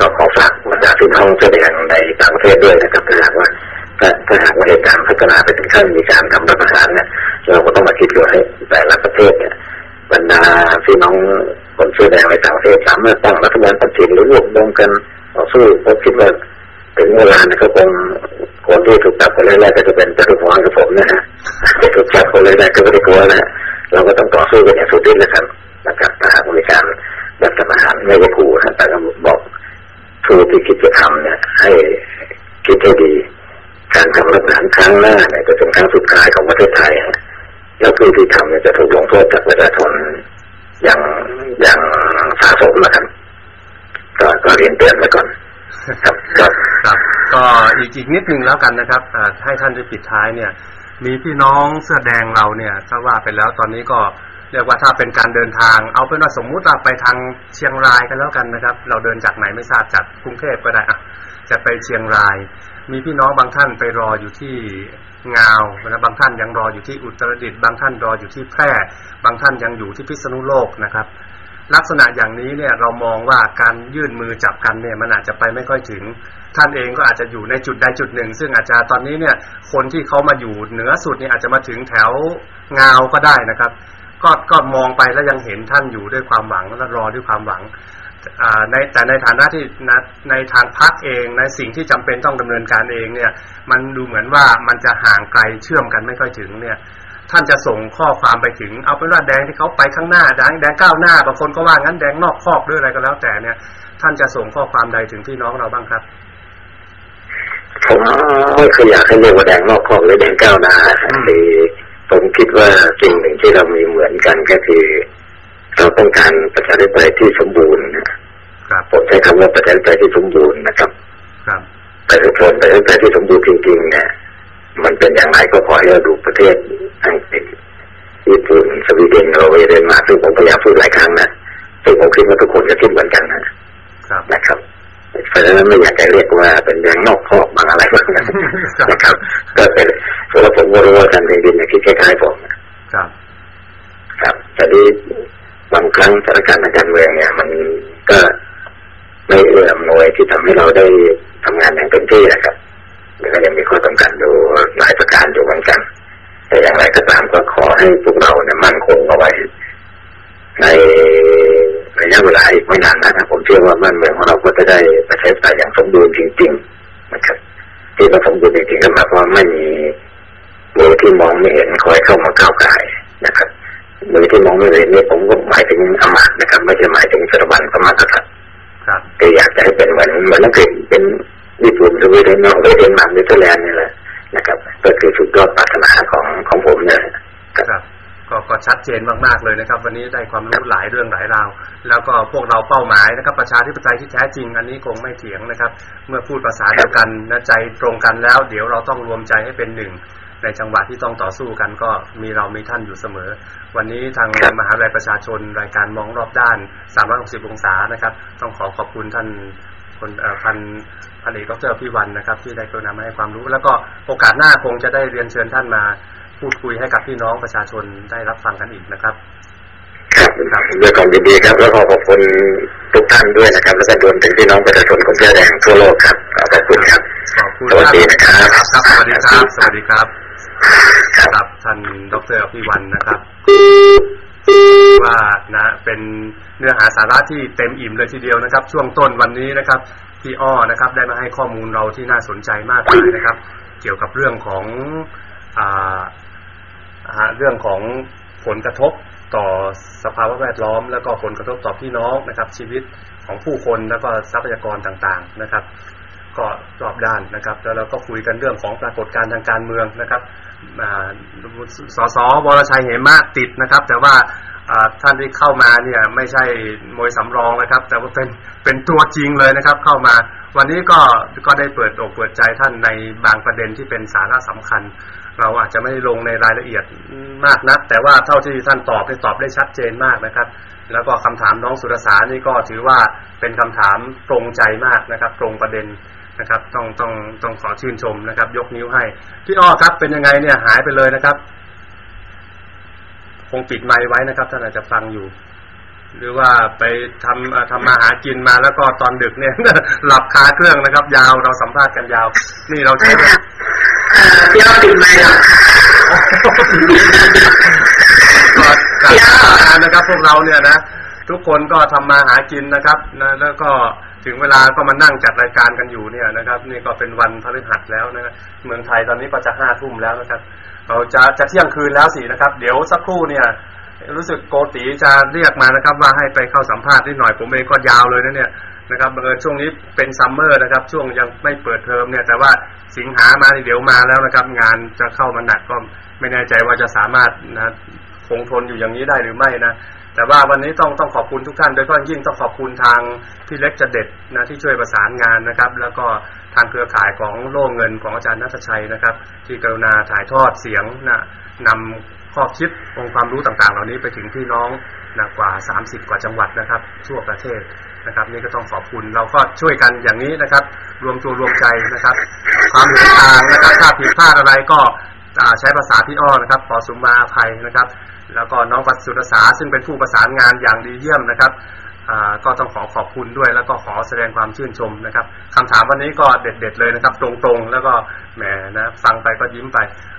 ก็ขอฝากบรรดาพี่น้องแสดงในต่างประเทศด้วยนะครับถ้าหากว่าถ้าหากว่าเหตุการณ์พัฒนาไปถึงขั้นมีการทำรับประหารเนี่ยเราก็ต้องมาคิดดูให้แต่ละประเทศเนี่ยบรรดาพี่น้องคนแสดงในต่างประเทศสามารถตั้งรัฐบาลปฏิรูปหรือรวบรวมกันต่อสู้เพราะคิดว่าถึงเวลาเนี่ยก็คงคนที่ถูกจับคนแรกๆก็จะเป็นจตุพรกับผมนะฮะถูกจับคนแรกๆก็ไม่ได้กลัวนะฮะเราก็ต้องต่อสู้กันอย่างสุดฤทธิ์นะครับนะครับถ้าหากมีการรัฐประหารไม่ได้ขู่นะแต่ก็บอกผู้ที่คิดจะทำเนี่ยให้คิดให้ดีการทำรัฐประหารครั้งหน้าเนี่ยจะเป็นครั้งสุดท้ายของประเทศไทยฮะแล้วผู้ที่ทำเนี่ยจะถูกลงโทษจากประชาชนอย่างอย่างสะสมนะครับก็ก็เรียนเตือนไว้ก่อนครับครับก็อีกอีกนิดหนึ่งแล้วกันนะครับให้ท่านได้ปิดท้ายเนี่ยมีพี่น้องแสดงเราเนี่ยถ้าว่าไปแล้วตอนนี้ก็เรียกว่าถ้าเป็นการเดินทางเอาเป็นว่าสมมุติเราไปทางเชียงรายกันแล้วกันนะครับเราเดินจากไหนไม่ทราบจากกรุงเทพก็ได้อะจะไปเชียงรายมีพี่น้องบางท่านไปรออยู่ที่งาวนะบางท่านยังรออยู่ที่อุตรดิตถ์บางท่านรออยู่ที่แพร่บางท่านยังอยู่ที่พิษณุโลกนะครับลักษณะอย่างนี้เนี่ยเรามองว่าการยื่นมือจับกันเนี่ยมันอาจจะไปไม่ค่อยถึงท่านเองก็อาจจะอยู่ในจุดใดจุดหนึ่งซึ่งอาจจะตอนนี้เนี่ยคนที่เขามาอยู่เหนือสุดเนี่ยอาจจะมาถึงแถวงาวก็ได้นะครับก็ก็มองไปแล้วยังเห็นท่านอยู่ด้วยความหวังและรอด้วยความหวังในแต่ในฐานะที่ในทางพรรคเองในสิ่งที่จำเป็นต้องดำเนินการเองเนี่ยมันดูเหมือนว่ามันจะห่างไกลเชื่อมกันไม่ค่อยถึงเนี่ยท่านจะส่งข้อความไปถึงเอาเป็นว่าแดงที่เขาไปข้างหน้าแดงแดงก้าวหน้าบางคนก็ว่างั้นแดงนอกคอกด้วยอะไรก็แล้วแต่เนี่ยท่านจะส่งข้อความใดถึงพี่น้องเราบ้างครับผมไม่เคยอยากให้เรียกว่าแดงนอกคอกหรือแดงก้าวหน้าเลยผมคิดว่าสิ่งหนึ่งที่เรามีเหมือนกันก็คือเราต้องการประชาธิปไตยที่สมบูรณ์นะครับผมใช้คำว่าประชาธิปไตยที่สมบูรณ์นะครับครับประชาชนประชาธิปไตยที่สมบูรณ์จริงๆเนี่ยมันเป็นอย่างไรก็ขอให้เราดูประเทศอังกฤษญี่ปุ่นสวีเดนเราไปเดินมาซึ่งผมพยายามพูดหลายครั้งนะซึ่งผมคิดว่าทุกคนจะคิดเหมือนกันนะครับนะครับเพราะฉะนั้นไม่อยากจะเรียกว่าเป็นแดงนอกคอกบางอะไรบ้างนะครับก็เป็นเพราะผมรู้ว่าการแผ่นดินเนี่ยคิดคล้ายๆผมนะครับครับแต่ดีบางครั้งสถานการณ์ทางการเมืองเนี่ยมันก็ไม่เอื้ออำนวยที่ทำให้เราได้ทำงานอย่างเต็มที่นะครับมันก็ยังมีข้อจำกัดอยู่หลายประการอยู่เหมือนกันแต่อย่างไรก็ตามก็ขอให้พวกเราเนี่ยมั่นคงเอาไว้ในระยะเวลาอีกไม่นานนะครับผมเชื่อว่าบ้านเมืองของเราก็จะได้ประชาธิปไตยอย่างสมบูรณ์จริงๆนะครับที่มันสมบูรณ์จริงๆก็หมายความว่าไม่มีมือที่มองไม่เห็นคอยเข้ามาก้าวไก่นะครับมือที่มองไม่เห็นนี่ผมก็หมายถึงอำมาตย์นะครับไม่ใช่หมายถึงสถาบันพระมหากษัตริย์แต่อยากจะให้เป็นเหมือนเหมือนอังกฤษเป็นญี่ปุ่นสวีเดนนอร์เวย์เดนมาร์กเนเธอร์แลนด์นี่แหละนะครับก็คือสุดยอดปรารถนาของของผมเนี่ยครับ ก็ก็ชัดเจนมากๆเลยนะครับวันนี้ได้ความรู้หลายเรื่องหลายราวแล้วก็พวกเราเป้าหมายนะครับประชาธิปไตยที่แท้จริงอันนี้คงไม่เถียงนะครับเมื่อพูดภาษาเดียวกันนะใจตรงกันแล้วเดี๋ยวเราต้องรวมใจให้เป็นหนึ่งในจังหวะที่ต้องต่อสู้กันก็มีเรามีท่านอยู่เสมอวันนี้ทางมหาวิทยาลัยประชาชนรายการมองรอบด้านสามร้อยหกสิบองศานะครับต้องขอขอบคุณท่านคนเอ่อพันอเนกดร.พิวัลนะครับที่ได้กรุณามาให้ความรู้แล้วก็โอกาสหน้าคงจะได้เรียนเชิญท่านมาพูดคุยให้กับพี่น้องประชาชนได้รับฟังกันอีกนะครับครับด้วยความยินดีครับแล้วขอขอบคุณทุกท่านด้วยนะครับและก็รวมถึงพี่น้องประชาชนคนเสื้อแดงทั่วโลกครับขอบคุณครับสวัสดีนะครับสวัสดีครับสวัสดีครับครับท่านดร.พิวัลนะครับว่านะเป็นเนื้อหาสาระที่เต็มอิ่มเลยทีเดียวนะครับช่วงต้นวันนี้นะครับพี่อ้อนะครับได้มาให้ข้อมูลเราที่น่าสนใจมากเลยนะครับเกี่ยวกับเรื่องของอ่าเรื่องของผลกระทบต่อสภาวะแวดล้อมแล้วก็ผลกระทบต่อพี่น้องนะครับชีวิตของผู้คนแล้วก็ทรัพยากรต่างๆนะครับก็รอบด้านนะครับแล้วเราก็คุยกันเรื่องของปรากฏการณ์ทางการเมืองนะครับสส.วรชัยเหมะติดนะครับแต่ว่าท่านที่เข้ามาเนี่ยไม่ใช่มวยสำรองนะครับแต่ว่าเป็นเป็นตัวจริงเลยนะครับเข้ามาวันนี้ก็ก็ได้เปิดอกเปิดใจท่านในบางประเด็นที่เป็นสาระสำคัญเราอาจจะไม่ลงในรายละเอียดมากนักแต่ว่าเท่าที่ท่านตอบได้ตอบได้ชัดเจนมากนะครับแล้วก็คำถามน้องสุรสานี่ก็ถือว่าเป็นคำถามตรงใจมากนะครับตรงประเด็นนะครับต้องต้องต้องขอชื่นชมนะครับยกนิ้วให้พี่อ้อครับเป็นยังไงเนี่ยหายไปเลยนะครับคงปิดไมค์ไว้นะครับท่านอาจจะฟังอยู่หรือว่าไปทำทำมาหากินมาแล้วก็ตอนดึกเนี่ยหลับคาเครื่องนะครับยาวเราสัมภาษณ์กันยาวนี่เราใช้พี่อ้อปิดไมค์แล้วก็การนะครับพวกเราเนี่ยนะทุกคนก็ทำมาหากินนะครับนะแล้วก็ถึงเวลาก็มานั่งจัดรายการกันอยู่เนี่ยนะครับนี่ก็เป็นวันพฤหัสแล้วนะเมืองไทยตอนนี้ก็จะห้าทุ่มแล้วนะครับเราจะจะเที่ยงคืนแล้วสินะครับเดี๋ยวสักครู่เนี่ยรู้สึกโกติจะเรียกมานะครับว่าให้ไปเข้าสัมภาษณ์นิดหน่อยผมเองก็ยาวเลยนะเนี่ยนะครับเมื่อช่วงนี้เป็นซัมเมอร์นะครับช่วงยังไม่เปิดเทอมเนี่ยแต่ว่าสิงหามาเดี๋ยวมาแล้วนะครับงานจะเข้ามาหนักก็ไม่แน่ใจว่าจะสามารถนะคงทนอยู่อย่างนี้ได้หรือไม่นะแต่ว่าวันนี้ต้องต้องขอบคุณทุกท่านโดยเฉพาะยิ่งต้องขอบคุณทางพี่เล็กจะเด็ดนะที่ช่วยประสานงานนะครับแล้วก็ทางเครือข่ายของโล่เงินของอาจารย์ณัฐชัยนะครับที่กรุณาถ่ายทอดเสียงนะนำข้อคิดองค์ความรู้ต่างๆเหล่านี้ไปถึงพี่น้องนะกว่าสามสิบกว่าจังหวัดนะครับทั่วประเทศนะครับนี่ก็ต้องขอบคุณเราก็ช่วยกันอย่างนี้นะครับรวมตัวรวมใจนะครับความเห็นต่างนะครับถ้าผิดพลาดอะไรก็ใช้ภาษาพี่อ้อนะครับขอสุมาอภัยนะครับแล้วก็น้องวัชสุรศาซึ่งเป็นผู้ประสานงานอย่างดีเยี่ยมนะครับก็ต้องขอขอบคุณด้วยแล้วก็ขอแสดงความชื่นชมนะครับคำถามวันนี้ก็เด็ดๆเลยนะครับตรงๆแล้วก็แหมนะฟังไปก็ยิ้มไป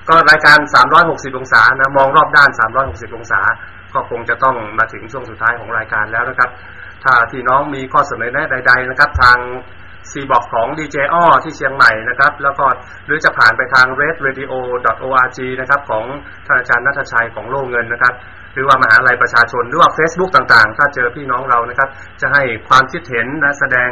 ก็รายการสามร้อยหกสิบองศานะมองรอบด้านสามร้อยหกสิบองศาก็คงจะต้องมาถึงช่วงสุดท้ายของรายการแล้วนะครับถ้าพี่น้องมีข้อเสนอแนะใดๆนะครับทางซีบอกของดีเจอ้อที่เชียงใหม่นะครับแล้วก็หรือจะผ่านไปทาง เรดเรดิโอ ดอท โออาร์จี นะครับของท่านอาจารย์ณัฐชัยของโลกเงินนะครับหรือว่ามหาวิทยาลัยประชาชนหรือว่า Facebook ต่างๆถ้าเจอพี่น้องเรานะครับจะให้ความคิดเห็นนะแสดง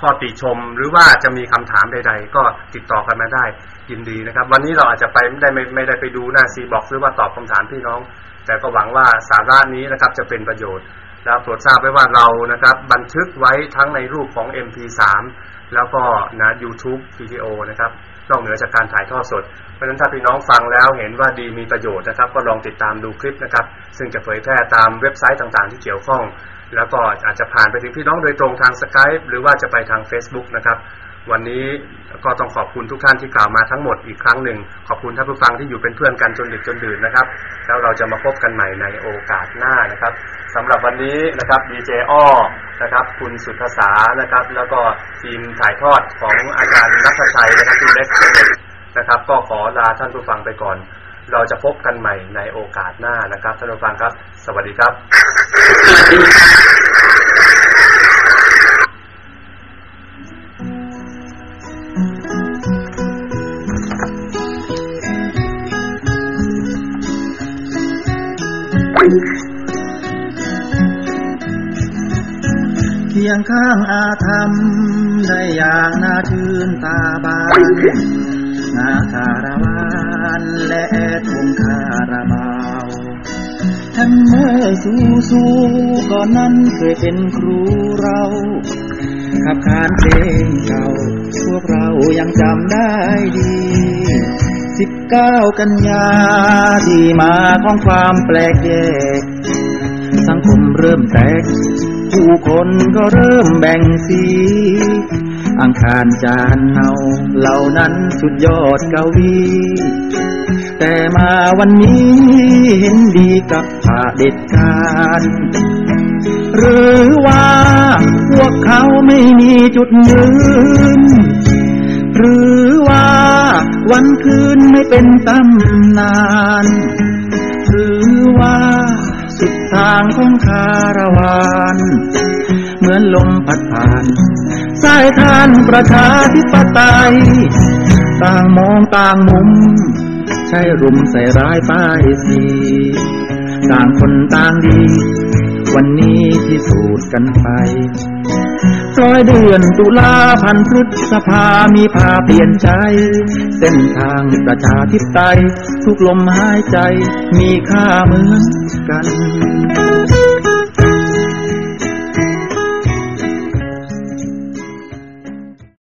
ข้อติชมหรือว่าจะมีคำถามใดๆก็ติดต่อกันมาได้ยินดีนะครับวันนี้เราอาจจะไปไม่ได้ไม่ได้ไปดูหน้าซีบอกหรือว่าตอบคำถามพี่น้องแต่ก็หวังว่าสาระนี้นะครับจะเป็นประโยชน์แล้วโปรดทราบไว้ว่าเรานะครับบันทึกไว้ทั้งในรูปของ เอ็ม พี สาม แล้วก็นะ YouTube วี ดี โอ นะครับนอกเหนือจากการถ่ายทอดสดเพราะฉะนั้นถ้าพี่น้องฟังแล้วเห็นว่าดีมีประโยชน์นะครับก็ลองติดตามดูคลิปนะครับซึ่งจะเผยแพร่ตามเว็บไซต์ต่างๆที่เกี่ยวข้องแล้วก็อาจจะผ่านไปถึงพี่น้องโดยตรงทาง Skype หรือว่าจะไปทาง Facebook นะครับวันนี้ก็ต้องขอบคุณทุกท่านที่กล่าวมาทั้งหมดอีกครั้งหนึ่งขอบคุณท่านผู้ฟังที่อยู่เป็นเพื่อนกันจนดึกจนดื่นนะครับแล้วเราจะมาพบกันใหม่ในโอกาสหน้านะครับสำหรับวันนี้นะครับดีเจอ้อนะครับคุณสุทธสานะครับแล้วก็ทีมถ่ายทอดของอาจารย์ณัฐชัยนะครับคุณเล็กนะครับก็ขอลาท่านผู้ฟังไปก่อนเราจะพบกันใหม่ในโอกาสหน้านะครับท่านผู้ฟังครับสวัสดีครับเคียงข้างอาธรรมได้อย่างน่าชื่นตาบานนาคาราวานและทงคาราบาว ฉันเมื่อสู้สู้ก่อนนั้นเคยเป็นครูเราขับขานเพลงเก่าพวกเรายังจำได้ดีสิบเก้ากันยาที่มาของความแปลกแยกสังคมเริ่มแตกผู้คนก็เริ่มแบ่งสีอังคารจานเนาเหล่านั้นสุดยอดเกาหลีแต่มาวันนี้เห็นดีกับผ่าเด็ดการหรือว่าพวกเขาไม่มีจุดยืนหรือว่าวันคืนไม่เป็นตำนานหรือว่าสุดทางของคาราวานเหมือนลมพัดผ่านสายทานประชาธิปไตยต่างมองต่างมุมใช่รุมใส่ร้ายป้ายสีต่างคนต่างดีวันนี้ที่สูดกันไปปลอยเดือนตุลาพันพฤษภามีพาเปลี่ยนใจเส้นทางประชาธิปไตยทุกลมหายใจมีค่าเหมือนกัน